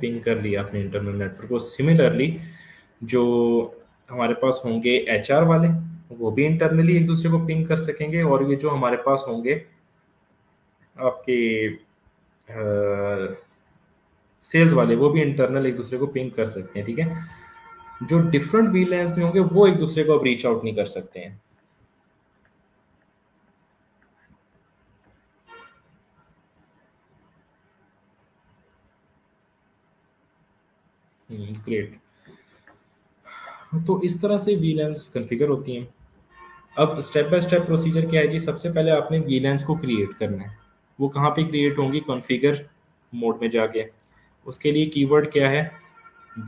ping कर लिया अपने इंटरनल नेटवर्क को। सिमिलरली जो हमारे पास होंगे एचआर वाले वो भी इंटरनली एक दूसरे को पिंग कर सकेंगे और ये जो हमारे पास होंगे आपके आ, सेल्स वाले वो भी इंटरनल एक दूसरे को पिंग कर सकते हैं। ठीक है, जो डिफरेंट वीलैंस में होंगे वो एक दूसरे को अब रीच आउट नहीं कर सकते हैं। ग्रेट, तो इस तरह से वीलैंस कॉन्फ़िगर होती हैं। अब स्टेप बाय स्टेप प्रोसीजर क्या है जी? सबसे पहले आपने वीलैंस को क्रिएट करना है। वो कहाँ पे क्रिएट होंगी? कॉन्फ़िगर मोड में जाके। उसके लिए कीवर्ड क्या है?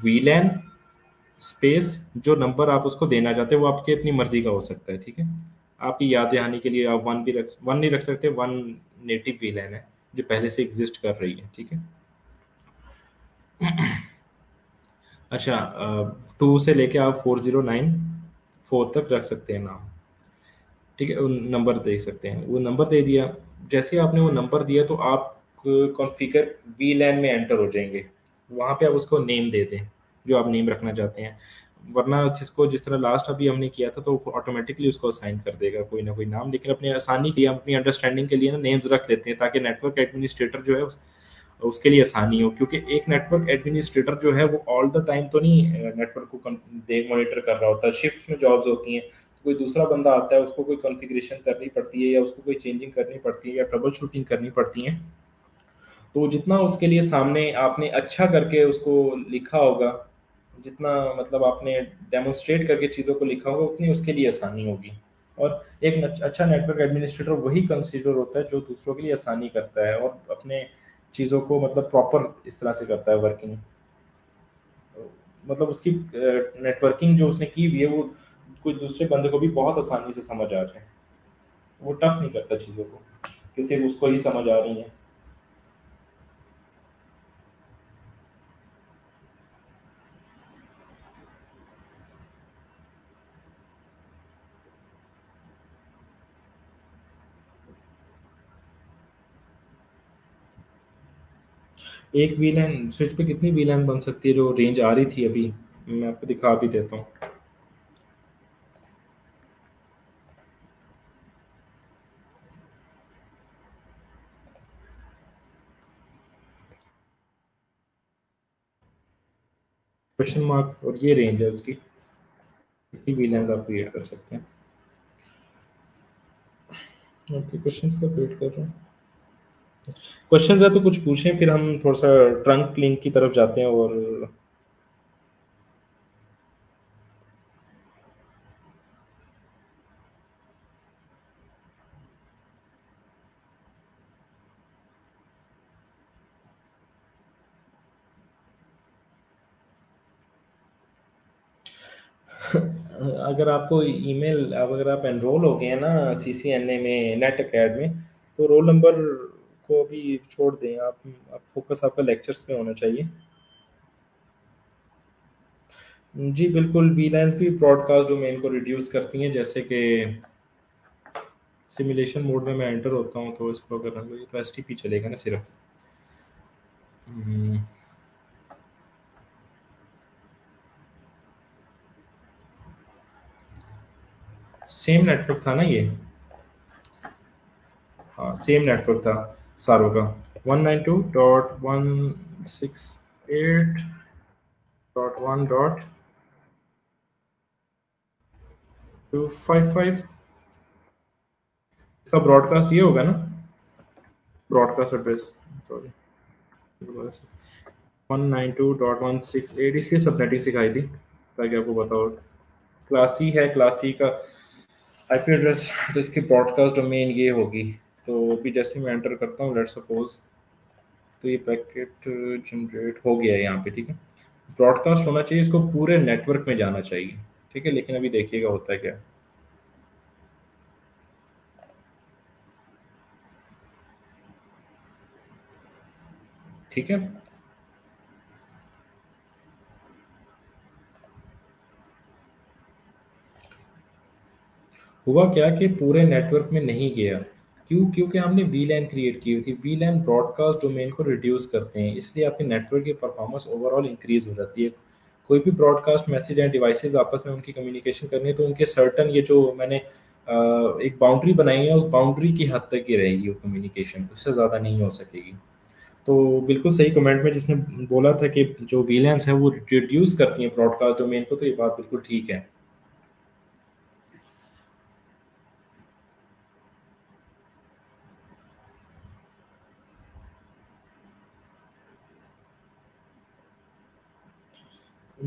वीलैन स्पेस, जो नंबर आप उसको देना चाहते हैं वो आपके अपनी मर्जी का हो सकता है। ठीक है, आपकी याद दहानी के लिए आप वन भी रख वन नहीं रख सकते, वन नेटिव वीलैन है जो पहले से एग्जिस्ट कर रही है। ठीक है, अच्छा टू से लेके आप फोर ज़ीरो नाइन फोर तक रख सकते हैं नाम। ठीक है, नंबर दे सकते हैं, वो नंबर दे दिया। जैसे आपने वो नंबर दिया तो आप कॉन्फ़िगर वीलैन में एंटर हो जाएंगे। वहाँ पे आप उसको नेम दे दें जो आप नेम रखना चाहते हैं, वरना इसको जिस तरह लास्ट अभी हमने किया था तो ऑटोमेटिकली उसको असाइन कर देगा कोई ना कोई नाम। लेकिन अपने आसानी के लिए, अपनी अंडरस्टैंडिंग के लिए ना नेम्स रख लेते हैं ताकि नेटवर्क एडमिनिस्ट्रेटर जो है उस, उसके लिए आसानी हो, क्योंकि एक नेटवर्क एडमिनिस्ट्रेटर जो है वो ऑल द टाइम तो नहीं नेटवर्क को मॉनिटर कर रहा होता है। शिफ्ट में जॉब्स होती हैं तो कोई दूसरा बंदा आता है, उसको कोई कॉन्फ़िगरेशन करनी पड़ती है या उसको कोई चेंजिंग करनी पड़ती है या ट्रबल शूटिंग करनी पड़ती है। तो जितना उसके लिए सामने आपने अच्छा करके उसको लिखा होगा, जितना मतलब आपने डेमोन्स्ट्रेट करके चीज़ों को लिखा होगा, उतनी उसके लिए आसानी होगी। और एक अच्छा नेटवर्क एडमिनिस्ट्रेटर वही कंसीडर होता है जो दूसरों के लिए आसानी करता है और अपने चीज़ों को मतलब प्रॉपर इस तरह से करता है वर्किंग, मतलब उसकी नेटवर्किंग जो उसने की हुई है वो कोई दूसरे बंदे को भी बहुत आसानी से समझ आ रहे हैं। वो टफ नहीं करता चीज़ों को कि सिर्फ उसको ही समझ आ रही है। एक वीलैन स्विच पे कितनी वीलैन बन सकती है? जो रेंज आ रही थी अभी मैं आपको दिखा भी देता हूँ। क्वेश्चन मार्क और ये रेंज है उसकी, कितनी वीलैन आप क्रिएट कर सकते हैं? ओके, क्वेश्चंस का वेट कर रहा हूँ। क्वेश्चन है तो कुछ पूछें, फिर हम थोड़ा सा ट्रंक लिंक की तरफ जाते हैं। और अगर आपको ईमेल, अगर आप एनरोल हो गए हैं ना सीसीएनए में, नेट अकेडमी में, तो रोल नंबर को अभी छोड़ दें आप, आप फोकस आपका लेक्चर्स पे होना चाहिए। जी बिल्कुल, वीलैंस भी ब्रॉडकास्ट डोमेन को रिड्यूस करती हैं, जैसे कि सिमुलेशन मोड में मैं एंटर होता हूं तो इसको अगर हम तो एसटीपी चलेगा ना सिर्फ। सेम नेटवर्क था ना ये, हाँ सेम नेटवर्क था सारों का, one nine two dot one six eight dot one dot two five five. इसका ब्रॉडकास्ट ये होगा ना, broadcast address sorry one nine two dot one six eight. इसलिए सबनेटिंग सिखाई थी ताकि आपको बताओ, क्लासी है, क्लासी का आईपी एड्रेस तो इसकी ब्रॉडकास्ट डोमेन ये होगी। तो अभी जैसे मैं एंटर करता हूँ लेट्स सपोज, तो ये पैकेट जनरेट हो गया है यहाँ पे, ठीक है। ब्रॉडकास्ट होना चाहिए, इसको पूरे नेटवर्क में जाना चाहिए, ठीक है। लेकिन अभी देखिएगा होता है क्या है। ठीक है, हुआ क्या कि पूरे नेटवर्क में नहीं गया, क्यों? क्योंकि हमने वीलैन क्रिएट की हुई थी। वीलैन ब्रॉडकास्ट डोमेन को रिड्यूस करते हैं, इसलिए आपके नेटवर्क की परफॉर्मेंस ओवरऑल इंक्रीज हो जाती है। कोई भी ब्रॉडकास्ट मैसेज या डिवाइसेस आपस में उनकी कम्युनिकेशन करनी है तो उनके सर्टन, ये जो मैंने एक बाउंड्री बनाई है उस बाउंड्री की हद तक ही रहेगी वो कम्युनिकेशन, उससे ज़्यादा नहीं हो सकेगी। तो बिल्कुल सही कमेंट में जिसने बोला था कि जो वीलैंस है वो रिड्यूस करती हैं ब्रॉडकास्ट डोमेन को, तो ये बात बिल्कुल ठीक है।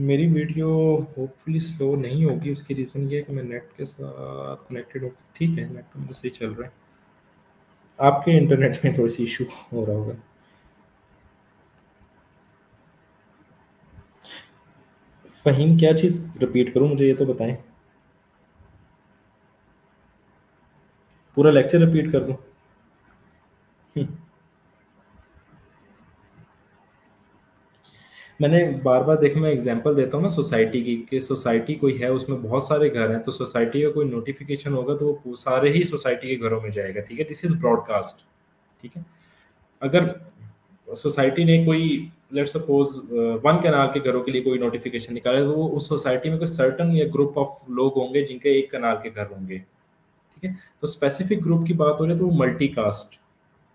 मेरी वीडियो होपफुली स्लो नहीं होगी, उसकी रीज़न ये है कि मैं नेट के साथ कनेक्टेड हूँ। ठीक है, नेट तो मेरा सही चल रहा है, आपके इंटरनेट में थोड़ी सी इशू हो रहा होगा। फ़हीम क्या चीज़ रिपीट करूँ, मुझे ये तो बताएं, पूरा लेक्चर रिपीट कर दूँ? मैंने बार बार देखा, मैं एग्जांपल देता हूँ ना सोसाइटी की, कि सोसाइटी कोई है उसमें बहुत सारे घर हैं, तो सोसाइटी का कोई नोटिफिकेशन होगा तो वो सारे ही सोसाइटी के घरों में जाएगा, ठीक है। दिस इज़ ब्रॉडकास्ट, ठीक है। अगर सोसाइटी ने कोई लेट्स सपोज वन कनाल के घरों के लिए कोई नोटिफिकेशन निकाला तो वो उस सोसाइटी में कोई सर्टन या ग्रुप ऑफ लोग होंगे जिनके एक कनाल के घर होंगे, ठीक है। तो स्पेसिफिक ग्रुप की बात हो रही है तो वो मल्टी कास्ट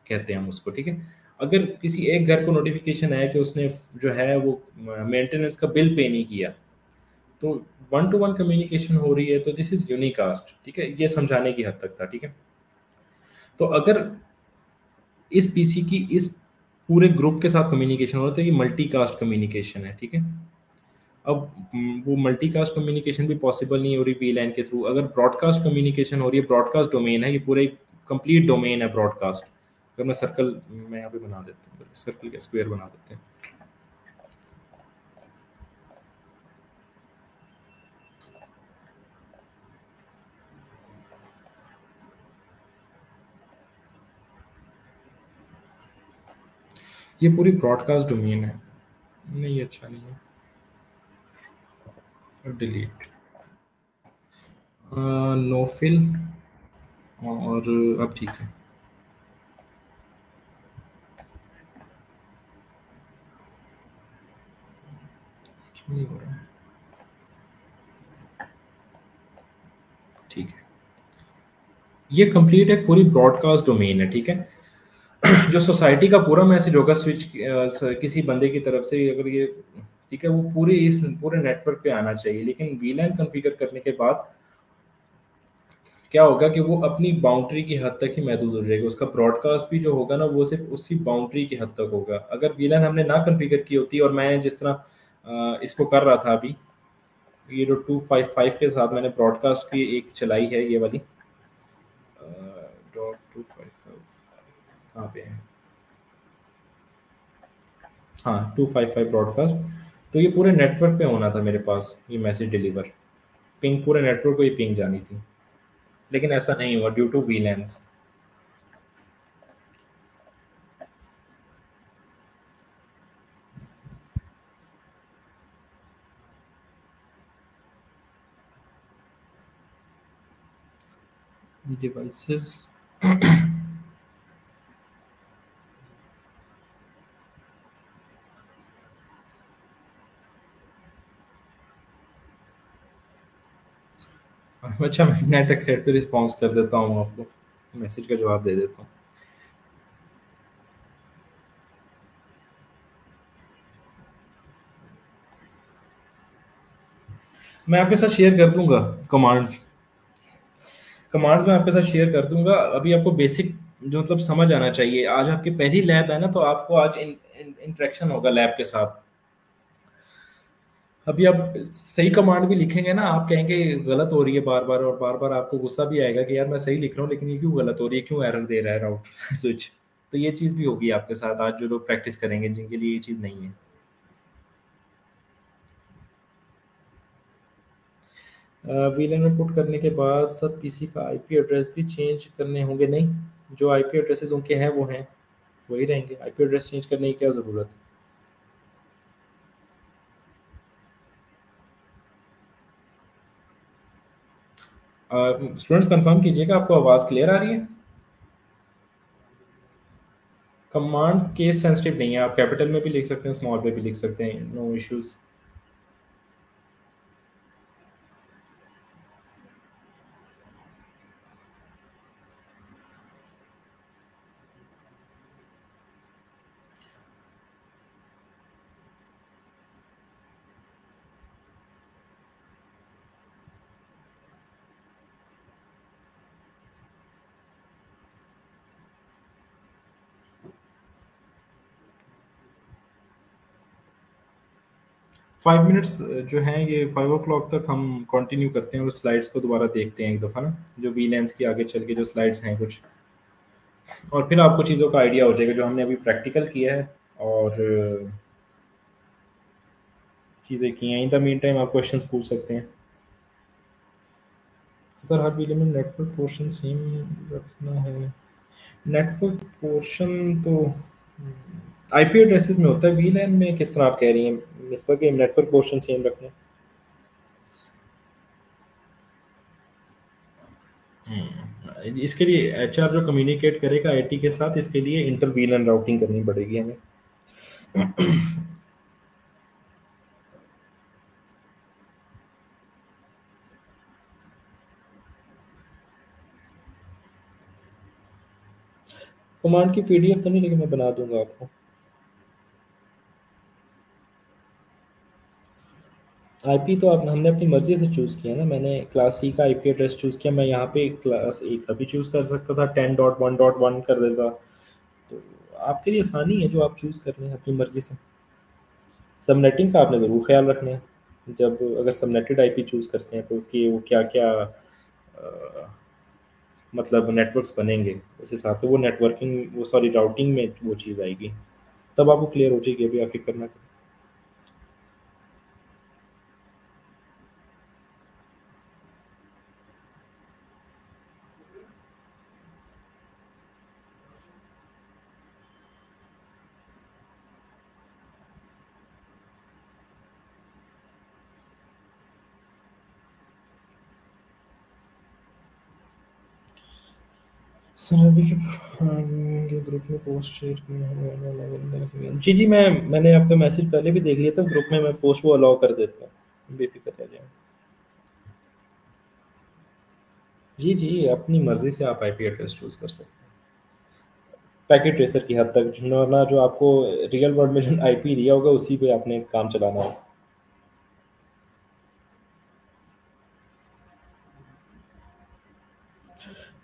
कहते हैं हम उसको, ठीक है। अगर किसी एक घर को नोटिफिकेशन आया कि उसने जो है वो मेंटेनेंस का बिल पे नहीं किया तो वन टू वन कम्युनिकेशन हो रही है, तो दिस इज़ यूनिकास्ट, ठीक है। ये समझाने की हद तक था, ठीक है। तो अगर इस पीसी की इस पूरे ग्रुप के साथ कम्युनिकेशन हो रहा था, ये मल्टीकास्ट कम्युनिकेशन है, ठीक है। अब वो मल्टीकास्ट कम्युनिकेशन भी पॉसिबल नहीं हो रही वीलैन के थ्रू। अगर ब्रॉडकास्ट कम्युनिकेशन हो रही है, ब्रॉडकास्ट डोमेन है, ये पूरा एक कंप्लीट डोमेन है ब्रॉडकास्ट। अगर मैं सर्कल मैं यहाँ पे बना देता हूँ, सर्कल का स्क्वायर बना देते हैं। ये पूरी ब्रॉडकास्ट डोमेन है, नहीं अच्छा नहीं है, डिलीट नो फिल, और अब ठीक है। नहीं हो रहा, ठीक है। ये कंप्लीट है, पूरी ब्रॉडकास्ट डोमेन है, ठीक है। जो सोसाइटी का पूरा मैसेज होगा स्विच किसी बंदे की तरफ से, अगर ये ठीक है वो पूरी इस पूरे नेटवर्क पे आना चाहिए। लेकिन वीलैन कॉन्फ़िगर करने के बाद क्या होगा कि वो अपनी बाउंड्री की हद तक ही महदूद हो जाएगा, उसका ब्रॉडकास्ट भी जो होगा ना वो सिर्फ उसी बाउंड्री की हद तक होगा। अगर वीलैन हमने ना कॉन्फ़िगर की होती, और मैं जिस तरह इसको कर रहा था अभी, ये जो टू फिफ्टी फाइव के साथ मैंने ब्रॉडकास्ट की एक चलाई है, ये वाली कहाँ पे है, हाँ टू फिफ्टी फाइव ब्रॉडकास्ट, तो ये पूरे नेटवर्क पे होना था मेरे पास ये मैसेज डिलीवर, पिंग पूरे नेटवर्क को ये पिंग जानी थी, लेकिन ऐसा नहीं हुआ ड्यू टू वीलैंस। डिवाइसेस अच्छा मैं नेटवर्क हेड पे रिस्पॉन्स कर देता हूँ, आपको मैसेज का जवाब दे देता हूँ। मैं आपके साथ शेयर कर दूंगा कमांड्स, कमांड्स मैं आपके साथ शेयर कर दूंगा। अभी आपको बेसिक जो मतलब समझ आना चाहिए। आज आपकी पहली लैब है ना, तो आपको आज इंटरेक्शन होगा लैब के साथ। अभी आप सही कमांड भी लिखेंगे ना, आप कहेंगे गलत हो रही है बार बार, और बार बार आपको गुस्सा भी आएगा कि यार मैं सही लिख रहा हूँ लेकिन ये क्यों गलत हो रही है, क्यों एरर दे रहा है राउट स्विच। तो ये चीज़ भी होगी आपके साथ आज, जो लोग प्रैक्टिस करेंगे, जिनके लिए ये चीज़ नहीं है। वीलैन में पुट करने के बाद सब पीसी का आईपी एड्रेस भी चेंज करने होंगे? नहीं, जो आईपी एड्रेसेस उनके हैं वो हैं, वही रहेंगे। आईपी एड्रेस चेंज करने की क्या ज़रूरत है? स्टूडेंट्स कंफर्म कीजिएगा आपको आवाज़ क्लियर आ रही है। कमांड केस सेंसिटिव नहीं है, आप कैपिटल में भी लिख सकते हैं, स्मॉल में भी लिख सकते हैं, नो इश्यूज़। फाइव मिनट्स जो हैं ये फाइव ओ क्लॉक तक हम कंटिन्यू करते हैं, और स्लाइड्स को दोबारा देखते हैं एक दफ़ा ना, जो वीलैंस की आगे चल के जो स्लाइड्स हैं कुछ, और फिर आपको चीज़ों का आइडिया हो जाएगा जो हमने अभी प्रैक्टिकल किया है और चीज़ें की हैं। इन द मीन टाइम आप क्वेश्चंस पूछ सकते हैं। सर हर वीलैन में नेटवर्क पोर्शन सेम रखना है? नेटवर्क पोर्शन तो आई पी एड्रेसेस में होता है, वीलैन में किस तरह आप कह रही हैं इस पर कि नेटवर्क पोर्शन सेम रखना? इसके लिए एचआर जो कम्युनिकेट करेगा आईटी के साथ, इसके लिए इंटर वीलैन राउटिंग करनी पड़ेगी हमें। कमांड की पीडीएफ तो नहीं, लेकिन मैं बना दूंगा आपको। आईपी तो आप हमने अपनी मर्ज़ी से चूज़ किया ना, मैंने क्लास सी का आईपी एड्रेस चूज़ किया। मैं यहाँ पे क्लास ए का भी चूज़ कर सकता था, ten dot one dot one कर देता, तो आपके लिए आसानी है जो आप चूज़ कर रहे हैं अपनी मर्ज़ी से। सबनेटिंग का आपने ज़रूर ख्याल रखना है, जब अगर सबनेटेड आईपी चूज़ करते हैं तो उसकी वो क्या क्या आ, मतलब नेटवर्क्स बनेंगे, उस हिसाब से वो नेटवर्किंग वो सॉरी राउटिंग में वो चीज़ आएगी, तब आपको क्लियर हो जाएगी। अभी आप फिक्र ना करें। के ग्रुप में पोस्ट शेयर किया? जी जी मैं मैंने आपका मैसेज पहले भी देख लिया था, ग्रुप में मैं पोस्ट वो अलाउ कर देता हूँ, बेफिक्र रह जाए। जी जी अपनी मर्जी से आप आईपी एड्रेस चूज़ कर सकते हैं पैकेट ट्रेसर की हद तक, जिन्होंने जो आपको रियल वर्ल्ड में जो आईपी दिया होगा उसी पे आपने काम चलाना होगा।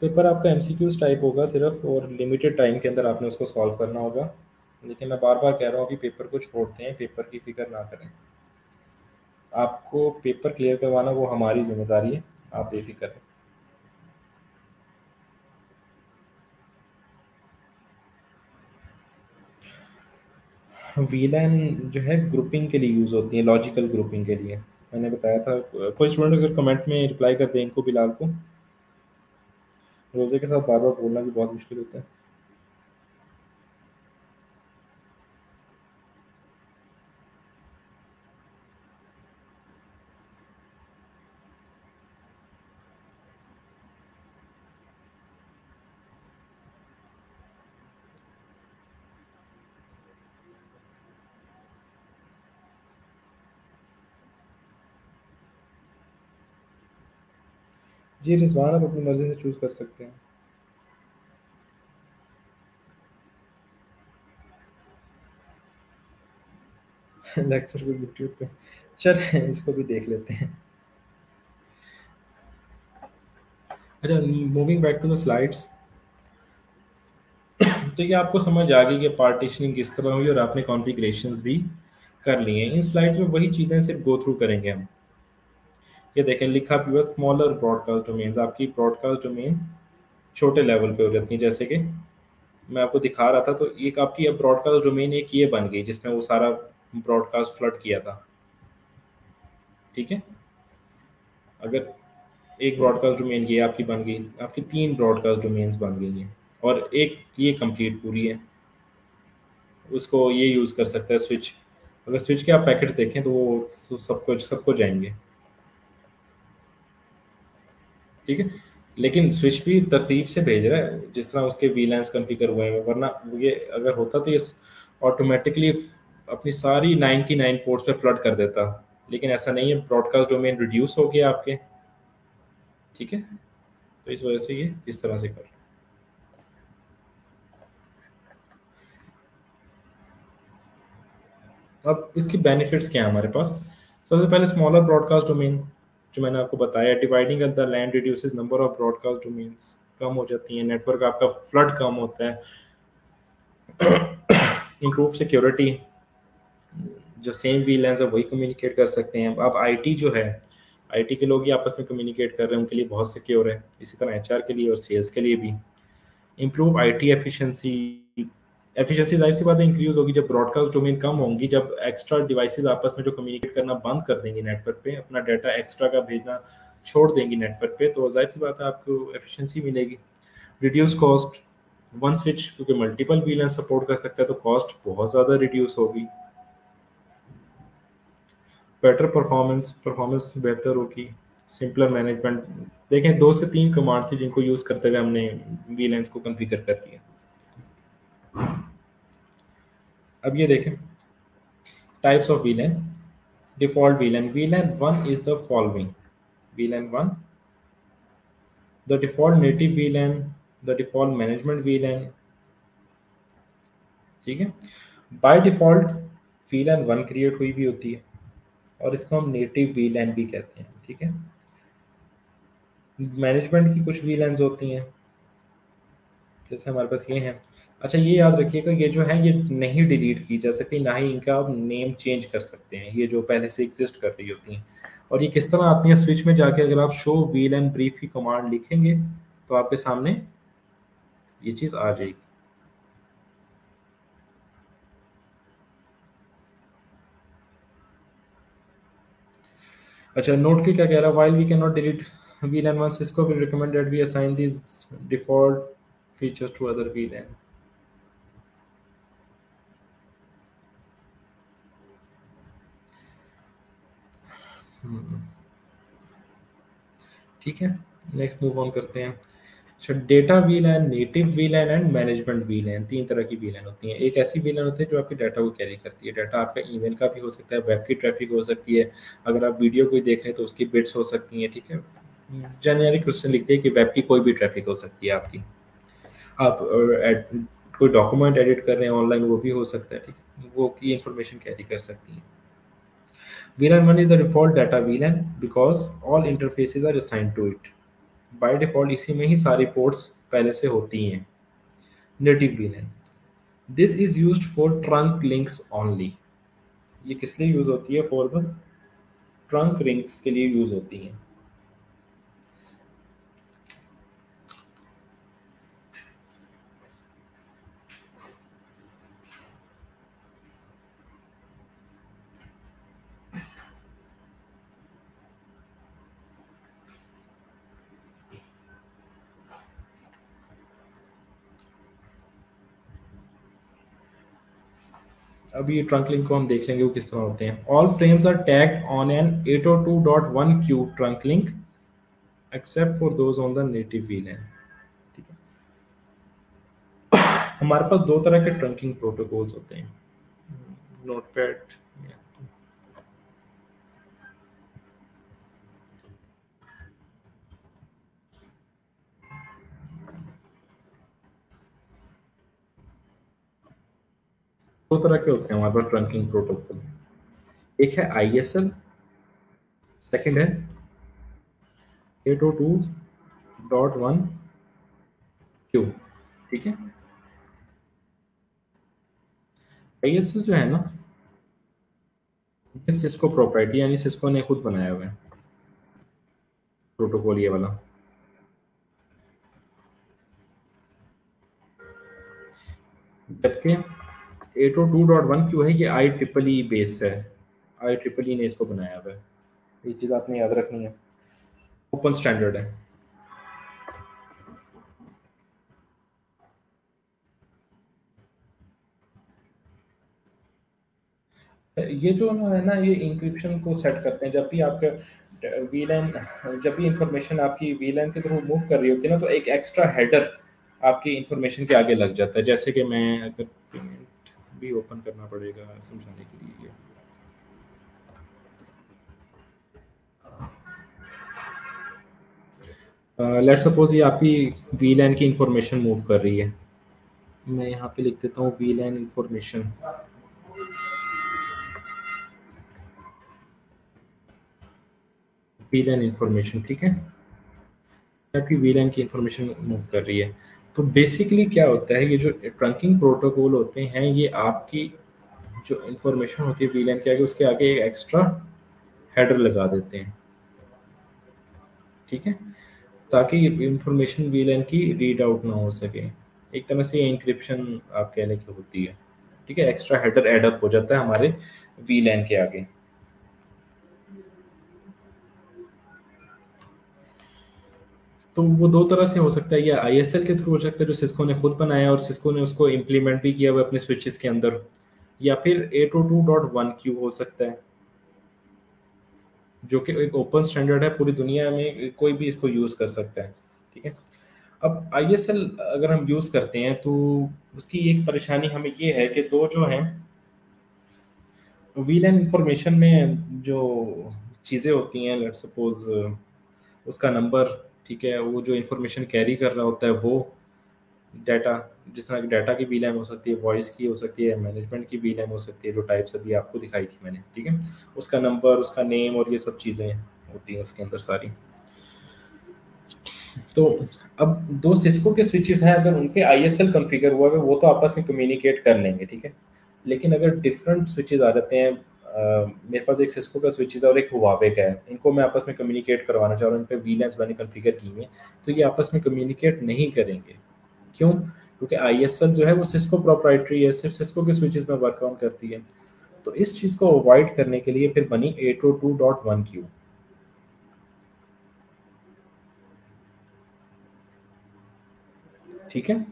पेपर आपका एमसीक्यूज टाइप होगा सिर्फ, और लिमिटेड टाइम के अंदर आपने उसको सॉल्व करना होगा। देखिए मैं बार बार कह रहा हूँ अभी पेपर को छोड़ते हैं, पेपर की फिक्र ना करें, आपको पेपर क्लियर करवाना वो हमारी जिम्मेदारी है, आप बेफिक्र हैं। वीलैन जो है ग्रुपिंग के लिए यूज़ होती है, लॉजिकल ग्रुपिंग के लिए मैंने बताया था। कोई स्टूडेंट अगर कमेंट में रिप्लाई कर दें इनको, बिलाल को, रोज़े के साथ बार बार बोलना भी बहुत मुश्किल होता है। जी रिजवान, आप अपनी मर्ज़ी से चूज़ कर सकते हैं। लेक्चर को यूट्यूब पे, चल इसको भी देख लेते हैं। अच्छा, moving back to the slides. तो ये आपको समझ आ गई कि पार्टीशनिंग किस तरह हुई और आपने कॉन्फ़िगरेशंस भी कर लिए हैं। इन स्लाइड्स में वही चीज़ें सिर्फ गो थ्रू करेंगे हम। ये देखें लिखा भी हुआ स्मॉलर ब्रॉडकास्ट डोमेन्स, आपकी ब्रॉडकास्ट डोमेन छोटे लेवल पे हो जाती हैं, जैसे कि मैं आपको दिखा रहा था। तो एक आपकी अब ब्रॉडकास्ट डोमेन एक ये बन गई जिसमें वो सारा ब्रॉडकास्ट फ्लड किया था, ठीक है। अगर एक ब्रॉडकास्ट डोमेन ये आपकी बन गई, आपकी तीन ब्रॉडकास्ट डोमेन्स बन गई हैं, और एक ये कम्प्लीट पूरी है, उसको ये यूज़ कर सकता है स्विच। अगर स्विच के आप पैकेट्स देखें तो वो सबको सबको जाएंगे, ठीक है। लेकिन स्विच भी तरतीब से भेज रहा है जिस तरह उसके वीलैंस कॉन्फ़िगर हुए हैं, वरना ये अगर होता तो ये ऑटोमेटिकली अपनी सारी नाइंटी नाइन पोर्ट्स पे फ्लड कर देता, लेकिन ऐसा नहीं है। ब्रॉडकास्ट डोमेन रिड्यूस हो गया आपके, ठीक है। तो इस वजह से ये इस तरह से कर रहा है। अब इसकी बेनिफिट्स क्या है हमारे पास? सबसे पहले स्मॉलर ब्रॉडकास्ट डोमेन जो मैंने आपको बताया, dividing the LAN reduces number of broadcast domains, कम हो जाती है, नेटवर्क आपका फ्लड कम होता है। इंप्रूव सिक्योरिटी, जो सेम वीलैंस है वही कम्युनिकेट कर सकते हैं। अब आईटी जो है, आईटी के लोग ही आपस में कम्युनिकेट कर रहे हैं, उनके लिए बहुत सिक्योर है। इसी तरह एचआर के लिए और सेल्स के लिए भी। इंप्रूव आईटी एफिशिएंसी, एफिशिएंसी जाहिर सी बात है इंक्रीज होगी जब ब्रॉडकास्ट डोमेन कम होंगी, जब एक्स्ट्रा डिवाइसेस आपस में जो कम्युनिकेट करना बंद कर देंगी नेटवर्क पे, अपना डाटा एक्स्ट्रा का भेजना छोड़ देंगी नेटवर्क पे, तो जाहिर सी बात है आपको एफिशिएंसी मिलेगी। रिड्यूस कॉस्ट, वन स्विच क्योंकि मल्टीपल वीलैन सपोर्ट कर सकता है तो कॉस्ट बहुत ज़्यादा रिड्यूस होगी। बेटर परफॉर्मेंस, परफॉर्मेंस बेहतर होगी। सिंपलर मैनेजमेंट, देखें दो से तीन कमांड थी जिनको यूज़ करते हुए हमने वीलैंस को कॉन्फ़िगर कर लिया। अब ये देखें types of VLAN. Default VLAN, VLAN one is the following, VLAN one the default native VLAN, the default management VLAN, ठीक है। By default VLAN one create हुई भी होती है और इसको हम नेटिव वीलैन भी कहते हैं, ठीक है। मैनेजमेंट की कुछ वीलैन्स होती हैं जैसे हमारे पास ये हैं। अच्छा ये याद रखिएगा ये जो है ये नहीं डिलीट की जा सकती, ना ही इनका आप नेम चेंज कर सकते हैं, ये जो पहले से एग्जिस्ट कर रही होती हैं। और ये किस तरह आती है, स्विच में जाके अगर आप शो व्हील एंड ब्रीफ की कमांड लिखेंगे तो आपके सामने ये चीज़ आ जाएगी। अच्छा नोट के क्या कह रहा है, while we can not delete VLAN one, Cisco will recommend that we assign this default features to other VLAN. ठीक है, नेक्स्ट मूव ऑन करते हैं। अच्छा data VLAN, native VLAN and management VLAN, तीन तरह की वीलैन होती हैं। एक ऐसी वीलैन होती है जो आपके डाटा को कैरी करती है। डाटा आपका ईमेल का भी हो सकता है, वेब की ट्रैफिक हो सकती है, अगर आप वीडियो कोई देख रहे हैं तो उसकी बिट्स हो सकती हैं, ठीक है। जेनेरिक क्वेश्चन लिखते हैं कि वेब की कोई भी ट्रैफिक हो सकती है आपकी, आप कोई डॉक्यूमेंट एडिट कर रहे हैं ऑनलाइन वो भी हो सकता है, ठीक है, वो की इंफॉर्मेशन कैरी कर सकती है। V LAN one is the default data V LAN because all interfaces are assigned to it. By default इसी में ही सारी पोर्ट्स पहले से होती हैं। Native VLAN, this is used for trunk links only. ये किस लिए यूज होती है? फॉर द ट्रंक लिंक्स के लिए यूज होती है। अभी ट्रंक लिंक को हम देख लेंगे वो किस तरह होते हैं। All frames are tagged on an eight o two dot one Q trunk link except for those on the native VLAN. ठीक है, हमारे पास दो तरह के ट्रंकिंग प्रोटोकॉल्स होते हैं, नोटपैड दो तरह के होते हैं हमारे पास ट्रंकिंग प्रोटोकॉल। एक है आई एस एल, सेकंड है eight o two dot one Q. ठीक है, आई एस एल जो है ना ये सिस्को प्रॉपर्टी, यानी सिस्को ने खुद बनाया हुआ है प्रोटोकॉल ये वाला। जबकि eight o two dot one Q है ये आई ट्रिपल ई बेस है, आई ट्रिपल ई ने इसको बनाया हुआ है। ये चीज़ आपने याद रखनी है, ओपन स्टैंडर्ड है। ये जो है ना ये इंक्रिप्शन को सेट करते हैं। जब भी आपका वीलैन, जब भी इंफॉर्मेशन आपकी वीलैन के थ्रू मूव कर रही होती है ना, तो एक एक्स्ट्रा हेडर आपकी इंफॉर्मेशन के आगे लग जाता है। जैसे कि मैं अगर भी ओपन करना पड़ेगा समझाने के लिए ये। लेट्स सपोज ये आपकी वीलैन की इंफॉर्मेशन मूव कर रही है। मैं यहाँ पे लिख देता हूँ वीलैन इंफॉर्मेशन। वीलैन इंफॉर्मेशन ठीक है, आपकी वीलैन की इंफॉर्मेशन मूव कर रही है। तो बेसिकली क्या होता है, ये जो ट्रंकिंग प्रोटोकॉल होते हैं ये आपकी जो इंफॉर्मेशन होती है वीलैन के आगे, उसके आगे एक एक्स्ट्रा हेडर लगा देते हैं। ठीक है, ताकि इंफॉर्मेशन वीलैन की रीड आउट ना हो सके। एक तरह से ये इंक्रिप्शन आप कहने की होती है। ठीक है, एक्स्ट्रा हेडर एड अप हो जाता है हमारे वीलैन के आगे। तो वो दो तरह से हो सकता है, या आई एस एल के थ्रू हो सकता है जो सिस्को ने खुद बनाया और सिस्को ने उसको इम्प्लीमेंट भी किया हुआ अपने स्विचेस के अंदर, या फिर eight o two dot one Q हो सकता है जो कि एक ओपन स्टैंडर्ड है, पूरी दुनिया में कोई भी इसको यूज़ कर सकता है। ठीक है, अब आई एस एल अगर हम यूज़ करते हैं तो उसकी एक परेशानी हमें ये है कि दो जो हैं वीलैन इंफॉर्मेशन में जो चीज़ें होती हैं, लेट्स सपोज उसका नंबर, ठीक है, वो जो इन्फॉर्मेशन कैरी कर रहा होता है वो डाटा, जिस तरह की डाटा की वीलैन हो सकती है, वॉइस की हो सकती है, मैनेजमेंट की वीलैन हो सकती है, जो टाइप्स अभी आपको दिखाई थी मैंने। ठीक है, उसका नंबर, उसका नेम और ये सब चीज़ें होती हैं उसके अंदर सारी। तो अब दो सिस्को के स्विचेस हैं, अगर उनके आई एस एल कॉन्फ़िगर हुआ है वो तो आपस में कम्युनिकेट कर लेंगे। ठीक है, लेकिन अगर डिफरेंट स्विचेस आ जाते हैं, Uh, मेरे पास एक सिस्को का स्विचेज और एक हुआवे का है, इनको मैं आपस में कम्युनिकेट करवाना चाह रहा हूँ, इन पर वीलैंस मैंने कन्फिगर की हैं, तो ये आपस में कम्युनिकेट नहीं करेंगे। क्यों? क्योंकि आई एस एल जो है वो सिस्को प्रॉपर्टी है, सिर्फ सिस्को के स्विचेज में वर्क ऑन करती है। तो इस चीज़ को अवॉइड करने के लिए फिर बनी eight o two dot one Q. ठीक है,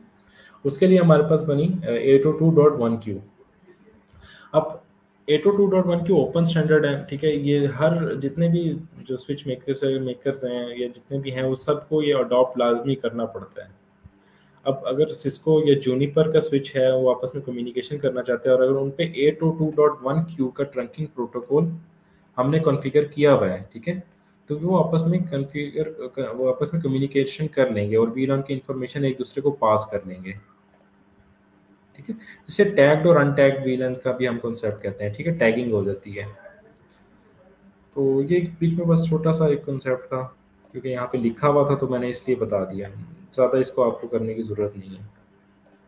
उसके लिए हमारे पास बनी eight o two dot one Q. अब eight o two dot one Q open standard है। ठीक है, ये हर जितने भी जो स्विच मेकर्स है मेकर्स हैं या जितने भी हैं वो सबको ये अडॉप्ट लाजमी करना पड़ता है। अब अगर सिस्को या जूनिपर का स्विच है वो आपस में कम्युनिकेशन करना चाहते हैं, और अगर उन पे eight o two dot one Q का ट्रंकिंग प्रोटोकॉल हमने कॉन्फ़िगर किया हुआ है, ठीक है, तो वो आपस में कन्फिगर वो आपस में कम्युनिकेशन कर लेंगे और वीलैन की इंफॉर्मेशन एक दूसरे को पास कर लेंगे। ठीक है, इसे टैग्ड और अनटैग्ड वीलैन का भी हम कॉन्सेप्ट कहते हैं। ठीक है, टैगिंग हो जाती है। तो ये बीच में बस छोटा सा एक कॉन्सेप्ट था क्योंकि यहाँ पे लिखा हुआ था तो मैंने इसलिए बता दिया, ज़्यादा इसको आपको करने की ज़रूरत नहीं है।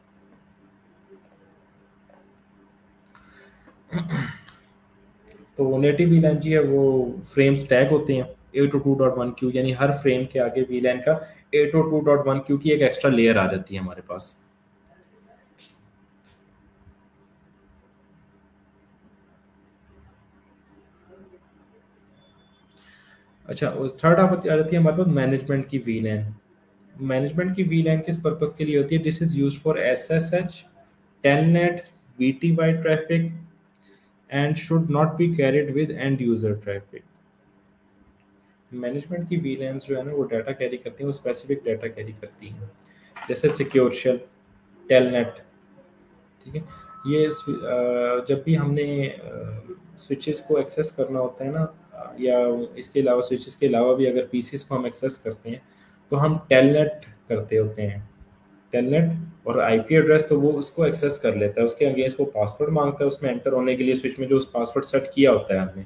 तो वो नेटिव वीलैन जी है, वो फ्रेम्स टैग होते हैं eight o two dot one Q, यानी हर फ्रेम के आगे वीलैन का eight o two dot one Q की एक एक्स्ट्रा लेयर आ जाती है हमारे पास। अच्छा, थर्ड आप आ जाती है हमारे पास मैनेजमेंट की वीलैन। मैनेजमेंट की वीलैन किस पर्पस के लिए होती है? This is used for SSH, telnet, VTY traffic and should not be carried with end user traffic। Management की वीलैंस जो है ना वो डाटा कैरी करती हैं, वो स्पेसिफिक डाटा कैरी करती हैं, जैसे सिक्योर शेल, टेलनेट, ठीक है। ये जब भी हमने स्विचेस को एक्सेस करना होता है ना, या इसके अलावा स्विचेस के अलावा भी अगर पीसीस को हम एक्सेस करते हैं तो हम टेलनेट करते होते हैं। टेलनेट और आईपी एड्रेस तो वो उसको एक्सेस कर लेता है, उसके अगेंस्ट वो पासवर्ड मांगता है, उसमें एंटर होने के लिए स्विच में जो उस पासवर्ड सेट किया होता है हमने,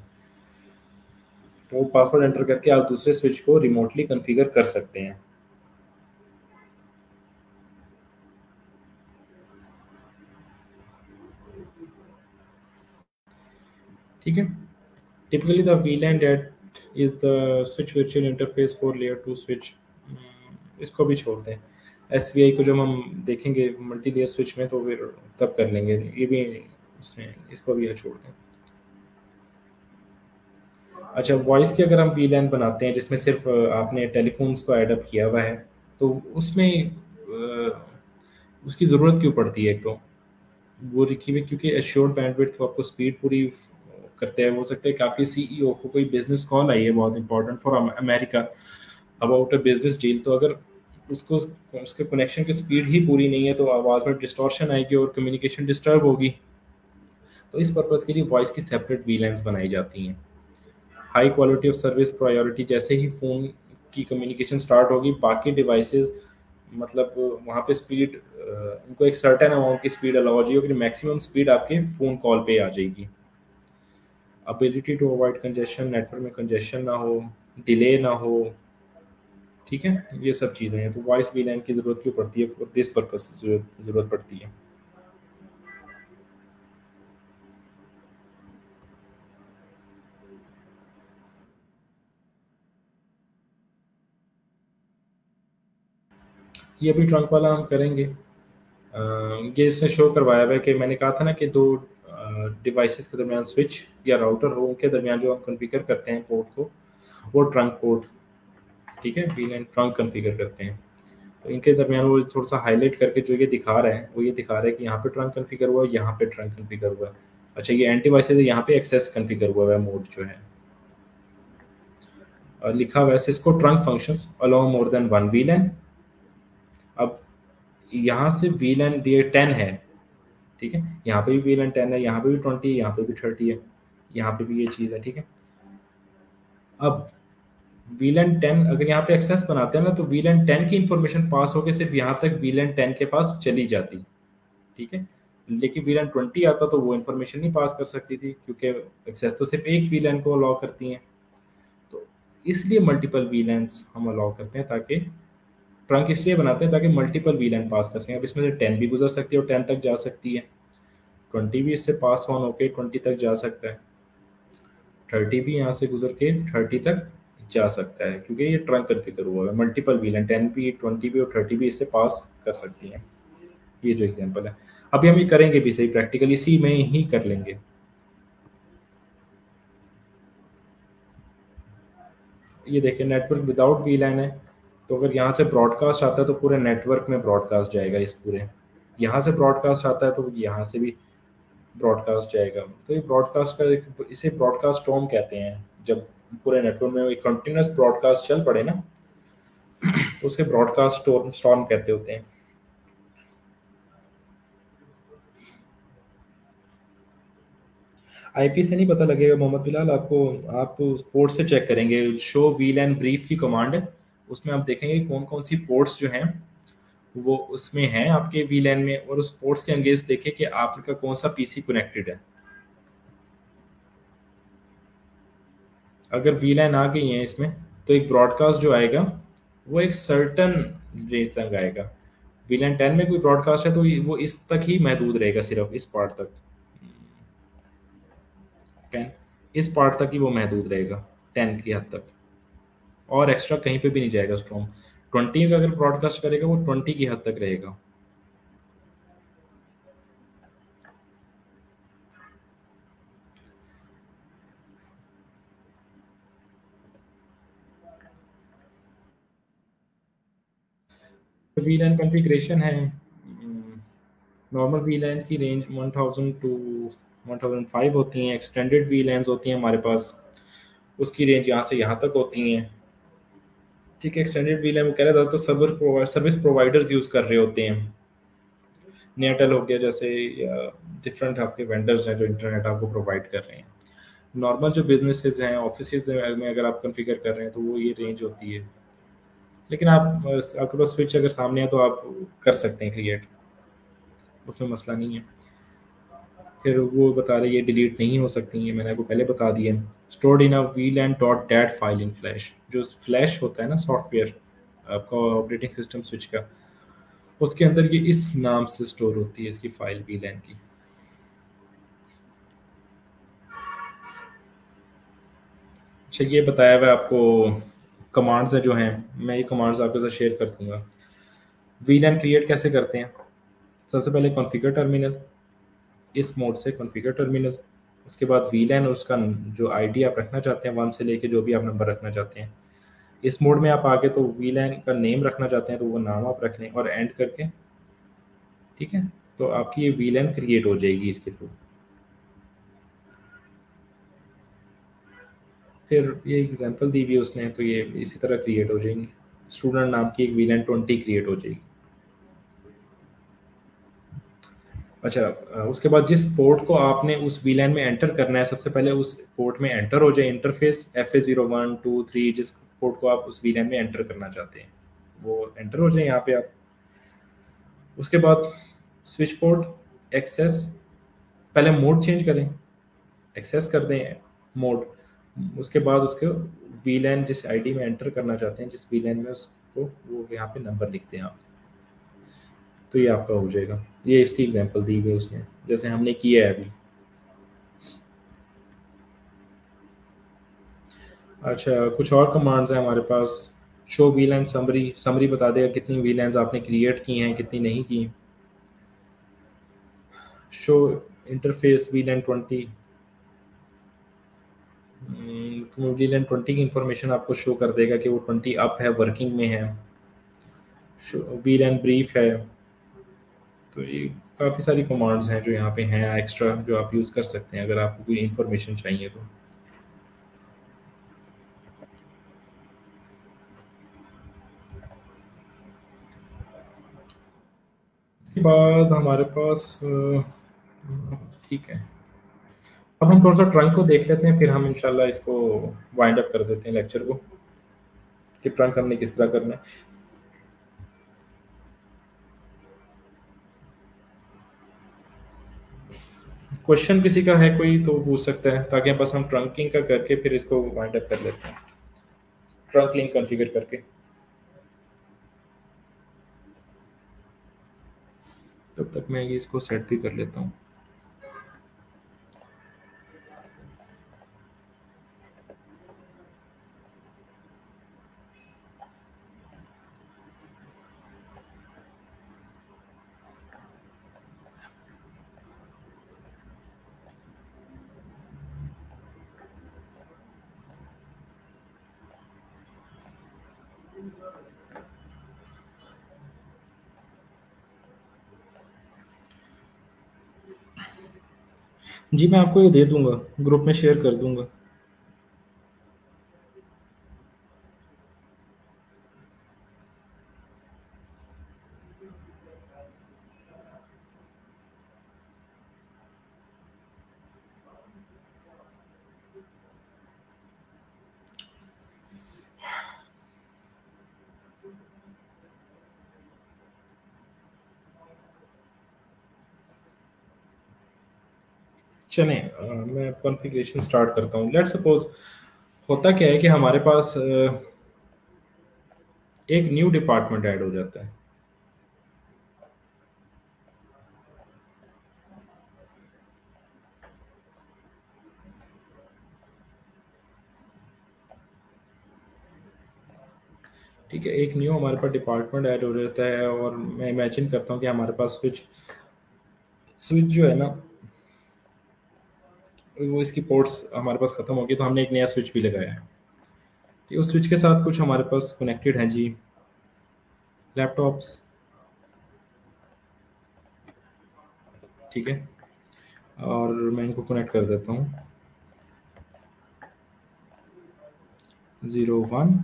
तो वो पासवर्ड एंटर करके आप दूसरे स्विच को रिमोटली कॉन्फ़िगर कर सकते हैं। ठीक है, typically the VLAN that is the switch virtual interface for layer two switch, इसको भी छोड़ दें। एस वी आई को जब हम देखेंगे मल्टी लेयर स्विच में तो फिर तब कर लेंगे, ये भी इसमें इसको भी छोड़ दें। अच्छा, वॉइस की अगर हम वीलैन बनाते हैं जिसमें सिर्फ आपने टेलीफोन्स को ऐड अप किया हुआ है, तो उसमें उसकी ज़रूरत क्यों पड़ती है? एक तो वो रखी हुई, क्योंकि एश्योर्ड बैंडविड्थ तो आपको स्पीड पूरी करते हैं। हो सकता है कि आपके सीईओ को कोई बिजनेस कॉल आई है बहुत important for America about a business deal, तो अगर उसको उसके कनेक्शन की स्पीड ही पूरी नहीं है तो आवाज़ में डिस्टॉर्शन आएगी और कम्युनिकेशन डिस्टर्ब होगी। तो इस पर्पज़ के लिए वॉइस की सेपरेट वीलैंस बनाई जाती हैं। High quality of service priority, जैसे ही फ़ोन की कम्युनिकेशन स्टार्ट होगी बाकी डिवाइसेस मतलब वहाँ पे स्पीड उनको एक सर्टेन अमाउंट की स्पीड अलाउ हो जाएगी, मैक्सिमम स्पीड आपके फ़ोन कॉल पर आ जाएगी। Ability to avoid congestion, network में कंजेशन ना हो, डिले ना हो, ठीक है, ये सब चीज़ें हैं। तो वॉइस वीलैन की ज़रूरत क्यों पड़ती है? फॉर दिस पर्पस ज़रूरत पड़ती है। ये अभी ट्रंक वाला हम करेंगे। ये इसने शो करवाया हुआ है कि मैंने कहा था ना कि दो डिवाइसेस के दरमियान स्विच या राउटर हो के दरमियान जो हम कॉन्फ़िगर करते हैं पोर्ट को, वो ट्रंक पोर्ट, ठीक है, वीलैन ट्रंक कॉन्फ़िगर करते हैं। तो इनके दरमियान वो थोड़ा सा हाईलाइट करके जो ये दिखा रहा है वो ये दिखा रहा है कि यहाँ पे ट्रंक कॉन्फ़िगर हुआ है, यहाँ पे ट्रंक कॉन्फ़िगर हुआ है। अच्छा, ये एंटी वाइस है, यहाँ पे एक्सेस कॉन्फ़िगर हुआ है मोड जो है, और लिखा हुआ है Cisco trunk functions allow more than one VLAN. अब यहाँ से वीलैन ये टेन है, ठीक है, यहाँ पे भी वीलैन टेन है, यहाँ पे भी ट्वेंटी है, यहाँ पे भी थर्टी है, यहाँ पे भी ये चीज़ है, ठीक है। अब वीलैन टेन अगर यहाँ पे एक्सेस बनाते हैं ना तो वीलैन टेन की इंफॉर्मेशन पास होकर सिर्फ यहाँ तक वीलैन टेन के पास चली जाती, ठीक है। लेकिन वीलैन ट्वेंटी आता तो वो इंफॉर्मेशन नहीं पास कर सकती थी, क्योंकि एक्सेस तो सिर्फ एक वीलैन को अलाउ करती हैं। तो इसलिए मल्टीपल वीलैंस हम अलाउ करते हैं, ताकि ट्रंक इसलिए बनाते हैं ताकि मल्टीपल वीलैन पास कर सकें। अब इसमें से टेन भी गुजर सकती है और टेन तक जा सकती है, ट्वेंटी भी इससे पास ऑन होकर ट्वेंटी तक जा सकता है, थर्टी भी यहाँ से गुजर के थर्टी तक जा सकता है, क्योंकि ये ट्रंक कॉन्फ़िगर हुआ है। मल्टीपल वीलन टेन भी, ट्वेंटी भी और थर्टी भी इससे पास कर सकती हैं। ये जो एग्जांपल है अभी हम ये करेंगे भी सही, प्रैक्टिकली इसी में ही कर लेंगे। ये देखिए नेटवर्क विदाउट वीलन है, तो अगर यहाँ से ब्रॉडकास्ट आता है तो पूरे नेटवर्क में ब्रॉडकास्ट जाएगा, इस पूरे यहाँ से ब्रॉडकास्ट आता है तो यहाँ से भी ब्रॉडकास्ट जाएगा। तो ये ब्रॉडकास्ट का, इसे ब्रॉडकास्ट स्टॉर्म कहते हैं। जब पूरे नेटवर्क में एक कंटिन्यूस ब्रॉडकास्ट चल पड़े ना तो उसके ब्रॉडकास्ट स्टॉर्म कहते होते हैं। आईपी से नहीं पता लगेगा मोहम्मद बिलाल आपको, आप पोर्ट से चेक करेंगे। शो वीलैन ब्रीफ की कमांड है, उसमें आप देखेंगे कौन कौन सी पोर्ट्स जो हैं वो उसमें हैं आपके वीलैन में, और उस पोर्ट्स के अंगेज देखें कि आपका कौन सा पीसी कनेक्टेड है। अगर वीलैन आ गई है इसमें तो एक ब्रॉडकास्ट जो आएगा वो एक सर्टन रेंज तक आएगा। वीलैन टेन में कोई ब्रॉडकास्ट है तो वो इस तक ही महदूद रहेगा, सिर्फ इस पार्ट तक, टेन इस पार्ट तक ही वो महदूद रहेगा, टेन की हद तक, और एक्स्ट्रा कहीं पे भी नहीं जाएगा। स्ट्रॉम ट्वेंटी का अगर ब्रॉडकास्ट करेगा वो ट्वेंटी की हद तक रहेगा। वीलैन कॉन्फ़िगरेशन है नॉर्मल वीलैन की range one thousand to one thousand five होती हैं। एक्सटेंडेड वीलैन्स होती हैं हमारे पास, उसकी रेंज यहाँ से यहाँ तक होती हैं। ठीक है, एक्सटेंडेड वीलैन वो कह रहे हैं ज़्यादातर server provide service providers use कर रहे होते हैं। नेटल हो गया जैसे, या डिफरेंट आपके वेंडर्स हैं जो इंटरनेट आपको प्रोवाइड कर रहे हैं। नॉर्मल जो बिजनेसेस हैं, ऑफिस में अगर आप कॉन्फ़िगर कर रहे हैं तो वो ये रेंज होती है, लेकिन आप आपके पास स्विच अगर सामने है तो आप कर सकते हैं क्रिएट, उसमें मसला नहीं है। फिर वो बता रहे ये डिलीट नहीं हो सकती है, मैंने आपको पहले बता दिया। Stored in a VLAN dot dat file in flash, जो फ्लैश होता है ना सॉफ्टवेयर आपका ऑपरेटिंग सिस्टम स्विच का, उसके अंदर ये इस नाम से स्टोर होती है इसकी फाइल वीलैन की। अच्छा, ये बताया हुआ आपको कमांड्स हैं जो हैं, मैं ये कमांड्स आपके साथ शेयर कर दूंगा। वीलैन क्रिएट कैसे करते हैं, सबसे पहले कॉन्फ़िगर टर्मिनल, इस मोड से कॉन्फ़िगर टर्मिनल, उसके बाद वीलैन और उसका जो आईडी आप रखना चाहते हैं, वन से लेके जो भी आप नंबर रखना चाहते हैं। इस मोड में आप आके तो वीलैन का नेम रखना चाहते हैं तो वो नाम आप रख लें और एंड करके, ठीक है, तो आपकी ये वीलैन क्रिएट हो जाएगी इसके थ्रू। फिर ये एग्जांपल दी हुई उसने, तो ये इसी तरह क्रिएट हो जाएंगे। स्टूडेंट नाम की एक वीलैन ट्वेंटी क्रिएट हो जाएगी। अच्छा, उसके बाद जिस पोर्ट को आपने उस वीलैन में एंटर करना है, सबसे पहले उस पोर्ट में एंटर हो जाए। Interface F A zero one two three, जिस पोर्ट को आप उस वीलैन में एंटर करना चाहते हैं वो एंटर हो जाए यहाँ पे आप। उसके बाद स्विच पोर्ट एक्सेस, पहले मोड चेंज करें, एक्सेस कर दें मोड, उसके बाद उसके वीलैन जिस आईडी में एंटर करना चाहते हैं, जिस वीलैन में उसको, वो यहाँ पे नंबर लिखते हैं आप, तो ये आपका हो जाएगा। ये इसकी एग्जांपल दी हुई उसने, जैसे हमने किया है अभी। अच्छा, कुछ और कमांड्स हैं हमारे पास। शो वीलैन समरी, समरी बता देगा कितनी वीलैन्स आपने क्रिएट की हैं, कितनी नहीं की। Show interface VLAN twenty, VLAN twenty की इंफॉर्मेशन आपको शो कर देगा कि वो ट्वेंटी अप है, वर्किंग में है। वीलैन ब्रीफ है, तो ये काफ़ी सारी कमांड्स हैं जो यहाँ पे हैं एक्स्ट्रा, जो आप यूज़ कर सकते हैं अगर आपको कोई इंफॉर्मेशन चाहिए तो। इसके बाद हमारे पास, ठीक है, अब हम थोड़ा सा ट्रंक को देख लेते हैं, फिर हम इंशाल्लाह इसको वाइंड अप कर देते हैं लेक्चर को, कि ट्रंक हमने किस तरह करना है। क्वेश्चन किसी का है कोई तो पूछ सकता है, ताकि बस हम ट्रंकिंग का करके फिर इसको वाइंड अप कर लेते हैं, ट्रंक लिंक कॉन्फ़िगर करके। तब तक मैं इसको सेट भी कर लेता हूँ। जी, मैं आपको ये दे दूंगा, ग्रुप में शेयर कर दूंगा। चलें, मैं कॉन्फ़िगरेशन स्टार्ट करता हूँ। लेट्स सपोज, होता क्या है कि हमारे पास एक न्यू डिपार्टमेंट ऐड हो जाता है। ठीक है, एक न्यू हमारे पास डिपार्टमेंट ऐड हो जाता है और मैं इमेजिन करता हूँ कि हमारे पास स्विच स्विच जो है ना वो इसकी पोर्ट्स हमारे पास ख़त्म होगी, तो हमने एक नया स्विच भी लगाया है। ठीक, उस स्विच के साथ कुछ हमारे पास कनेक्टेड हैं जी लैपटॉप्स, ठीक है, और मैं इनको कनेक्ट कर देता हूँ ज़ीरो वन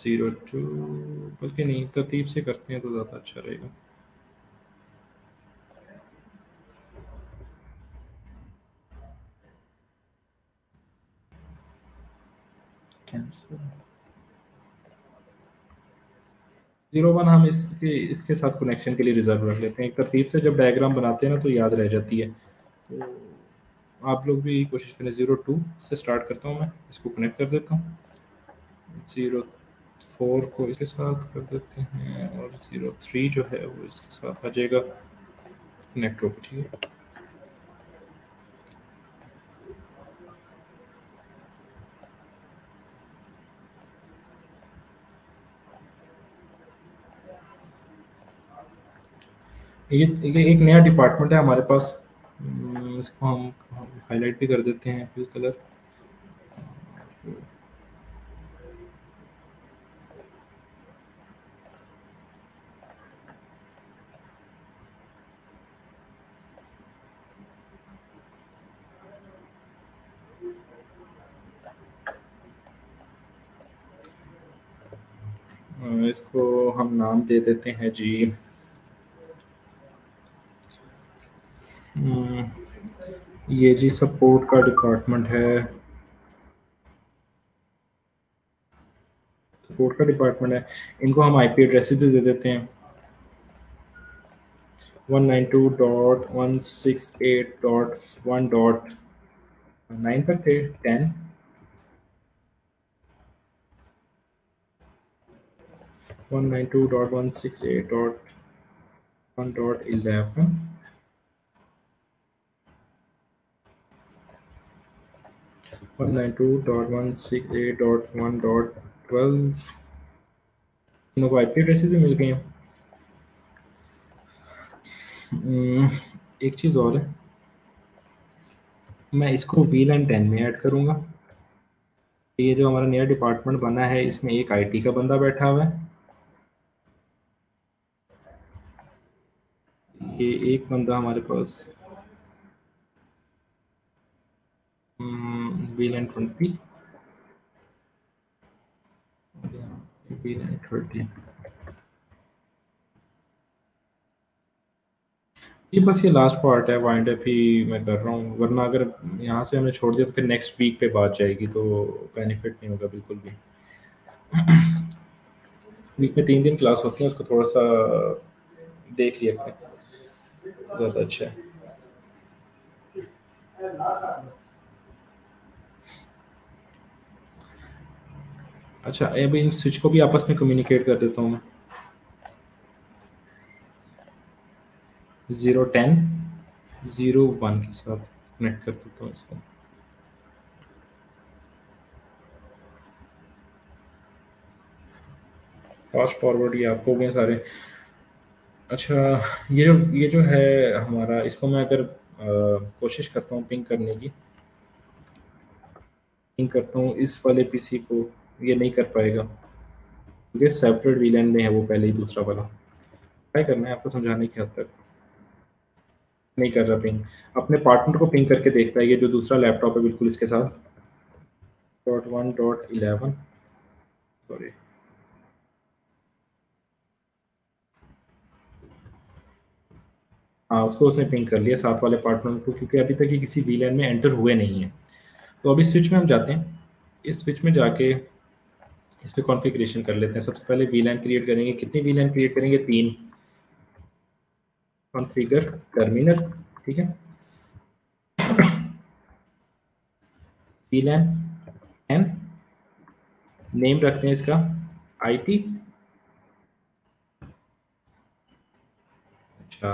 ज़ीरो टू, बल्कि नहीं तरतीब से करते हैं तो ज़्यादा अच्छा रहेगा। कैंसिल ज़ीरो वन हम इसके इसके साथ कनेक्शन के लिए रिजर्व रख लेते हैं। एक तरतीब से जब डायग्राम बनाते हैं ना तो याद रह जाती है, तो आप लोग भी कोशिश करें। ज़ीरो टू से स्टार्ट करता हूँ, मैं इसको कनेक्ट कर देता हूँ, ज़ीरो फोर को इसके साथ कर देते हैं और ज़ीरो थ्री जो है वो इसके साथ आ जाएगा कनेक्ट होकर। ठीक है, ये ये एक नया डिपार्टमेंट है हमारे पास, इसको हम हाईलाइट भी कर देते हैं फिल कलर। इसको हम नाम दे देते हैं जी ये जी सपोर्ट का डिपार्टमेंट है, सपोर्ट का डिपार्टमेंट है। इनको हम आईपी एड्रेसेस भी दे देते हैं one nine two dot one six eight dot one dot nine पर थे ten. One nine two dot one six eight dot one dot eleven one nine two dot one six eight dot one dot twelve इन को IP addresses भी मिल गए हैं। एक चीज़ और है, मैं इसको वीलैन टेन में ऐड करूँगा। ये जो हमारा नया डिपार्टमेंट बना है इसमें एक आईटी का बंदा बैठा हुआ है, ये एक बंदा हमारे पास वीलैन ट्वेंटी वीलैन थर्टी। ये बस ये लास्ट पार्ट है वाइंड अप ही मैं कर रहा हूँ, वरना अगर यहाँ से हमने छोड़ दिया तो फिर नेक्स्ट वीक पे बात जाएगी, तो बेनिफिट नहीं होगा बिल्कुल भी। वीक में तीन दिन क्लास होती है, उसको थोड़ा सा देख लिया करें, ज़्यादा अच्छा है। अच्छा, अभी इन स्विच को भी आपस में कम्युनिकेट कर देता हूँ मैं ज़ीरो टेन ज़ीरो वन के साथ कनेक्ट कर देता हूँ इसको। फास्ट फॉरवर्ड ये आपको हो गए सारे। अच्छा, ये जो ये जो है हमारा, इसको मैं अगर आ, कोशिश करता हूँ पिंग करने की, पिंग करता हूँ इस वाले पीसी को, ये नहीं कर पाएगा क्योंकि सेपरेट वीलैन में है वो पहले ही दूसरा वाला। ट्राई करना है आपको समझाने की हद तक, नहीं कर रहा पिंग। अपने पार्टनर को पिंग करके देखता है, ये जो दूसरा लैपटॉप है बिल्कुल इसके साथ dot one dot eleven sorry हाँ उसको उसने पिंग कर लिया साथ वाले पार्टनर को, क्योंकि अभी तक ये किसी वीलैन में एंटर हुए नहीं है। तो अभी स्विच में हम जाते हैं, इस स्विच में जाके इस पर कॉन्फ़िगरेशन कर लेते हैं। सबसे पहले वीलैन क्रिएट करेंगे, कितनी वीलैन क्रिएट करेंगे? तीन। कॉन्फ़िगर टर्मिनल, ठीक है, वीलैन एन नेम रखते हैं इसका आईटी, अच्छा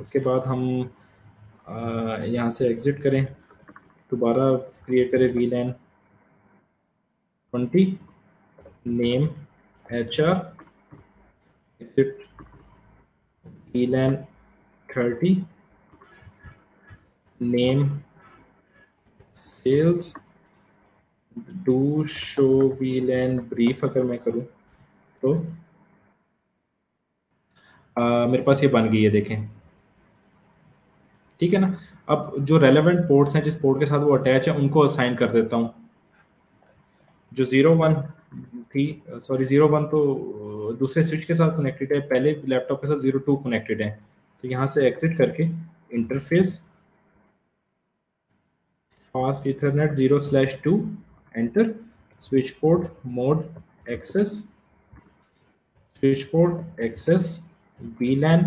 उसके बाद हम यहाँ से एग्जिट करें, दोबारा क्रिएट करें VLAN twenty, name HR, exit VLAN thirty, name sales, do show VLAN brief अगर मैं करूं तो आ, मेरे पास ये बन गई है, देखें ठीक है ना। अब जो रेलेवेंट पोर्ट्स हैं जिस पोर्ट के साथ वो अटैच है उनको असाइन कर देता हूँ। जो ज़ीरो वन थी सॉरी ज़ीरो वन तो दूसरे स्विच के साथ कनेक्टेड है, पहले लैपटॉप के साथ ज़ीरो टू कनेक्टेड है, तो यहाँ से एग्जिट करके interface fast Ethernet zero slash two enter switch port mode access switch port access VLAN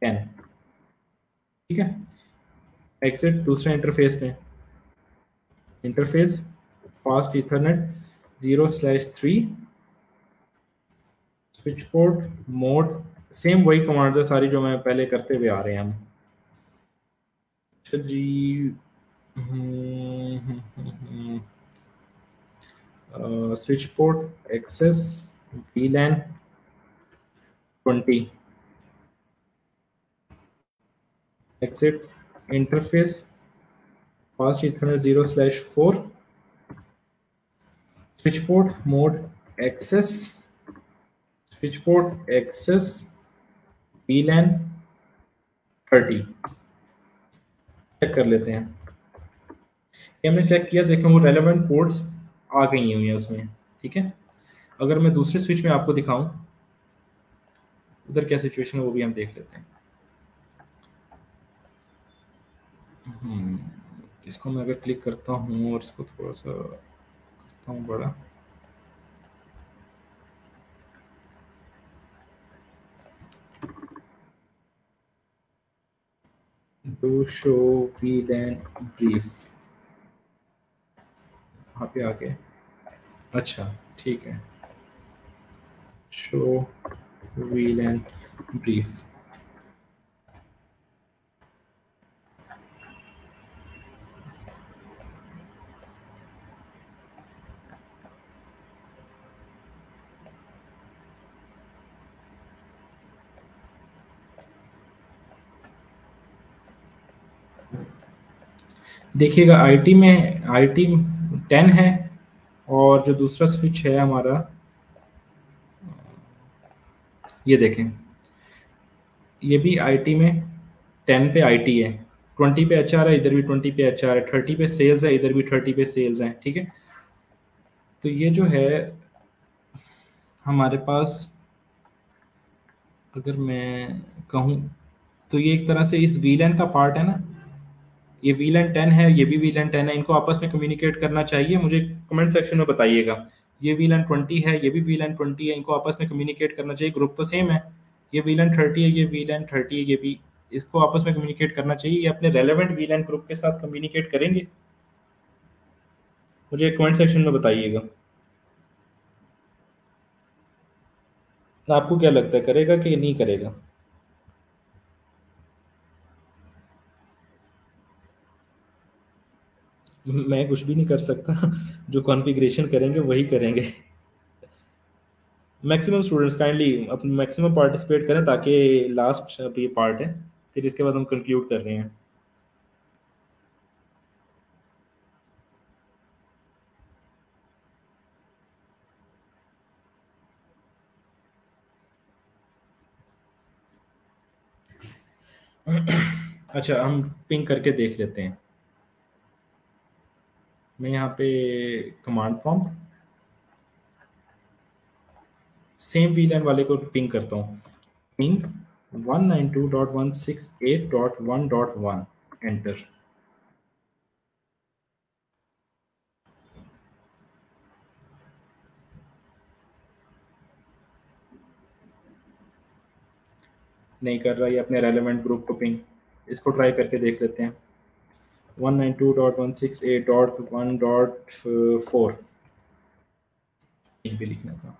ten, ठीक है। एक्सेट दूसरे इंटरफेस में interface fast Ethernet zero slash three switch port mode, same वही कमांड्स है सारी जो मैं पहले करते हुए आ रहे हैं हम। अच्छा जी switch port access VLAN twenty exit interface fast Ethernet zero slash four switch port mode access switch port access VLAN thirty. Check कर लेते हैं, हमने चेक किया, देखें वो रेलेवेंट पोर्ट्स आ गई हुई हैं उसमें, ठीक है। अगर मैं दूसरे स्विच में आपको दिखाऊं उधर क्या सिचुएशन है वो भी हम देख लेते हैं। इसको मैं अगर क्लिक करता हूं और इसको थोड़ा सा करता हूं बड़ा, डू शो वीलैन ब्रीफ पे आके, अच्छा ठीक है, शो वीलैन ब्रीफ। देखिएगा आईटी में आईटी टेन है और जो दूसरा स्विच है हमारा ये देखें ये भी आईटी में टेन पे आईटी है, ट्वेंटी पे एचआर है, इधर भी ट्वेंटी पे एचआर है, थर्टी पे सेल्स है, इधर भी थर्टी पे सेल्स है, ठीक है। तो ये जो है हमारे पास अगर मैं कहूँ तो ये एक तरह से इस वीलैन का पार्ट है ना, ये वीलैन टेन है, ये भी वीलैन टेन है, इनको आपस में कम्युनिकेट करना चाहिए। मुझे कमेंट सेक्शन में बताइएगा, ये वीलैन ट्वेंटी है, ये भी वीलैन ट्वेंटी है, इनको आपस में कम्युनिकेट करना चाहिए, ग्रुप तो सेम है। ये वीलैन थर्टी है, ये वीलैन थर्टी है, ये भी, इसको आपस में कम्युनिकेट करना चाहिए, ये अपने रेलेवेंट वीलैन ग्रुप के साथ कम्युनिकेट करेंगे। मुझे कमेंट सेक्शन में बताइएगा आपको क्या लगता है, करेगा कि नहीं करेगा। मैं कुछ भी नहीं कर सकता, जो कॉन्फ़िगरेशन करेंगे वही करेंगे। मैक्सिमम स्टूडेंट्स काइंडली अपने मैक्सिमम पार्टिसिपेट करें ताकि लास्ट ये पार्ट है, फिर इसके बाद हम कंक्लूड कर रहे हैं। अच्छा हम पिंग करके देख लेते हैं। मैं यहाँ पे कमांड फॉर्म सेम वीलैन वाले को पिंग करता हूँ, ping one nine two dot one six eight dot one dot one enter. नहीं कर रहा है अपने रेलेवेंट ग्रुप को पिंग, इसको ट्राई करके देख लेते हैं one nine two dot one six eight dot one dot four. Page पे लिखना था।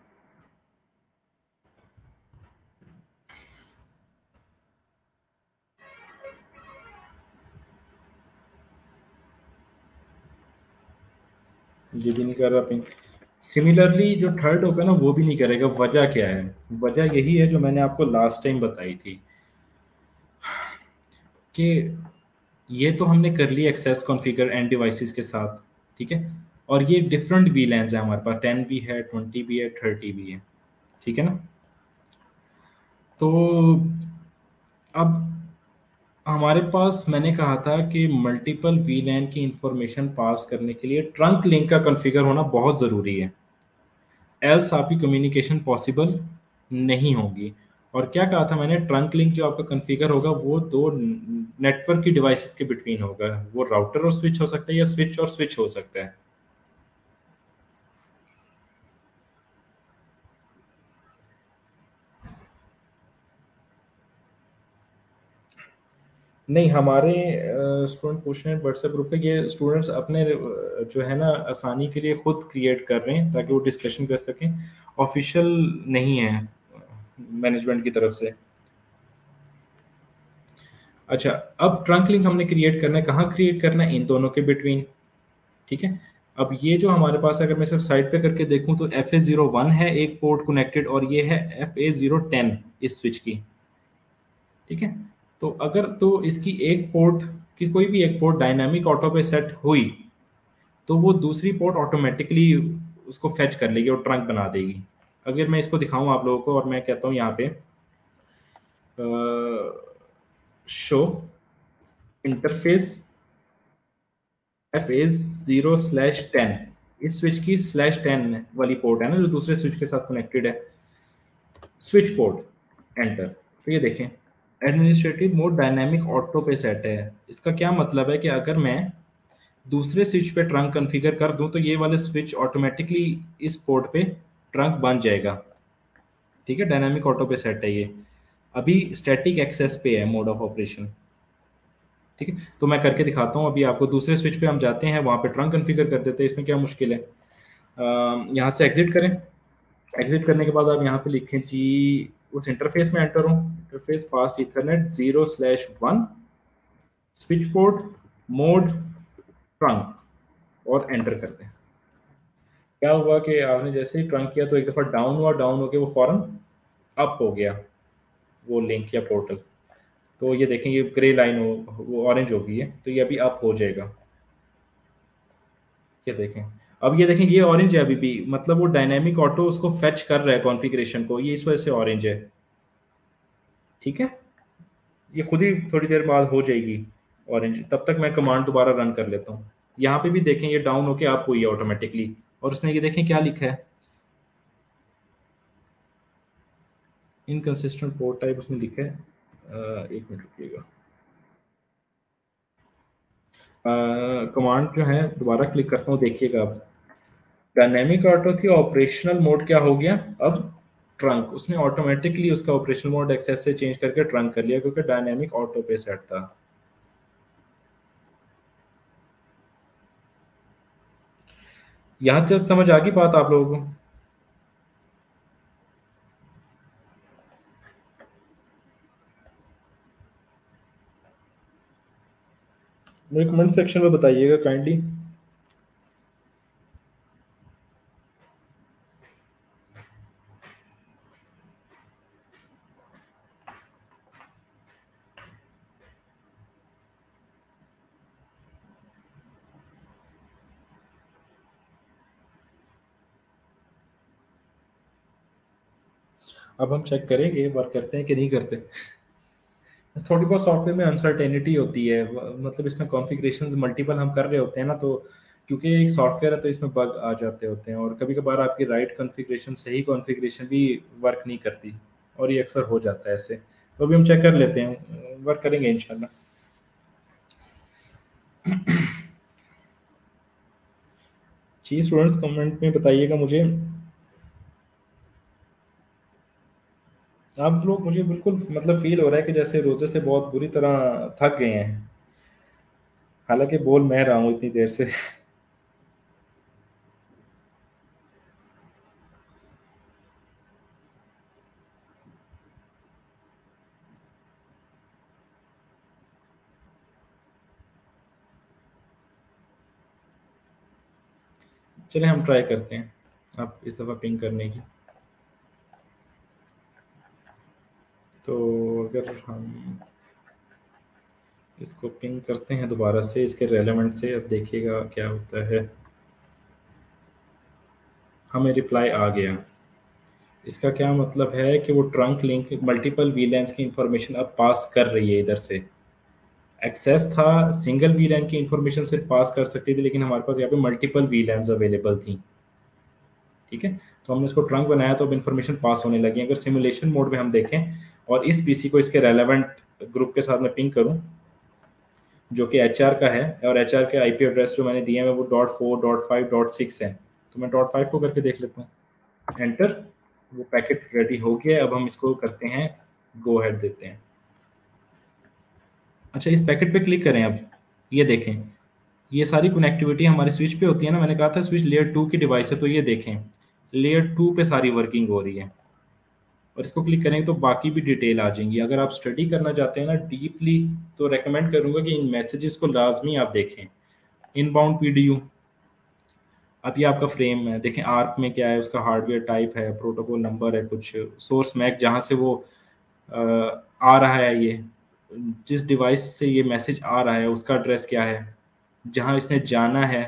ये भी नहीं कर रहा पिंग। सिमिलरली जो थर्ड होगा ना वो भी नहीं करेगा। वजह क्या है? वजह यही है जो मैंने आपको लास्ट टाइम बताई थी कि ये तो हमने कर ली एक्सेस कॉन्फ़िगर एंड डिवाइसेस के साथ, ठीक है, और ये डिफरेंट वीलैंस है हमारे पास, टेन भी है, ट्वेंटी भी है, थर्टी भी है, ठीक है ना। तो अब हमारे पास मैंने कहा था कि मल्टीपल वीलैन की इंफॉर्मेशन पास करने के लिए ट्रंक लिंक का कॉन्फ़िगर होना बहुत ज़रूरी है, एल्स आपकी कम्युनिकेशन पॉसिबल नहीं होगी। और क्या कहा था मैंने, ट्रंक लिंक जो आपका कॉन्फ़िगर होगा वो दो नेटवर्क की डिवाइसेस के बिटवीन होगा, वो राउटर और स्विच हो सकता है या स्विच और स्विच हो सकता है। नहीं, हमारे स्टूडेंट पूछ रहे हैं व्हाट्सएप ग्रुप पे, ये स्टूडेंट्स अपने जो है ना आसानी के लिए खुद क्रिएट कर रहे हैं ताकि वो डिस्कशन कर सकें, ऑफिशियल नहीं है मैनेजमेंट की तरफ से। अच्छा, अब ट्रंक लिंक हमने क्रिएट करना है, कहाँ क्रिएट करना है? इन दोनों के बिटवीन, ठीक है। अब ये जो हमारे पास अगर मैं सिर्फ साइड पे करके देखूं तो एफ ए जीरो वन है एक पोर्ट कनेक्टेड और ये है एफ ए जीरो टेन इस स्विच की, ठीक है। तो अगर तो इसकी एक पोर्ट की कोई भी एक पोर्ट डायनामिक ऑटो पे सेट हुई तो वो दूसरी पोर्ट ऑटोमेटिकली उसको फेच कर लेगी और ट्रंक बना देगी। अगर मैं इसको दिखाऊं आप लोगों को और मैं कहता हूं यहाँ पे show interface F A zero slash ten, इस स्विच की स्लैश टेन वाली पोर्ट है ना जो दूसरे स्विच के साथ कनेक्टेड है, स्विच पोर्ट एंटर। तो ये देखें एडमिनिस्ट्रेटिव मोड डायनामिक ऑटो पे सेट है। इसका क्या मतलब है कि अगर मैं दूसरे स्विच पे ट्रंक कॉन्फ़िगर कर दूं तो ये वाले स्विच ऑटोमेटिकली इस पोर्ट पे ट्रंक बन जाएगा, ठीक है। डायनामिक ऑटो पे सेट है ये, अभी स्टैटिक एक्सेस पे है मोड ऑफ ऑपरेशन, ठीक है। तो मैं करके दिखाता हूँ अभी आपको, दूसरे स्विच पे हम जाते हैं, वहाँ पे ट्रंक कॉन्फ़िगर कर देते हैं, इसमें क्या मुश्किल है। यहाँ से एग्ज़िट करें, एग्ज़िट करने के बाद आप यहाँ पे लिखें जी उस इंटरफेस में एंटर हूँ, interface fast Ethernet zero slash one switch port mode trunk और एंटर करते हैं। क्या हुआ कि आपने जैसे ही ट्रंक किया तो एक दफ़ा डाउन हुआ, डाउन होके वो फौरन अप हो गया वो लिंक या पोर्टल। तो ये देखें ये ग्रे लाइन हो, वो ऑरेंज हो गई है, तो ये अभी अप हो जाएगा। ये देखें, अब ये देखें ये ऑरेंज है अभी भी, मतलब वो डायनेमिक ऑटो उसको फेच कर रहा है कॉन्फ़िगरेशन को, ये इस वजह से ऑरेंज है, ठीक है। ये खुद ही थोड़ी देर बाद हो जाएगी ऑरेंज, तब तक मैं कमांड दोबारा रन कर लेता हूँ। यहाँ पे भी देखें ये डाउन होके अप हुई है ऑटोमेटिकली, और उसने ये देखें क्या लिखा है, इनकंसिस्टेंट पोर्ट टाइप उसने लिखा है। आ, एक मिनट रुकिएगा, कमांड जो है दोबारा क्लिक करता हूँ, देखिएगा आप डायनेमिक ऑटो की ऑपरेशनल मोड क्या हो गया, अब ट्रंक। उसने ऑटोमेटिकली उसका ऑपरेशनल मोड एक्सेस से चेंज करके ट्रंक कर लिया क्योंकि डायनेमिक ऑटो पे सेट था। यहाँ जब समझ आ गई बात आप लोगों को? मुझे कमेंट सेक्शन में बताइएगा काइंडली। अब हम चेक करेंगे वर्क करते हैं कि नहीं करते। थोड़ी बहुत सॉफ्टवेयर में अनसर्टेनिटी होती है, मतलब इसमें कॉन्फ़िगरेशंस मल्टीपल हम कर रहे होते हैं ना, तो क्योंकि एक सॉफ्टवेयर है तो इसमें बग आ जाते होते हैं और कभी कभार आपकी राइट कॉन्फ़िगरेशन सही कॉन्फ़िगरेशन भी वर्क नहीं करती और ये अक्सर हो जाता है ऐसे। तो अभी हम चेक कर लेते हैं, वर्क करेंगे इंशाल्लाह। जी स्टूडेंट्स कमेंट में बताइएगा मुझे, आप लोग मुझे बिल्कुल मतलब फील हो रहा है कि जैसे रोजे से बहुत बुरी तरह थक गए हैं, हालांकि बोल मैं रहा हूँ इतनी देर से। चलिए हम ट्राई करते हैं आप इस दफ़ा पिंग करने की। तो अगर हम इसको पिंग करते हैं दोबारा से इसके रेलेवेंट से, अब देखिएगा क्या होता है। हमें रिप्लाई आ गया। इसका क्या मतलब है कि वो ट्रंक लिंक मल्टीपल वीलैंस की इंफॉर्मेशन अब पास कर रही है इधर से। एक्सेस था सिंगल वीलैन की इंफॉर्मेशन सिर्फ पास कर सकती थी, लेकिन हमारे पास यहाँ पे मल्टीपल वीलैंस अवेलेबल थी। ठीक है, तो हमने इसको ट्रंक बनाया तो अब इन्फॉर्मेशन पास होने लगी। अगर सिमुलेशन मोड में हम देखें और इस पीसी को इसके रेलेवेंट ग्रुप के साथ में पिंग करूं जो कि एचआर का है, और एचआर के आईपी एड्रेस जो मैंने दिए हैं वो dot four dot five dot six है। तो मैं डॉट फाइव को करके देख लेता हूँ, एंटर, वो पैकेट रेडी हो गया। अब हम इसको करते हैं, गो हेड देते हैं। अच्छा, इस पैकेट पे क्लिक करें। अब ये देखें, ये सारी कनेक्टिविटी हमारे स्विच पे होती है ना, मैंने कहा था स्विच लेयर टू की डिवाइस है। तो ये देखें लेयर टू पे सारी वर्किंग हो रही है, और इसको क्लिक करेंगे तो बाकी भी डिटेल आ जाएंगी। अगर आप स्टडी करना चाहते हैं ना डीपली, तो रेकमेंड करूँगा कि इन मैसेजेस को लाजमी आप देखें। इनबाउंड पीडीयू, अब ये आपका फ्रेम है, देखें आर्प में क्या है, उसका हार्डवेयर टाइप है, प्रोटोकॉल नंबर है, कुछ सोर्स मैक जहाँ से वो आ, आ रहा है, ये जिस डिवाइस से ये मैसेज आ रहा है उसका एड्रेस क्या है, जहाँ इसने जाना है,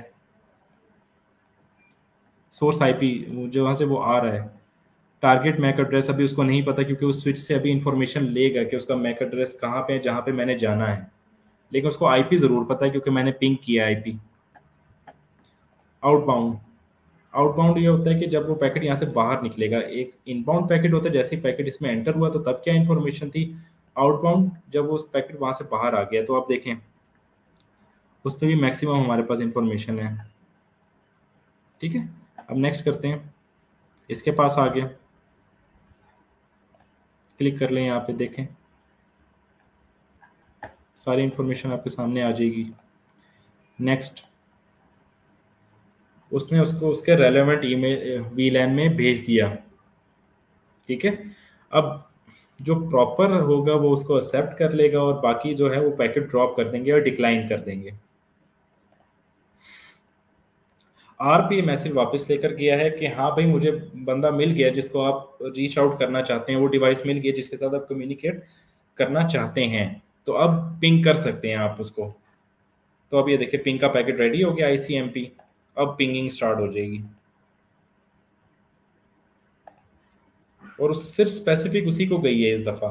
सोर्स आईपी जहाँ से वो आ रहा है, टारगेट मैक एड्रेस अभी उसको नहीं पता क्योंकि उस स्विच से अभी इन्फॉर्मेशन लेगा कि उसका मैक एड्रेस कहाँ पे है जहाँ पे मैंने जाना है, लेकिन उसको आईपी ज़रूर पता है क्योंकि मैंने पिंग किया आईपी। आउटबाउंड, आउटबाउंड ये होता है कि जब वो पैकेट यहाँ से बाहर निकलेगा। एक इनबाउंड पैकेट होता है, जैसे ही पैकेट इसमें एंटर हुआ तो तब क्या इन्फॉर्मेशन थी। आउटबाउंड जब वो पैकेट वहाँ से बाहर आ गया तो आप देखें उस पर भी मैक्सिमम हमारे पास इंफॉर्मेशन है। ठीक है, अब नेक्स्ट करते हैं, इसके पास आ गया, क्लिक कर लें यहाँ पे, देखें सारी इंफॉर्मेशन आपके सामने आ जाएगी। नेक्स्ट, उसने उसको उसके रेलेवेंट ईमेल वीलैन में भेज दिया। ठीक है, अब जो प्रॉपर होगा वो उसको एक्सेप्ट कर लेगा और बाकी जो है वो पैकेट ड्रॉप कर देंगे और डिक्लाइन कर देंगे। आरपी मैसेज वापस लेकर गया है कि हाँ भाई मुझे बंदा मिल गया जिसको आप रीच आउट करना चाहते हैं, वो डिवाइस मिल गया जिसके साथ आप कम्युनिकेट करना चाहते हैं, तो अब पिंग कर सकते हैं आप उसको। तो अब ये देखिए पिंग का पैकेट रेडी हो गया, आईसीएमपी, अब पिंगिंग स्टार्ट हो जाएगी और उस सिर्फ स्पेसिफिक उसी को गई है इस दफ़ा,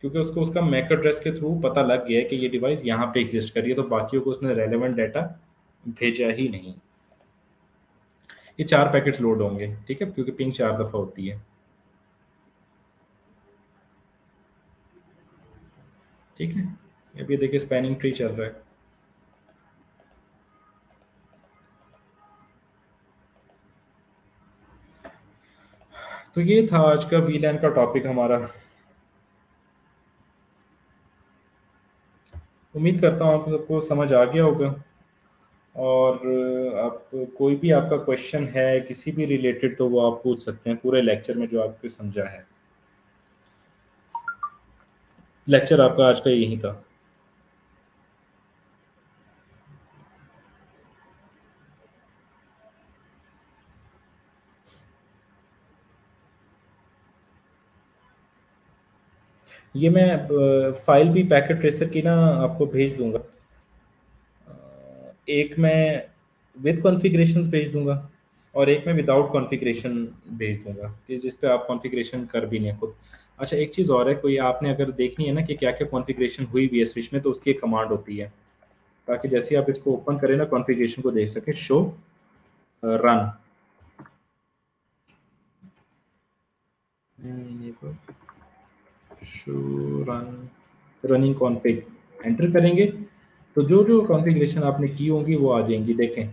क्योंकि उसको उसका मैक एड्रेस के थ्रू पता लग गया है कि ये डिवाइस यहाँ पे एग्जिस्ट कर रही है, तो बाकियों को उसने रेलेवेंट डाटा भेजा ही नहीं। ये चार पैकेट्स लोड होंगे, ठीक है, क्योंकि पिंग चार दफ़ा होती है। ठीक है, अब ये देखिए स्पैनिंग ट्री चल रहा है। तो ये था आज का वीलैन का टॉपिक हमारा। उम्मीद करता हूँ आप सबको समझ आ गया होगा, और आप कोई भी आपका क्वेश्चन है किसी भी रिलेटेड तो वो आप पूछ सकते हैं पूरे लेक्चर में जो आपको समझा है। लेक्चर आपका आज का यही था। ये मैं फाइल भी पैकेट ट्रेसर की ना आपको भेज दूंगा, एक मैं विद कॉन्फ़िगरेशंस भेज दूंगा और एक मैं विदाउट कॉन्फ़िगरेशन भेज दूंगा कि जिस पे आप कॉन्फ़िगरेशन कर भी लें खुद। अच्छा, एक चीज़ और है, कोई आपने अगर देखनी है ना कि क्या क्या कॉन्फ़िगरेशन हुई हुई है स्विच में, तो उसकी एक कमांड होती है, ताकि जैसे आप इसको ओपन करें ना कॉन्फ़िगरेशन को देख सकें। Show run, show run running config, enter करेंगे तो जो जो कॉन्फ़िगरेशन आपने की होंगी वो आ जाएंगी। देखें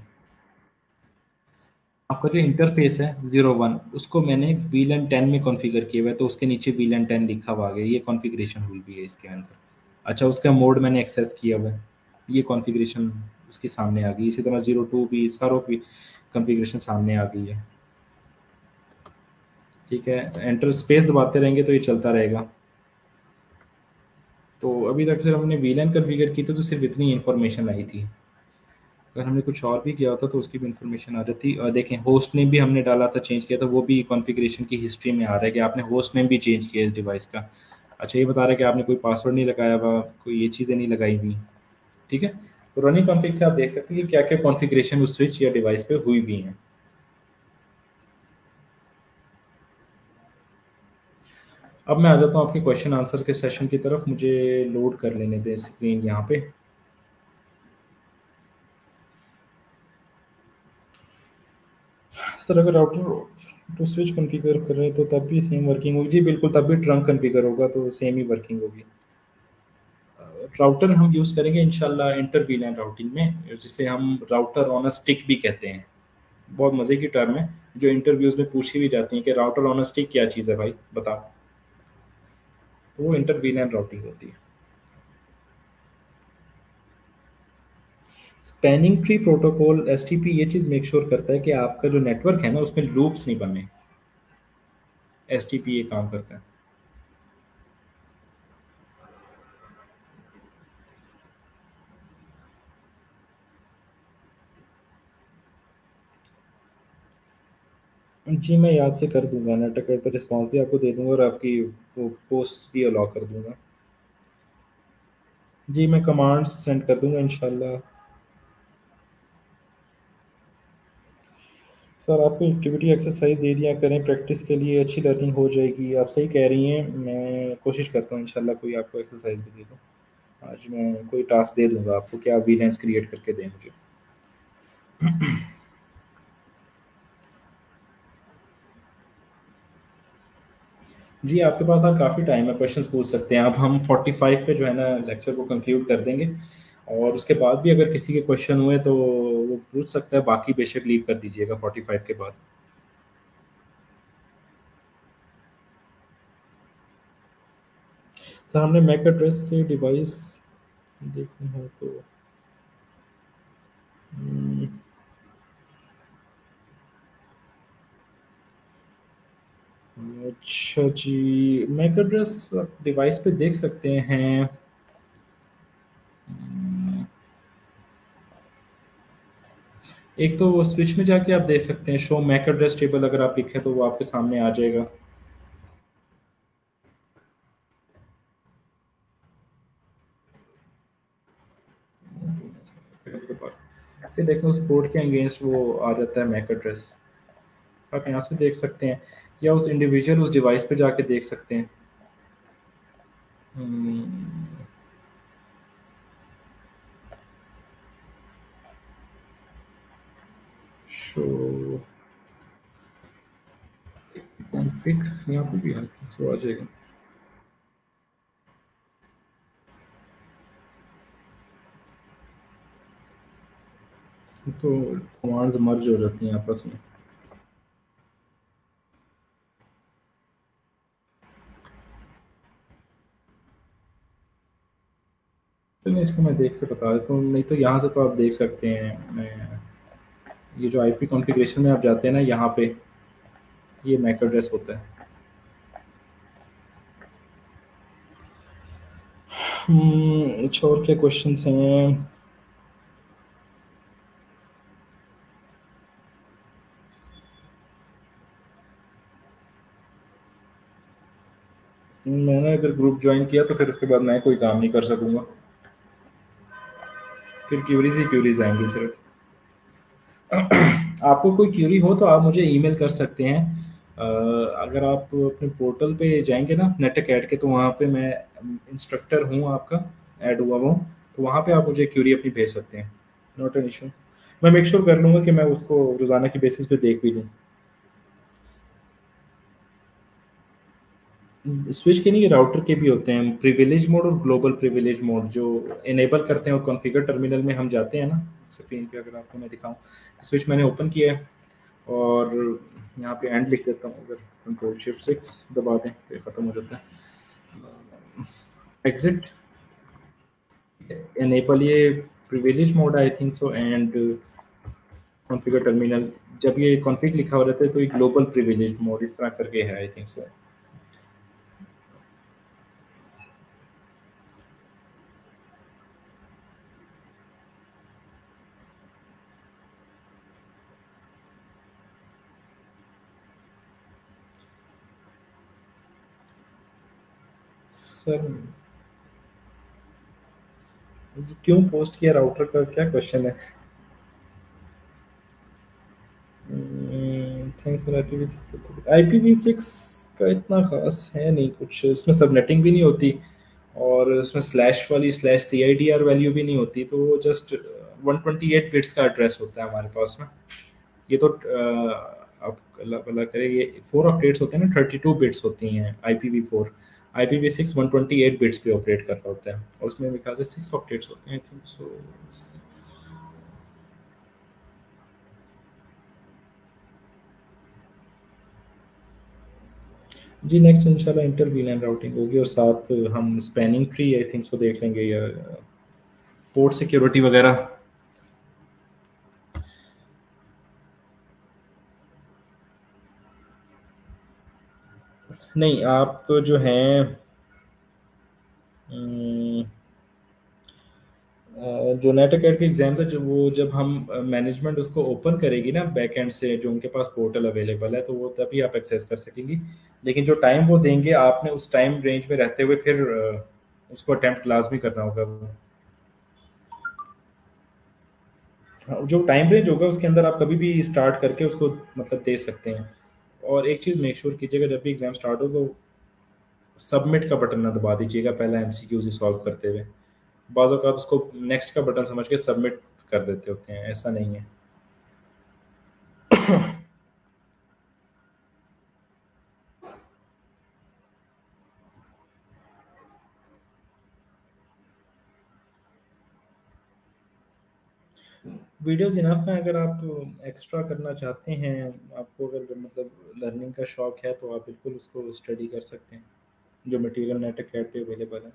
आपका जो इंटरफेस है जीरो वन, उसको मैंने वीलन टेन में कॉन्फ़िगर किया हुआ है, तो उसके नीचे वीलन टेन लिखा हुआ है, ये कॉन्फ़िगरेशन हुई भी है इसके अंदर। अच्छा, उसका मोड मैंने एक्सेस किया हुआ है, ये कॉन्फ़िगरेशन उसके सामने आ गई। इसी तरह जीरो टू भी, सारों की कॉन्फ़िगरेशन सामने आ गई है। ठीक है, एंटर स्पेस दबाते रहेंगे तो ये चलता रहेगा। तो अभी तक सर हमने वीलैन कॉन्फ़िगर की थी तो सिर्फ इतनी इन्फॉर्मेशन आई थी। अगर हमने कुछ और भी किया होता तो उसकी भी इन्फॉर्मेशन आ जाती। और देखें होस्ट नेम भी हमने डाला था, चेंज किया था, वो भी कॉन्फ़िगरेशन की हिस्ट्री में आ रहा है कि आपने होस्ट नेम भी चेंज किया इस डिवाइस का। अच्छा ये बता रहा है कि आपने कोई पासवर्ड नहीं लगाया हुआ, कोई ये चीज़ें नहीं लगाई हुई। ठीक है, पुरानी कॉन्फ़िग से आप देख सकते हैं कि क्या क्या कॉन्फ़िगरेशन उस स्विच या डिवाइस पर हुई भी हैं। अब मैं आ जाता हूँ आपके क्वेश्चन आंसर के सेशन की तरफ। मुझे लोड कर लेने दें स्क्रीन यहाँ पे। सर अगर राउटर टू स्विच कॉन्फ़िगर कर रहे हैं तो तब भी सेम वर्किंग होगी? जी बिल्कुल, तब भी ट्रंक कॉन्फ़िगर होगा तो सेम ही वर्किंग होगी। राउटर हम यूज़ करेंगे इंशाल्लाह इंटर वीलैन राउटिंग में, जिसे हम राउटर ऑन अ स्टिक भी कहते हैं। बहुत मज़े की टर्म है जो इंटरव्यूज़ में पूछी भी जाती है कि राउटर ऑन अ स्टिक क्या चीज़ है भाई बताओ, तो वो इंटर वीलैन राउटिंग होती है। स्पैनिंग ट्री प्रोटोकॉल एसटीपी ये चीज़ मेक श्योर करता है कि आपका जो नेटवर्क है ना उसमें लूप्स नहीं बने। एसटीपी ये काम करता है। जी मैं याद से कर दूंगा, नेटवर्क पर रिस्पांस भी आपको दे दूंगा और आपकी वो पोस्ट भी अलाउ कर दूंगा। जी मैं कमांड्स सेंड कर दूंगा इंशाल्लाह। सर आपको एक्टिविटी एक्सरसाइज दे दिया करें प्रैक्टिस के लिए, अच्छी लर्निंग हो जाएगी। आप सही कह रही हैं, मैं कोशिश करता हूँ इंशाल्लाह कोई आपको एक्सरसाइज भी दे दूँ। आज मैं कोई टास्क दे दूँगा आपको कि आप वीलेंस क्रिएट करके दें मुझे। जी आपके पास आज काफ़ी टाइम है, क्वेश्चंस पूछ सकते हैं आप। हम पैंतालीस पे जो है ना लेक्चर को कंक्लूड कर देंगे और उसके बाद भी अगर किसी के क्वेश्चन हुए तो वो पूछ सकता है, बाकी बेशक लीव कर दीजिएगा पैंतालीस के बाद। सर हमने मैक एड्रेस से डिवाइस देखनी है तो अच्छा जी मैक एड्रेस डिवाइस पे देख सकते हैं। एक तो स्विच में जाके आप देख सकते हैं शो मैक एड्रेस टेबल, अगर आप लिखें तो वो आपके सामने आ जाएगा। फिर देखें उस कोड के अगेंस्ट वो आ जाता है मैक एड्रेस, आप यहाँ से देख सकते हैं या उस इंडिविजुअल उस डिवाइस पे जाके देख सकते हैं। शो कॉन्फिग यहाँ पे भी हल्का सा आ जाएगा। तो कमांड्स मर्ज हो जाती हैं आपस में। इसको मैं देख के बता देता हूँ, नहीं तो यहाँ से तो आप देख सकते हैं। मैं ये जो आईपी कॉन्फ़िगरेशन में आप जाते हैं ना, यहाँ पे ये मैक एड्रेस होता है। अच्छा और क्या क्वेश्चंस हैं? मैंने अगर ग्रुप ज्वाइन किया तो फिर उसके बाद मैं कोई काम नहीं कर सकूँगा, फिर क्यूरीज ही क्यूरीज आएंगी सिर्फ। आपको कोई क्यूरी हो तो आप मुझे ईमेल कर सकते हैं। अगर आप अपने पोर्टल पे जाएंगे ना नेट अकेडमी के, तो वहाँ पे मैं इंस्ट्रक्टर हूँ आपका, ऐड हुआ हूँ, तो वहाँ पे आप मुझे क्यूरी अपनी भेज सकते हैं। नॉट एन इशू, मैं मेक श्योर कर लूँगा कि मैं उसको रोज़ाना की बेसिस पे देख भी लूँ। स्विच के नहीं राउटर के भी होते हैं प्रिविलेज मोड और ग्लोबल प्रिविलेज मोड, जो इनेबल करते हैं। और कॉन्फ़िगर टर्मिनल में हम जाते हैं ना स्क्रीन पे, अगर आपको मैं दिखाऊं, स्विच मैंने ओपन किया है और यहाँ पे एंड लिख देता हूँ। अगर कंट्रोल शिफ्ट सिक्स दबा दें तो ख़त्म हो जाता है। एग्जिट इनेबल ये privilege mode I think so, and configure terminal जब ये कॉन्फ़िग लिखा हो जाता है तो ये ग्लोबल प्रिविलेज मोड इस तरह करके है आई थिंक सो। सर क्यों पोस्ट किया राउटर का, क्या क्वेश्चन है? आई पी वी सिक्स का इतना खास है नहीं कुछ, उसमें सबनेटिंग भी नहीं होती और उसमें स्लैश वाली slash C I D R value भी नहीं होती, तो वो just one twenty eight bits का एड्रेस होता है हमारे पास में। ये तो आप अल्लाह करे ये फोर ऑक्टेट्स होते हैं ना, थर्टी टू बिट्स होती हैं I P V four. I P V six one twenty eight bits पे ऑपरेट कर रहा होता है और उसमें मेरे ख्याल से सिक्स ऑक्टेट्स होते हैं आई थिंक सो सिक्स। जी नेक्स्ट इंशाल्लाह इंटर वीलैन राउटिंग होगी और साथ हम spanning tree I think so देख लेंगे या पोर्ट सिक्योरिटी वगैरह। नहीं आप जो हैं जो नेट के एग्जाम्स है वो जब हम मैनेजमेंट उसको ओपन करेगी ना बैकएंड से, जो उनके पास पोर्टल अवेलेबल है, तो वो तभी आप एक्सेस कर सकेंगी। लेकिन जो टाइम वो देंगे आपने उस टाइम रेंज में रहते हुए फिर उसको अटेम्प्ट लाजमी करना होगा। जो टाइम रेंज होगा उसके अंदर आप कभी भी स्टार्ट करके उसको मतलब दे सकते हैं। और एक चीज़ मेक श्योर कीजिएगा जब भी एग्ज़ाम स्टार्ट हो तो सबमिट का बटन ना दबा दीजिएगा पहला एम सी क्यूज ही सॉल्व करते हुए। बाज़ औक़ात उसको नेक्स्ट का बटन समझ के सबमिट कर देते होते हैं, ऐसा नहीं है। वीडियोस इनफ हैं, अगर आप एक्स्ट्रा करना चाहते हैं, आपको अगर मतलब लर्निंग का शौक़ है तो आप बिल्कुल उसको स्टडी कर सकते हैं जो मटेरियल नेट एकेडमी पे अवेलेबल है।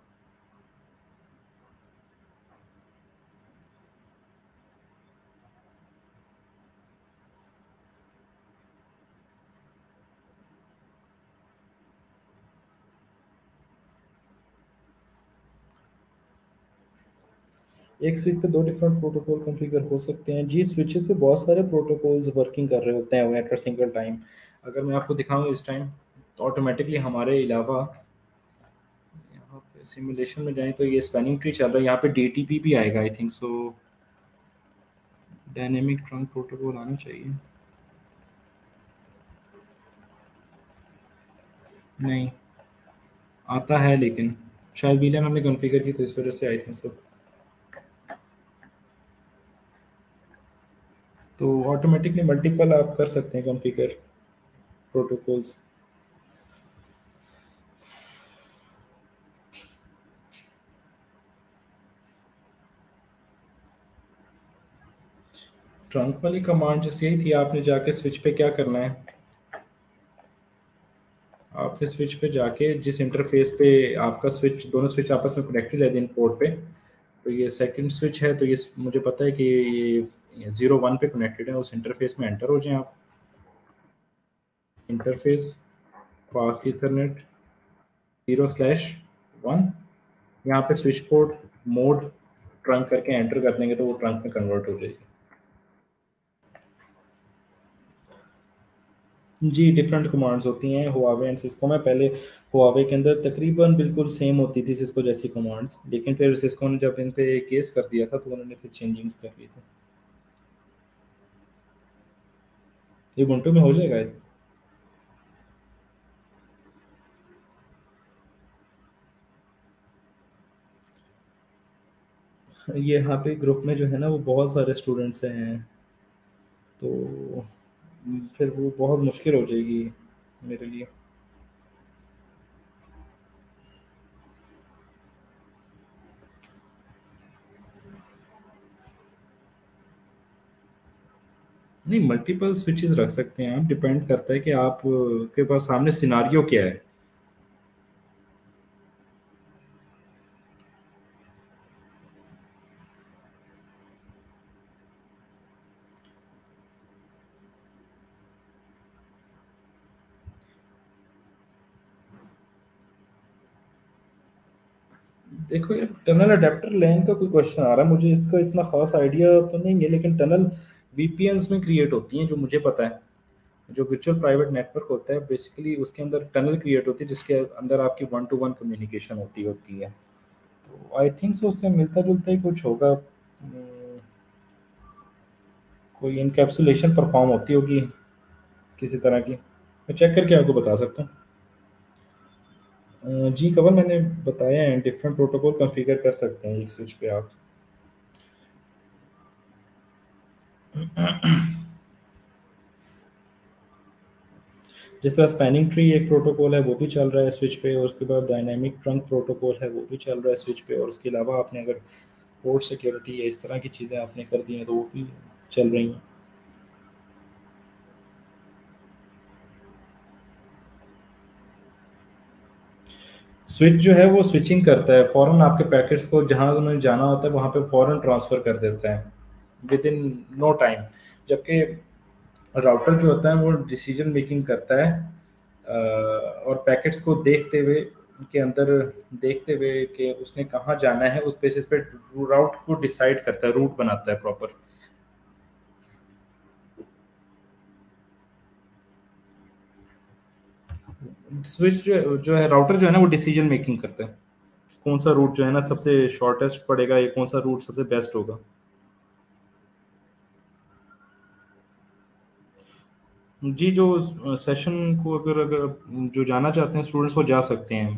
एक स्विच पे दो डिफरेंट प्रोटोकॉल कॉन्फ़िगर हो सकते हैं। जी स्विचेस पे बहुत सारे प्रोटोकॉल्स वर्किंग कर रहे होते हैं एट अ सिंगल टाइम। अगर मैं आपको दिखाऊं इस टाइम तो ऑटोमेटिकली हमारे अलावा यहाँ पे सिमुलेशन में जाएं तो ये स्पैनिंग ट्री चल रहा है, यहाँ पे डी टी पी भी आएगा I think so, dynamic trunk protocol आना चाहिए। नहीं आता है लेकिन शायद वीलैन हमने कॉन्फ़िगर की तो इस वजह से आई थिंक सो। तो ऑटोमेटिकली मल्टीपल आप कर सकते हैं कॉन्फ़िगर प्रोटोकॉल्स। ट्रंक वाली कमांड जैसे ही थी, आपने जाके स्विच पे क्या करना है, आपने स्विच पे जाके जिस इंटरफेस पे आपका स्विच, दोनों स्विच आपस में कनेक्टेड है दिन पोर्ट पे, तो ये सेकंड स्विच है तो ये मुझे पता है कि ये जीरो वन पे कनेक्टेड है, उस इंटरफेस में एंटर हो जाएं आप। Interface fast ethernet zero slash one, यहाँ पे स्विच पोर्ट मोड ट्रंक करके एंटर कर देंगे तो वो ट्रंक में कन्वर्ट हो जाएगी। जी डिफरेंट कमांड्स होती हैं हुआवे एंड सिस्को में। पहले हुआवे के अंदर तकरीबन बिल्कुल सेम होती थी सिस्को जैसी कमांड्स, लेकिन फिर सिस्को ने जब इन पे केस कर दिया था तो उन्होंने फिर चेंजिंग्स कर दी थी। ये बुंटू में हो जाएगा ये? ये यहाँ पे ग्रुप में जो है ना वो बहुत सारे स्टूडेंट्स हैं तो फिर वो बहुत मुश्किल हो जाएगी मेरे लिए। नहीं मल्टीपल स्विचेस रख सकते हैं आप, डिपेंड करता है कि आप के पास सामने सिनारियो क्या है। देखो यार टनल अडेप्टर लैन का कोई क्वेश्चन आ रहा है, मुझे इसका इतना खास आइडिया तो नहीं है, लेकिन टनल वी पी एन में क्रिएट होती हैं जो मुझे पता है। जो virtual private network होता है बेसिकली उसके अंदर टनल क्रिएट होती है जिसके अंदर आपकी वन टू वन कम्युनिकेशन होती होती है। तो आई थिंक सो उससे मिलता जुलता ही कुछ होगा, कोई इनकैप्सुलेशन परफॉर्म होती होगी किसी तरह की, मैं चेक करके आपको बता सकता हूँ। जी कवर मैंने बताया है, डिफरेंट प्रोटोकॉल कॉन्फ़िगर कर सकते हैं एक स्विच पे आप। जिस तरह स्पैनिंग ट्री एक प्रोटोकॉल है वो भी चल रहा है स्विच पे, और उसके बाद डायनेमिक ट्रंक प्रोटोकॉल है वो भी चल रहा है स्विच पे, और उसके अलावा आपने अगर पोर्ट सिक्योरिटी या इस तरह की चीज़ें आपने कर दी हैं तो वो भी चल रही हैं। स्विच जो है वो स्विचिंग करता है फ़ौरन, आपके पैकेट्स को जहाँ उन्हें जाना होता है वहाँ पे फ़ौरन ट्रांसफ़र कर देता है विद इन नो टाइम, जबकि राउटर जो होता है वो डिसीजन मेकिंग करता है और पैकेट्स को देखते हुए, उनके अंदर देखते हुए कि उसने कहाँ जाना है उस बेसिस पे राउट को डिसाइड करता है, रूट बनाता है प्रॉपर। स्विच जो जो है राउटर जो है ना वो डिसीजन मेकिंग करता है कौन सा रूट जो है ना सबसे शॉर्टेस्ट पड़ेगा या कौन सा रूट सबसे बेस्ट होगा। जी जो सेशन को अगर अगर जो जाना चाहते हैं स्टूडेंट्स वो जा सकते हैं,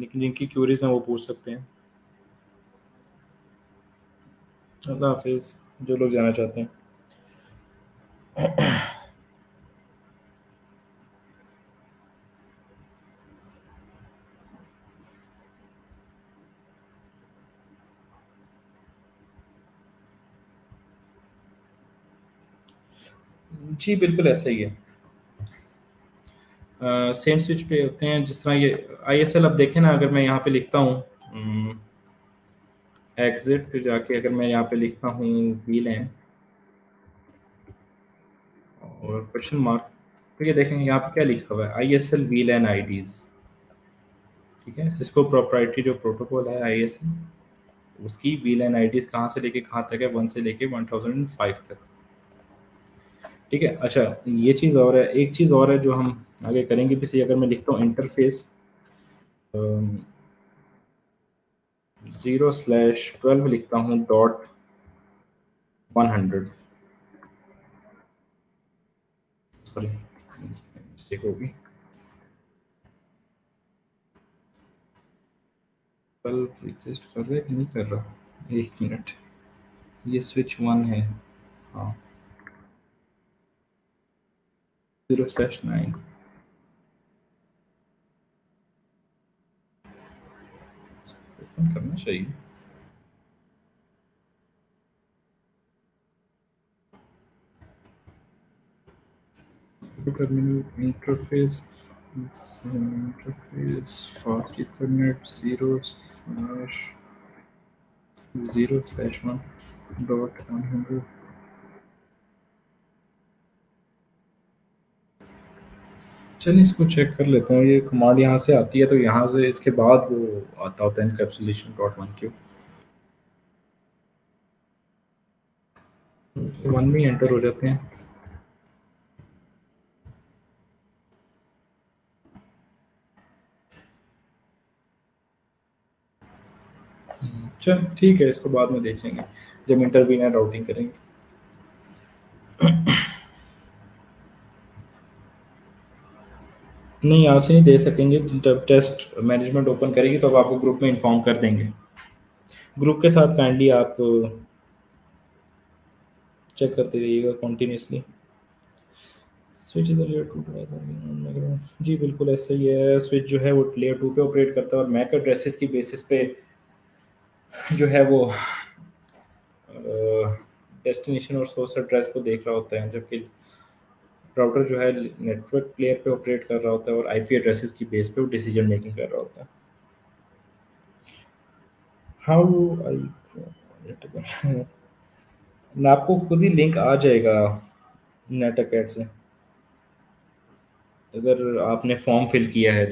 लेकिन जिनकी क्यूरीज हैं वो पूछ सकते हैं। अल्लाह हाफिज़ जो लोग जाना चाहते हैं। जी बिल्कुल ऐसा ही है, सेम uh, स्विच पे होते हैं। जिस तरह ये आईएसएल अब देखें ना, अगर मैं यहाँ पे लिखता हूँ एग्जिट पे जाके, अगर मैं यहाँ पे लिखता हूँ वीलैन और क्वेश्चन मार्क, तो ये देखें यहाँ पे क्या लिखा हुआ है, आईएसएल वीलैन आईडीज। ठीक है, सिस्को प्रॉपर्टी जो प्रोटोकॉल है आईएसएल उसकी वीलैन आईडीज कहाँ से लेके कहाँ तक है, वन से लेके वन थाउजेंड एंड फाइव तक। ठीक है, अच्छा ये चीज़ और है, एक चीज़ और है जो हम आगे करेंगे किसी। अगर मैं लिखता हूँ इंटरफेस ज़ीरो स्लैश ट्वेल्व लिखता हूँ dot one hundred sorry mistake होगी, ट्वेल्व एग्जिस्ट कर रहा है कि नहीं कर रहा, एक मिनट, ये स्विच वन है। हाँ ज़ीरो स्लैश नाइन ओपन करना चाहिए। Terminal interface interface fast internet zero slash zero slash one dot one hundred चलिए इसको चेक कर लेता हूँ। ये कमांड यहाँ से आती है तो यहाँ से इसके बाद वो आता होता है encapsulation dot one Q one में एंटर हो जाते हैं। चल ठीक है, इसको बाद में देख लेंगे जब इंटरवीनर राउटिंग करेंगे। नहीं यहाँ से नहीं दे सकेंगे, जब टेस्ट मैनेजमेंट ओपन करेगी तो अब आपको ग्रुप में इन्फॉर्म कर देंगे। ग्रुप के साथ काइंडली आप चेक करते रहिएगा कॉन्टीन्यूसली। स्विच लेयर टू पे, जी बिल्कुल ऐसा ही है, स्विच जो है वो लेयर टू पे ऑपरेट करता है और मैक एड्रेसेस की बेसिस पे जो है वो डेस्टिनेशन और सोर्स एड्रेस को देख रहा होता है, जबकि राउटर जो है नेटवर्क लेयर पे ऑपरेट कर रहा होता है और आईपी एड्रेसेस की बेस पे वो डिसीजन मेकिंग कर रहा होता है। हाउ आई आपको खुद ही लिंक आ जाएगा नेटअकैड से अगर आपने फॉर्म फिल किया है।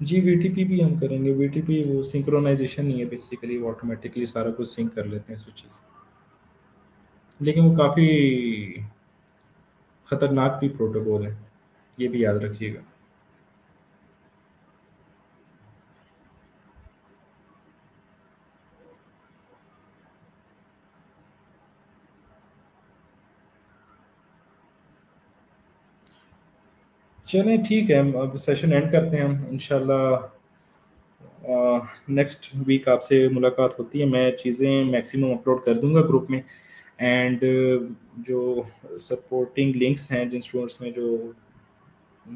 जी वीटीपी भी हम करेंगे। वीटीपी वो सिंक्रोनाइजेशन नहीं है बेसिकली, वो ऑटोमेटिकली सारा कुछ सिंक कर लेते हैं स्विचेस, लेकिन वो काफ़ी ख़तरनाक भी प्रोटोकॉल है, ये भी याद रखिएगा। चलें ठीक है, अब सेशन एंड करते हैं हम। इंशाल्लाह नेक्स्ट वीक आपसे मुलाकात होती है। मैं चीज़ें मैक्सिमम अपलोड कर दूंगा ग्रुप में, एंड जो सपोर्टिंग लिंक्स हैं जिन स्टूडेंट्स ने जो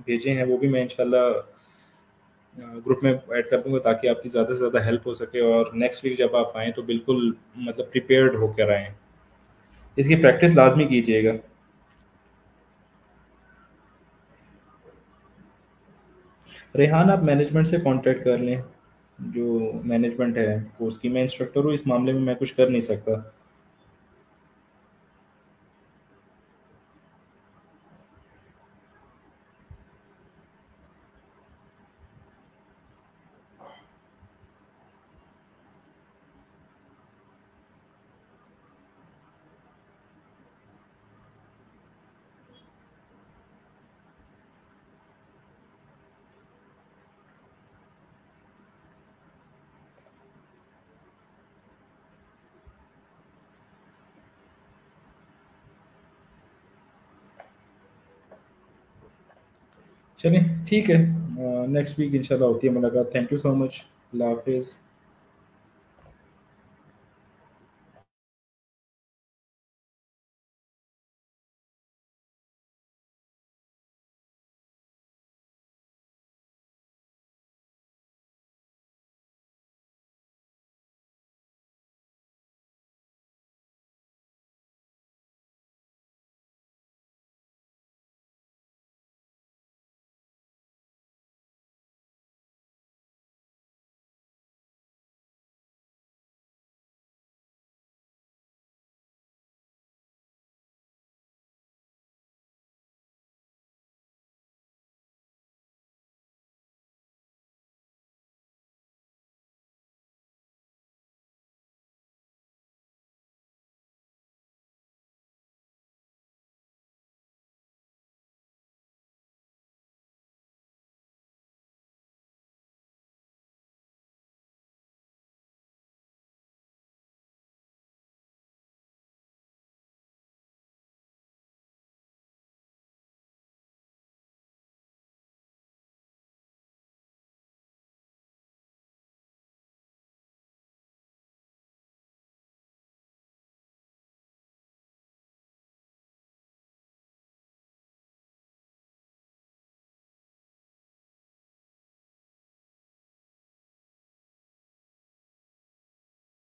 भेजे हैं वो भी मैं इंशाल्लाह ग्रुप में ऐड कर दूंगा, ताकि आपकी ज़्यादा से ज़्यादा हेल्प हो सके। और नेक्स्ट वीक जब आप आएँ तो बिल्कुल मतलब प्रिपेयर्ड होकर आएँ, इसकी प्रैक्टिस लाजमी कीजिएगा। रेहान आप मैनेजमेंट से कांटेक्ट कर लें, जो मैनेजमेंट है कोर्स की। मैं इंस्ट्रक्टर हूँ, इस मामले में मैं कुछ कर नहीं सकता। चलें ठीक है, नेक्स्ट वीक इंशाल्लाह होती है मुलाकात। थैंक यू सो मच, अल्लाह हाफिज़।